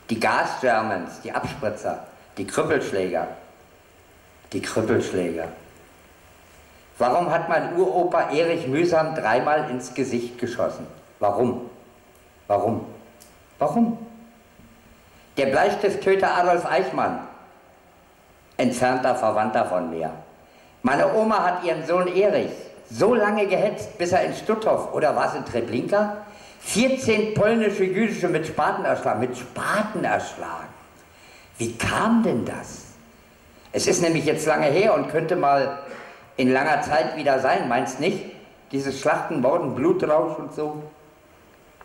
die Gas-Germans, die Abspritzer, die Krüppelschläger, die Krüppelschläger. Warum hat mein Uropa Erich Mühsam dreimal ins Gesicht geschossen? Warum? Warum? Warum? Der Bleistifttöter Adolf Eichmann, entfernter Verwandter von mir. Meine Oma hat ihren Sohn Erich so lange gehetzt, bis er in Stutthof, oder war es in Treblinka, vierzehn polnische Jüdische mit Spaten erschlagen. Mit Spaten erschlagen. Wie kam denn das? Es ist nämlich jetzt lange her und könnte mal in langer Zeit wieder sein, meinst nicht? Dieses Schlachten, Morden, Blutrausch und so.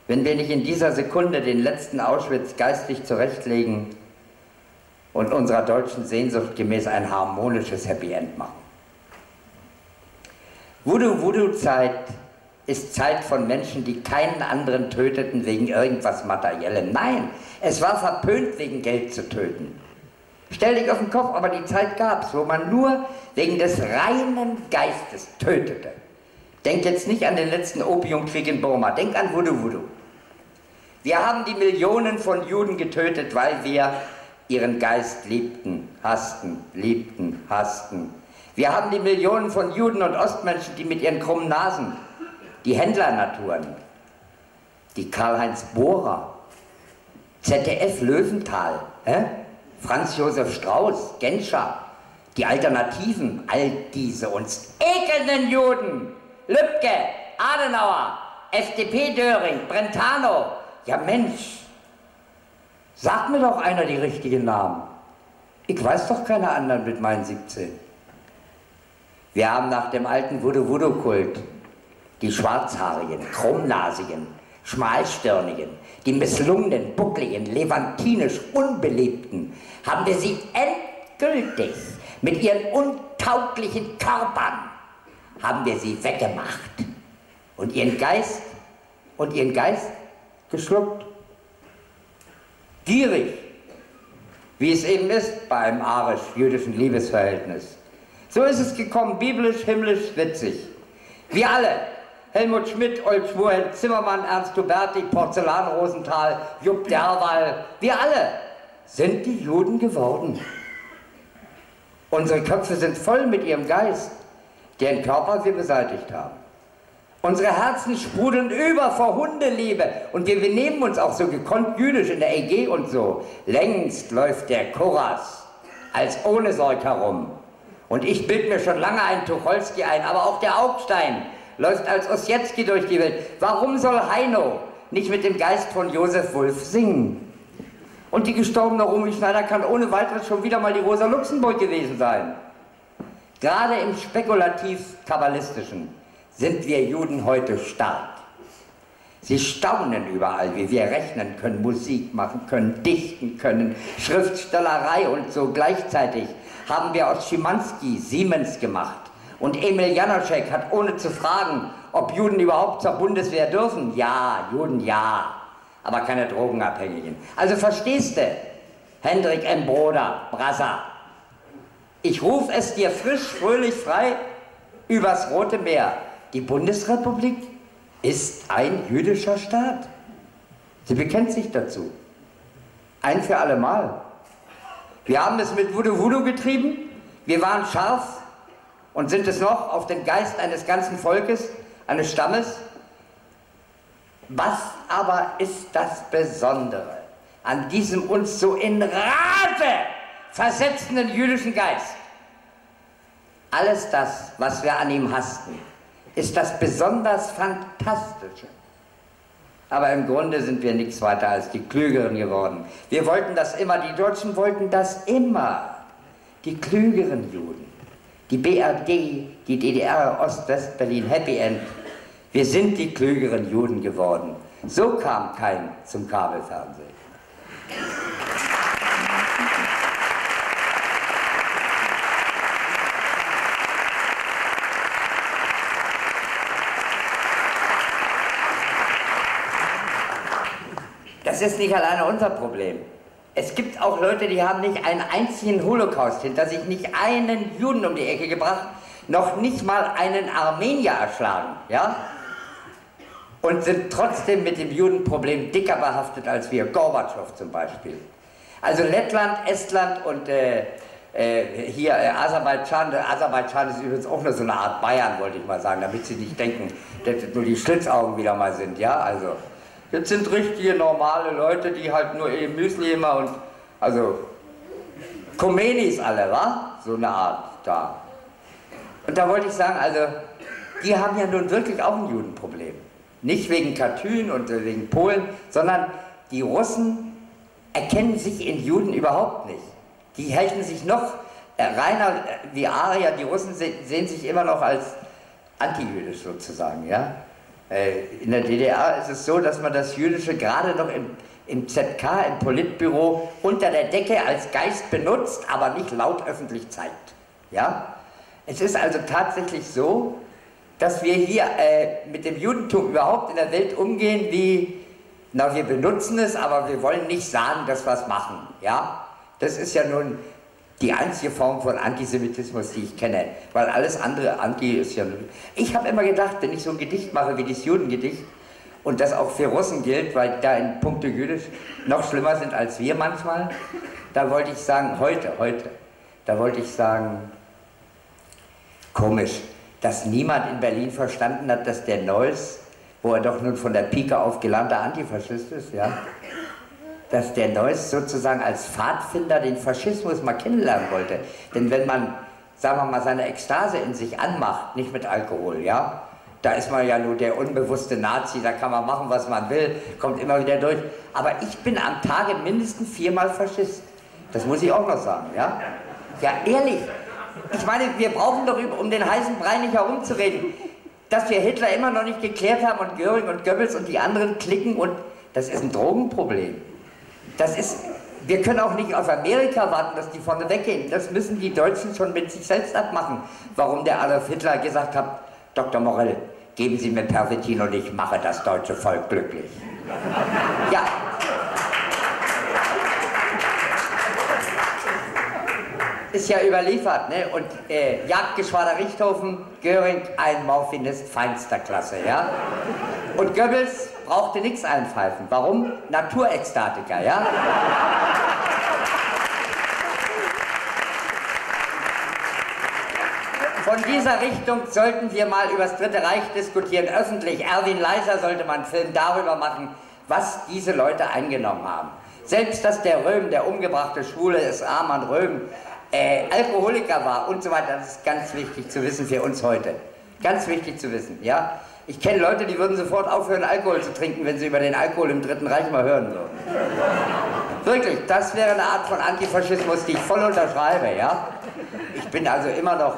Wenn wir nicht in dieser Sekunde den letzten Auschwitz geistig zurechtlegen und unserer deutschen Sehnsucht gemäß ein harmonisches Happy End machen. Voodoo-Voodoo-Zeit ist Zeit von Menschen, die keinen anderen töteten wegen irgendwas Materiellem. Nein, es war verpönt, wegen Geld zu töten. Stell dich auf den Kopf, aber die Zeit gab es, wo man nur wegen des reinen Geistes tötete. Denk jetzt nicht an den letzten Opiumkrieg in Burma, denk an Voodoo Voodoo. Wir haben die Millionen von Juden getötet, weil wir ihren Geist liebten, hassten, liebten, hassten. Wir haben die Millionen von Juden und Ostmenschen, die mit ihren krummen Nasen, die Händlernaturen, die Karl-Heinz Bohrer, Z D F Löwenthal, äh? Franz Josef Strauß, Genscher, die Alternativen, all diese uns ekelnden Juden, Lübcke, Adenauer, F D P-Döring, Brentano. Ja Mensch, sag mir doch einer die richtigen Namen. Ich weiß doch keine anderen mit meinen siebzehn. Wir haben nach dem alten Voodoo-Voodoo-Kult die Schwarzhaarigen, Krummnasigen, Schmalstirnigen, die misslungenen, buckligen, levantinisch Unbeliebten, haben wir sie endgültig mit ihren untauglichen Körpern haben wir sie weggemacht und ihren Geist und ihren Geist geschluckt. Gierig, wie es eben ist beim arisch-jüdischen Liebesverhältnis. So ist es gekommen, biblisch, himmlisch, witzig. Wir alle, Helmut Schmidt, Ulf Schmuel, Zimmermann, Ernst Huberti, Porzellan Rosenthal, Jupp Derwal, wir alle sind die Juden geworden. Unsere Köpfe sind voll mit ihrem Geist, deren Körper wir beseitigt haben. Unsere Herzen sprudeln über vor Hundeliebe und wir benehmen uns auch so gekonnt jüdisch in der E G und so. Längst läuft der Koras als ohne Sorg herum. Und ich bild mir schon lange einen Tucholsky ein, aber auch der Augstein läuft als Ossietzky durch die Welt. Warum soll Heino nicht mit dem Geist von Josef Wolf singen? Und die gestorbene Romy Schneider kann ohne weiteres schon wieder mal die Rosa Luxemburg gewesen sein. Gerade im spekulativ-kabbalistischen sind wir Juden heute stark. Sie staunen überall, wie wir rechnen können, Musik machen können, dichten können, Schriftstellerei und so. Gleichzeitig haben wir aus Schimanski Siemens gemacht. Und Emil Janoschek hat, ohne zu fragen, ob Juden überhaupt zur Bundeswehr dürfen, ja, Juden ja, aber keine Drogenabhängigen. Also verstehst du, Hendrik M. Broder, Brasser, ich rufe es dir frisch, fröhlich, frei übers Rote Meer. Die Bundesrepublik ist ein jüdischer Staat. Sie bekennt sich dazu. Ein für alle Mal. Wir haben es mit Voodoo-Voodoo getrieben. Wir waren scharf und sind es noch auf den Geist eines ganzen Volkes, eines Stammes. Was aber ist das Besondere an diesem uns so in Rage versetzenden jüdischen Geist? Alles das, was wir an ihm hassten, ist das besonders Fantastische. Aber im Grunde sind wir nichts weiter als die Klügeren geworden. Wir wollten das immer, die Deutschen wollten das immer. Die klügeren Juden, die B R D, die D D R, Ost-West-Berlin, Happy End. Wir sind die klügeren Juden geworden. So kam kein zum Kabelfernsehen. Das ist nicht alleine unser Problem. Es gibt auch Leute, die haben nicht einen einzigen Holocaust hinter sich, nicht einen Juden um die Ecke gebracht, noch nicht mal einen Armenier erschlagen, ja? Und sind trotzdem mit dem Judenproblem dicker behaftet als wir, Gorbatschow zum Beispiel. Also Lettland, Estland und äh, äh, hier äh, Aserbaidschan, Aserbaidschan ist übrigens auch nur so eine Art Bayern, wollte ich mal sagen, damit Sie nicht denken, dass nur die Schlitzaugen wieder mal sind, ja, also. Das sind richtige, normale Leute, die halt nur ihr Müsli immer und, also, Komenis alle, wa? So eine Art da. Und da wollte ich sagen, also, die haben ja nun wirklich auch ein Judenproblem. Nicht wegen Katyn und wegen Polen, sondern die Russen erkennen sich in Juden überhaupt nicht. Die halten sich noch reiner wie Arier, die Russen sehen sich immer noch als antijüdisch sozusagen, ja? In der D D R ist es so, dass man das Jüdische gerade noch im, im Z K, im Politbüro, unter der Decke als Geist benutzt, aber nicht laut öffentlich zeigt. Ja? Es ist also tatsächlich so, dass wir hier äh, mit dem Judentum überhaupt in der Welt umgehen wie, na, wir benutzen es, aber wir wollen nicht sagen, dass wir es machen. Ja? Das ist ja nun die einzige Form von Antisemitismus, die ich kenne, weil alles andere Anti ist ja... Ich habe immer gedacht, wenn ich so ein Gedicht mache wie das Judengedicht und das auch für Russen gilt, weil da in puncto jüdisch noch schlimmer sind als wir manchmal, da wollte ich sagen, heute, heute, da wollte ich sagen, komisch, dass niemand in Berlin verstanden hat, dass der Neuss, wo er doch nun von der Pike auf gelernter Antifaschist ist, ja, dass der Neuss sozusagen als Pfadfinder den Faschismus mal kennenlernen wollte. Denn wenn man, sagen wir mal, seine Ekstase in sich anmacht, nicht mit Alkohol, ja, da ist man ja nur der unbewusste Nazi, da kann man machen, was man will, kommt immer wieder durch. Aber ich bin am Tage mindestens viermal Faschist. Das muss ich auch noch sagen, ja? Ja, ehrlich. Ich meine, wir brauchen doch, um den heißen Brei nicht herumzureden, dass wir Hitler immer noch nicht geklärt haben und Göring und Goebbels und die anderen klicken und das ist ein Drogenproblem. Das ist, wir können auch nicht auf Amerika warten, dass die vorne weggehen. Das müssen die Deutschen schon mit sich selbst abmachen, warum der Adolf Hitler gesagt hat, Doktor Morell, geben Sie mir Pervitin und ich mache das deutsche Volk glücklich. Ja. Ist ja überliefert, ne? Und äh, Jagdgeschwader Richthofen, Göring, ein Morphinist feinster Klasse, ja? Und Goebbels brauchte nichts einpfeifen. Warum? Naturextatiker, ja? Von dieser Richtung sollten wir mal über das Dritte Reich diskutieren, öffentlich. Erwin Leiser sollte man einen Film darüber machen, was diese Leute eingenommen haben. Selbst, dass der Röhm, der umgebrachte Schwule ist, Arman Röhm, äh, Alkoholiker war und so weiter, das ist ganz wichtig zu wissen für uns heute. Ganz wichtig zu wissen, ja? Ich kenne Leute, die würden sofort aufhören, Alkohol zu trinken, wenn sie über den Alkohol im Dritten Reich mal hören würden. Wirklich, das wäre eine Art von Antifaschismus, die ich voll unterschreibe, ja? Ich bin also immer noch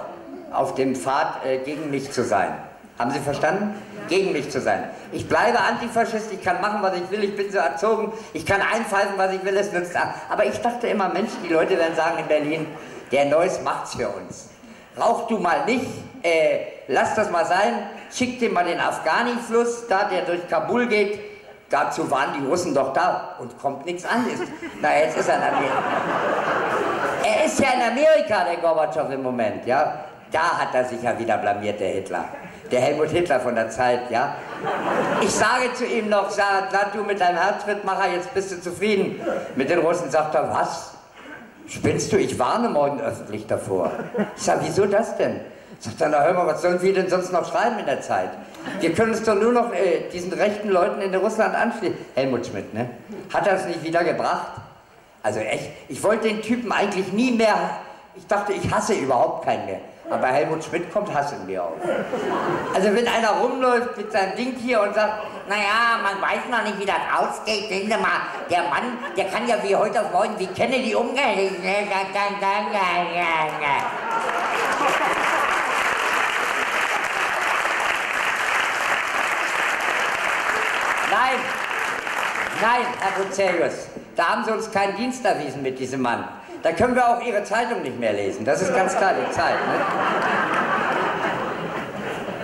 auf dem Pfad, äh, gegen mich zu sein. Haben Sie verstanden? Ja. Gegen mich zu sein. Ich bleibe Antifaschist, ich kann machen, was ich will, ich bin so erzogen, ich kann einpfeifen, was ich will, es nützt ab. Aber ich dachte immer, Mensch, die Leute werden sagen in Berlin, der Neuss macht's für uns. Rauch du mal nicht, äh, lass das mal sein, schick dir mal den Afghani-Fluss, da der durch Kabul geht, dazu waren die Russen doch da und kommt nichts an. Ist, na, jetzt ist er in Amerika. Er ist ja in Amerika, der Gorbatschow im Moment, ja. Da hat er sich ja wieder blamiert, der Hitler. Der Helmut Hitler von der Zeit, ja? Ich sage zu ihm noch, sag, du mit deinem Herzschrittmacher, jetzt bist du zufrieden. Mit den Russen sagt er, was? Spinnst du? Ich warne morgen öffentlich davor. Ich sage, wieso das denn? Sagt er, na hör mal, was sollen wir denn sonst noch schreiben in der Zeit? Wir können uns doch nur noch äh, diesen rechten Leuten in Russland anschließen. Helmut Schmidt, ne? Hat er es nicht wieder gebracht? Also echt, ich wollte den Typen eigentlich nie mehr, ich dachte, ich hasse überhaupt keinen mehr. Aber Helmut Schmidt kommt Hass in mir auf. Also wenn einer rumläuft mit seinem Ding hier und sagt, naja, man weiß noch nicht, wie das ausgeht, denken Sie mal, der Mann, der kann ja wie heute auf morgen wie Kennedy umgehen. Nein, nein, Herr Bucerius, da haben Sie uns keinen Dienst erwiesen mit diesem Mann. Da können wir auch Ihre Zeitung nicht mehr lesen, das ist ganz klar die Zeit, ne?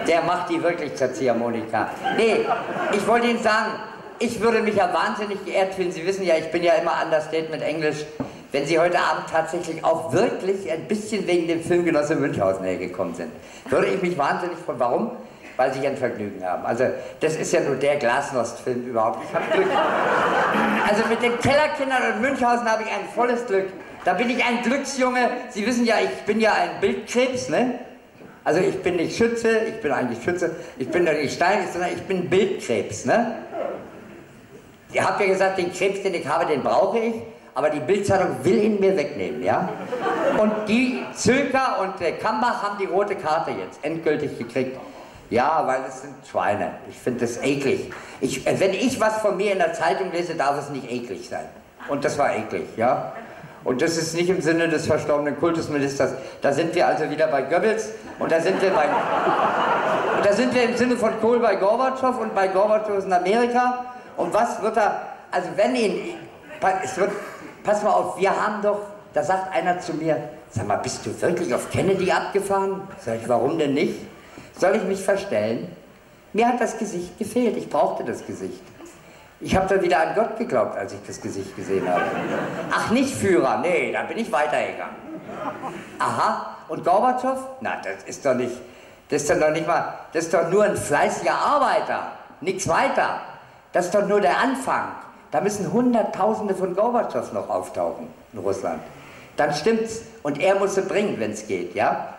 Der macht die wirklich zur Ziehharmonika. Nee, ich wollte Ihnen sagen, ich würde mich ja wahnsinnig geehrt fühlen, Sie wissen ja, ich bin ja immer understatement Englisch, wenn Sie heute Abend tatsächlich auch wirklich ein bisschen wegen dem Filmgenosse Münchhausen hergekommen sind. Würde ich mich wahnsinnig freuen. Warum? Weil Sie ein Vergnügen haben. Also das ist ja nur der Glasnost-Film überhaupt. Ich habe Glück. Also mit den Kellerkindern und Münchhausen habe ich ein volles Glück. Da bin ich ein Glücksjunge. Sie wissen ja, ich bin ja ein Bildkrebs, ne? Also ich bin nicht Schütze, ich bin eigentlich Schütze, ich bin ja nicht Stein, sondern ich bin Bildkrebs, ne? Ihr habt ja gesagt, den Krebs, den ich habe, den brauche ich, aber die Bildzeitung will ihn mir wegnehmen, ja? Und die Zülker und äh, Kambach haben die rote Karte jetzt endgültig gekriegt. Ja, weil es sind Schweine. Ich finde das eklig. Ich, äh, wenn ich was von mir in der Zeitung lese, darf es nicht eklig sein. Und das war eklig, ja? Und das ist nicht im Sinne des verstorbenen Kultusministers. Da sind wir also wieder bei Goebbels und da sind wir, bei, und da sind wir im Sinne von Kohl bei Gorbatschow und bei Gorbatschow ist in Amerika. Und was wird da, also wenn ihn, es wird, pass mal auf, wir haben doch, da sagt einer zu mir, sag mal, bist du wirklich auf Kennedy abgefahren? Sag ich, warum denn nicht? Soll ich mich verstellen? Mir hat das Gesicht gefehlt, ich brauchte das Gesicht. Ich habe dann wieder an Gott geglaubt, als ich das Gesicht gesehen habe. Ach, nicht Führer, nee, da bin ich weitergegangen. Aha, und Gorbatschow? Na, das ist doch nicht, das ist doch noch nicht mal, das ist doch nur ein fleißiger Arbeiter, nichts weiter. Das ist doch nur der Anfang. Da müssen Hunderttausende von Gorbatschows noch auftauchen in Russland. Dann stimmt's und er muss sie bringen, wenn es geht, ja?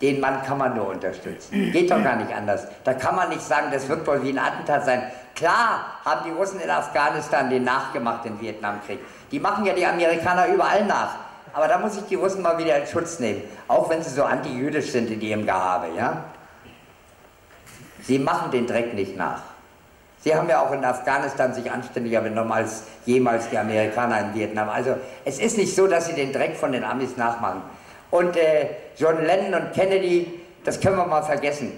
Den Mann kann man nur unterstützen. Geht doch gar nicht anders. Da kann man nicht sagen, das wird wohl wie ein Attentat sein. Klar haben die Russen in Afghanistan den nachgemacht, den Vietnamkrieg. Die machen ja die Amerikaner überall nach. Aber da muss ich die Russen mal wieder in Schutz nehmen. Auch wenn sie so antijüdisch sind in ihrem Gehabe, ja? Sie machen den Dreck nicht nach. Sie haben ja auch in Afghanistan sich anständiger benommen als jemals die Amerikaner in Vietnam. Also es ist nicht so, dass sie den Dreck von den Amis nachmachen. Und äh, John Lennon und Kennedy, das können wir mal vergessen.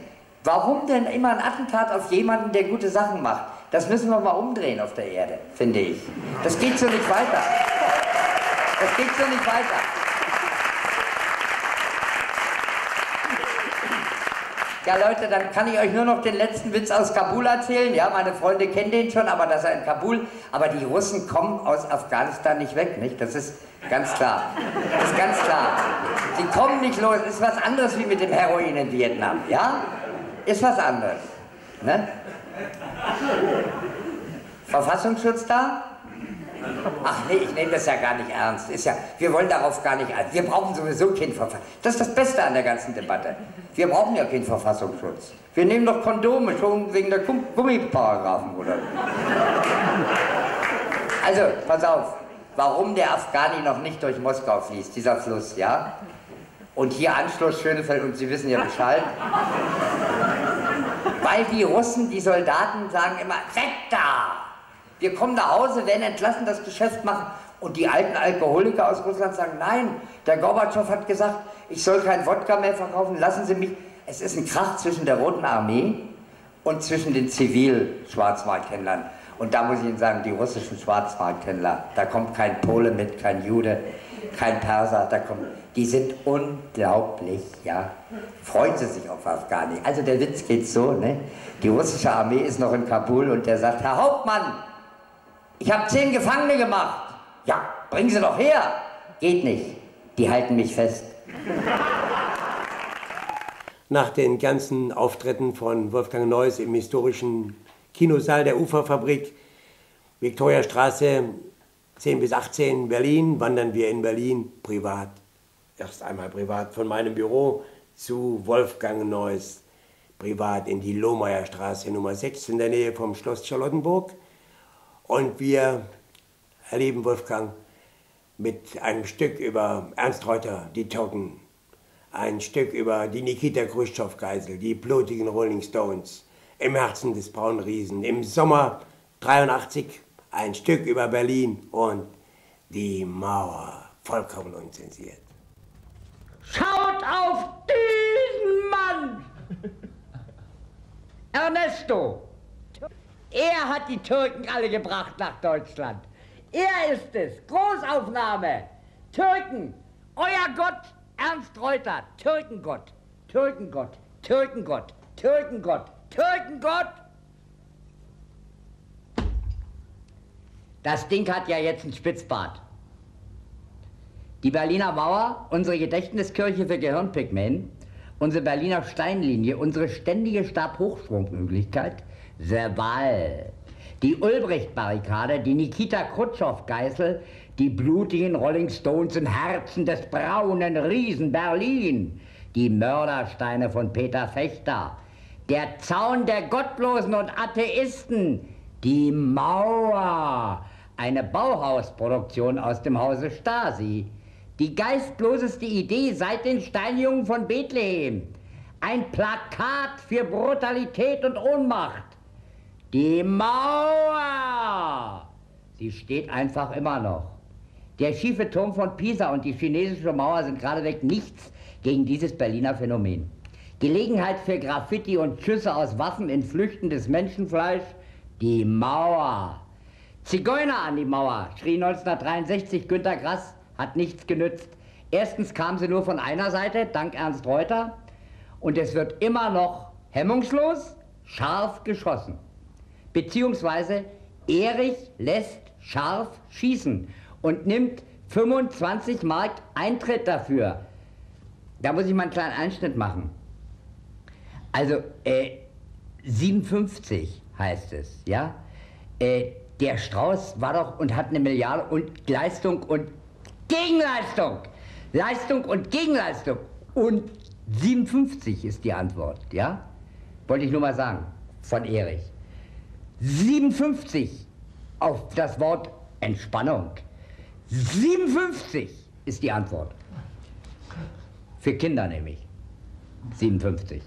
Warum denn immer ein Attentat auf jemanden, der gute Sachen macht? Das müssen wir mal umdrehen auf der Erde, finde ich. Das geht so nicht weiter. Das geht so nicht weiter. Ja, Leute, dann kann ich euch nur noch den letzten Witz aus Kabul erzählen. Ja, meine Freunde kennen den schon, aber das ist in Kabul. Aber die Russen kommen aus Afghanistan nicht weg, nicht? Das ist ganz klar. Das ist ganz klar. Die kommen nicht los. Ist was anderes wie mit dem Heroin in Vietnam, ja? Ist was anderes, ne? Verfassungsschutz da? Ach nee, ich nehme das ja gar nicht ernst. Ist ja, wir wollen darauf gar nicht ernst. Wir brauchen sowieso keinen Verfassungsschutz. Das ist das Beste an der ganzen Debatte. Wir brauchen ja keinen Verfassungsschutz. Wir nehmen doch Kondome schon wegen der Gummiparagraphen, oder? Also, pass auf, warum der Afghani noch nicht durch Moskau fließt, dieser Fluss, ja? Und hier Anschluss Schönefeld, und Sie wissen ja Bescheid. Weil die Russen, die Soldaten sagen immer, weg da! Wir kommen nach Hause, werden entlassen, das Geschäft machen. Und die alten Alkoholiker aus Russland sagen, nein, der Gorbatschow hat gesagt, ich soll kein Wodka mehr verkaufen, lassen Sie mich. Es ist ein Krach zwischen der Roten Armee und zwischen den Zivil-Schwarzmarkthändlern. Und da muss ich Ihnen sagen, die russischen Schwarzmarkthändler, da kommt kein Pole mit, kein Jude, kein Perser, da kommt, die sind unglaublich, ja. Freuen Sie sich auf Afghani. Also der Witz geht so, ne? Die russische Armee ist noch in Kabul und der sagt, Herr Hauptmann, ich habe zehn Gefangene gemacht. Ja, bringen Sie doch her. Geht nicht. Die halten mich fest. Nach den ganzen Auftritten von Wolfgang Neuss im historischen Kinosaal der Uferfabrik, Viktoriastraße zehn bis achtzehn, Berlin, wandern wir in Berlin privat. Erst einmal privat von meinem Büro zu Wolfgang Neuss. Privat in die Lohmeierstraße Nummer sechs in der Nähe vom Schloss Charlottenburg. Und wir erleben Wolfgang mit einem Stück über Ernst Reuter, die Türken, ein Stück über die Nikita Chruschtschow-Geisel, die blutigen Rolling Stones, im Herzen des braunen Riesen, im Sommer dreiundachtzig, ein Stück über Berlin und die Mauer, vollkommen unzensiert. Schaut auf diesen Mann! Ernesto! Er hat die Türken alle gebracht nach Deutschland. Er ist es. Großaufnahme. Türken. Euer Gott. Ernst Reuter. Türkengott. Türkengott. Türkengott. Türkengott. Türkengott. Das Ding hat ja jetzt einen Spitzbart. Die Berliner Mauer, unsere Gedächtniskirche für Gehirnpygmäen, unsere Berliner Steinlinie, unsere ständige Stabhochsprungmöglichkeit, Verbal. Die Ulbricht-Barrikade, die Nikita Chruschtschow-Geißel, die blutigen Rolling Stones im Herzen des braunen Riesen Berlin, die Mördersteine von Peter Fechter, der Zaun der Gottlosen und Atheisten, die Mauer, eine Bauhausproduktion aus dem Hause Stasi, die geistloseste Idee seit den Steinjungen von Bethlehem, ein Plakat für Brutalität und Ohnmacht. Die Mauer! Sie steht einfach immer noch. Der schiefe Turm von Pisa und die chinesische Mauer sind geradewegs nichts gegen dieses Berliner Phänomen. Gelegenheit für Graffiti und Schüsse aus Waffen in flüchtendes Menschenfleisch. Die Mauer! Zigeuner an die Mauer, schrie neunzehnhundertdreiundsechzig Günter Grass, hat nichts genützt. Erstens kam sie nur von einer Seite, dank Ernst Reuter, und es wird immer noch hemmungslos, scharf geschossen. Beziehungsweise Erich lässt scharf schießen und nimmt fünfundzwanzig Mark Eintritt dafür. Da muss ich mal einen kleinen Einschnitt machen. Also, äh, siebenundfünfzig heißt es, ja? Äh, der Strauß war doch und hat eine Milliarde und Leistung und Gegenleistung. Leistung und Gegenleistung. Und siebenundfünfzig ist die Antwort, ja? Wollte ich nur mal sagen, von Erich. siebenundfünfzig auf das Wort Entspannung. siebenundfünfzig ist die Antwort. Für Kinder nämlich. siebenundfünfzig.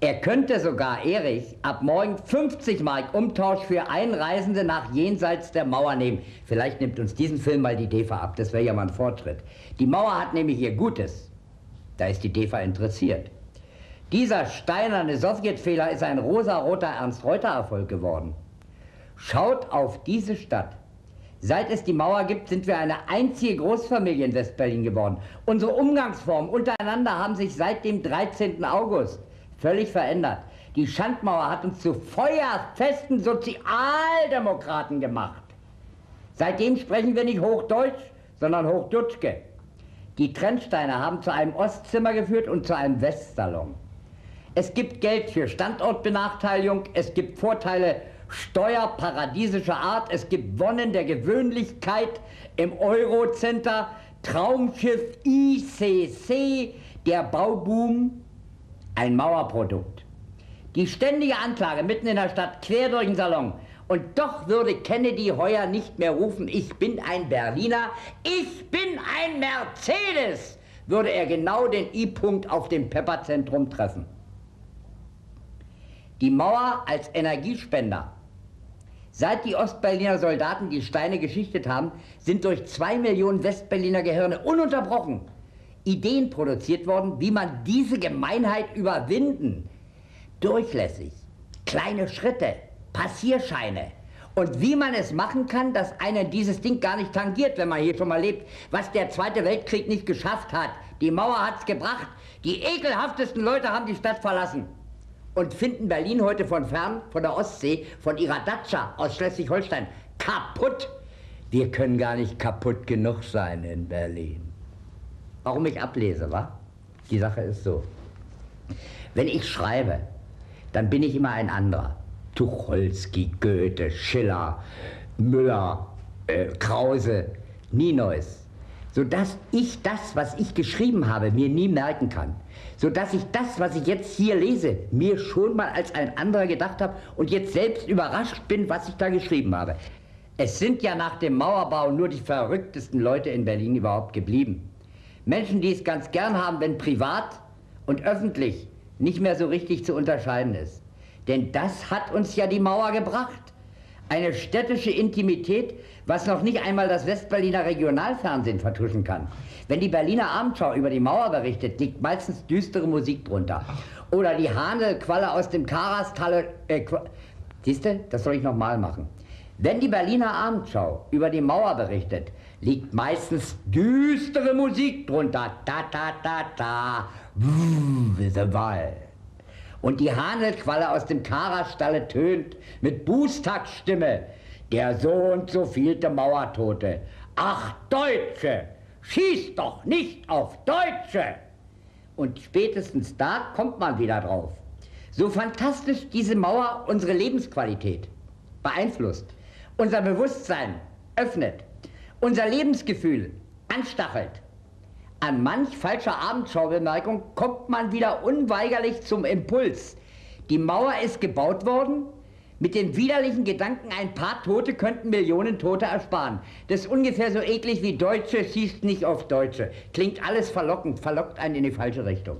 Er könnte sogar, Erich, ab morgen fünfzig Mark Umtausch für Einreisende nach jenseits der Mauer nehmen. Vielleicht nimmt uns diesen Film mal die D E F A ab, das wäre ja mal ein Fortschritt. Die Mauer hat nämlich ihr Gutes. Da ist die D E F A interessiert. Dieser steinerne Sowjetfehler ist ein rosaroter Ernst-Reuter-Erfolg geworden. Schaut auf diese Stadt. Seit es die Mauer gibt, sind wir eine einzige Großfamilie in Westberlin geworden. Unsere Umgangsformen untereinander haben sich seit dem dreizehnten August völlig verändert. Die Schandmauer hat uns zu feuerfesten Sozialdemokraten gemacht. Seitdem sprechen wir nicht Hochdeutsch, sondern Hochdutschke. Die Trennsteine haben zu einem Ostzimmer geführt und zu einem Westsalon. Es gibt Geld für Standortbenachteiligung, es gibt Vorteile steuerparadiesischer Art, es gibt Wonnen der Gewöhnlichkeit im Eurocenter, Traumschiff I C C, der Bauboom, ein Mauerprodukt. Die ständige Anklage mitten in der Stadt, quer durch den Salon. Und doch würde Kennedy heuer nicht mehr rufen, ich bin ein Berliner, ich bin ein Mercedes, würde er genau den I-Punkt auf dem Pepperzentrum treffen. Die Mauer als Energiespender. Seit die Ostberliner Soldaten die Steine geschichtet haben, sind durch zwei Millionen Westberliner Gehirne ununterbrochen Ideen produziert worden, wie man diese Gemeinheit überwinden. Durchlässig, kleine Schritte, Passierscheine. Und wie man es machen kann, dass einen dieses Ding gar nicht tangiert, wenn man hier schon mal lebt. Was der Zweite Weltkrieg nicht geschafft hat, die Mauer hat's gebracht. Die ekelhaftesten Leute haben die Stadt verlassen und finden Berlin heute von fern, von der Ostsee, von ihrer Datscha aus Schleswig-Holstein kaputt. Wir können gar nicht kaputt genug sein in Berlin. Warum ich ablese, wa? Die Sache ist so. Wenn ich schreibe, dann bin ich immer ein anderer. Tucholsky, Goethe, Schiller, Müller, äh, Krause, nie Neues. Sodass ich das, was ich geschrieben habe, mir nie merken kann. Sodass ich das, was ich jetzt hier lese, mir schon mal als ein anderer gedacht habe und jetzt selbst überrascht bin, was ich da geschrieben habe. Es sind ja nach dem Mauerbau nur die verrücktesten Leute in Berlin überhaupt geblieben. Menschen, die es ganz gern haben, wenn privat und öffentlich nicht mehr so richtig zu unterscheiden ist. Denn das hat uns ja die Mauer gebracht. Eine städtische Intimität, was noch nicht einmal das Westberliner Regionalfernsehen vertuschen kann. Wenn die Berliner Abendschau über die Mauer berichtet, liegt meistens düstere Musik drunter. Oder die Hahnelqualle aus dem Karastal. Äh, Siehste, das soll ich nochmal machen. Wenn die Berliner Abendschau über die Mauer berichtet, liegt meistens düstere Musik drunter. Ta ta ta ta. The Wall. Und die Hahnelqualle aus dem Karastalle tönt mit Bußtaktstimme. Der so und so vielte Mauertote. Ach, Deutsche, schießt doch nicht auf Deutsche! Und spätestens da kommt man wieder drauf. So fantastisch diese Mauer unsere Lebensqualität beeinflusst, unser Bewusstsein öffnet, unser Lebensgefühl anstachelt. An manch falscher Abendschaubemerkung kommt man wieder unweigerlich zum Impuls. Die Mauer ist gebaut worden mit dem widerlichen Gedanken, ein paar Tote könnten Millionen Tote ersparen. Das ist ungefähr so eklig wie Deutsche schießt nicht auf Deutsche. Klingt alles verlockend, verlockt einen in die falsche Richtung.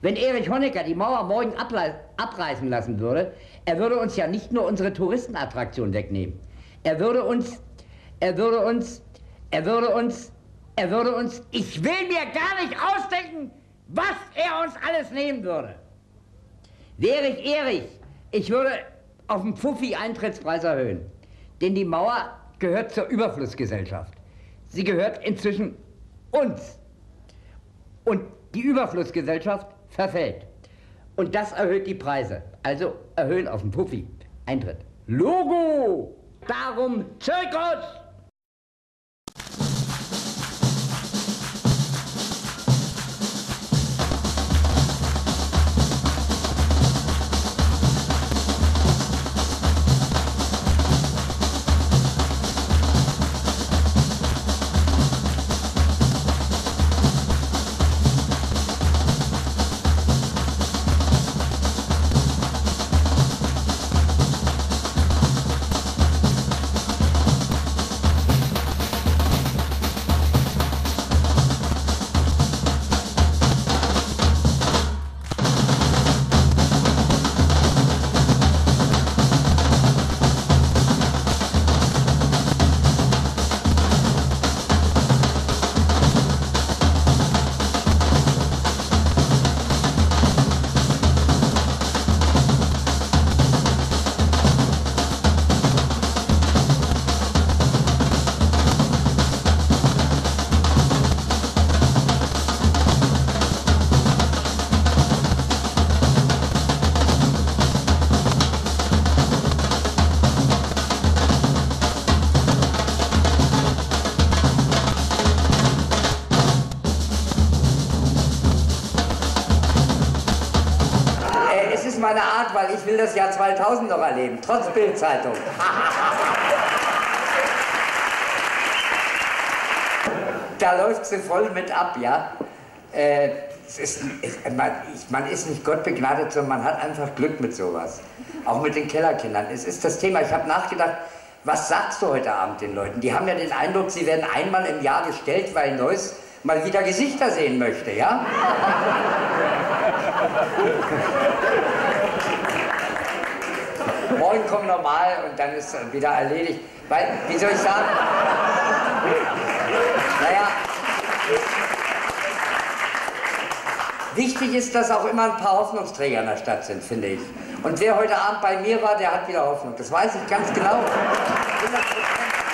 Wenn Erich Honecker die Mauer morgen abreißen lassen würde, er würde uns ja nicht nur unsere Touristenattraktion wegnehmen. Er würde uns, er würde uns, er würde uns, er würde uns, ich will mir gar nicht ausdenken, was er uns alles nehmen würde. Wäre ich Erich, ich würde auf den Pfuffi-Eintrittspreis erhöhen. Denn die Mauer gehört zur Überflussgesellschaft. Sie gehört inzwischen uns. Und die Überflussgesellschaft verfällt. Und das erhöht die Preise. Also erhöhen auf den Puffi-Eintritt. Logo! Darum Zirkus! meine Art, weil ich will das Jahr zweitausend noch erleben, trotz Bildzeitung. Da läuft sie voll mit ab, ja. Äh, es ist, es, man, ich, man ist nicht Gott begnadet, sondern man hat einfach Glück mit sowas. Auch mit den Kellerkindern. Es ist das Thema. Ich habe nachgedacht, was sagst du heute Abend den Leuten? Die haben ja den Eindruck, sie werden einmal im Jahr gestellt, weil Neuss mal wieder Gesichter sehen möchte, ja? Morgen kommen normal und dann ist es wieder erledigt. Weil, wie soll ich sagen? Naja, wichtig ist, dass auch immer ein paar Hoffnungsträger in der Stadt sind, finde ich. Und wer heute Abend bei mir war, der hat wieder Hoffnung. Das weiß ich ganz genau. hundert Prozent.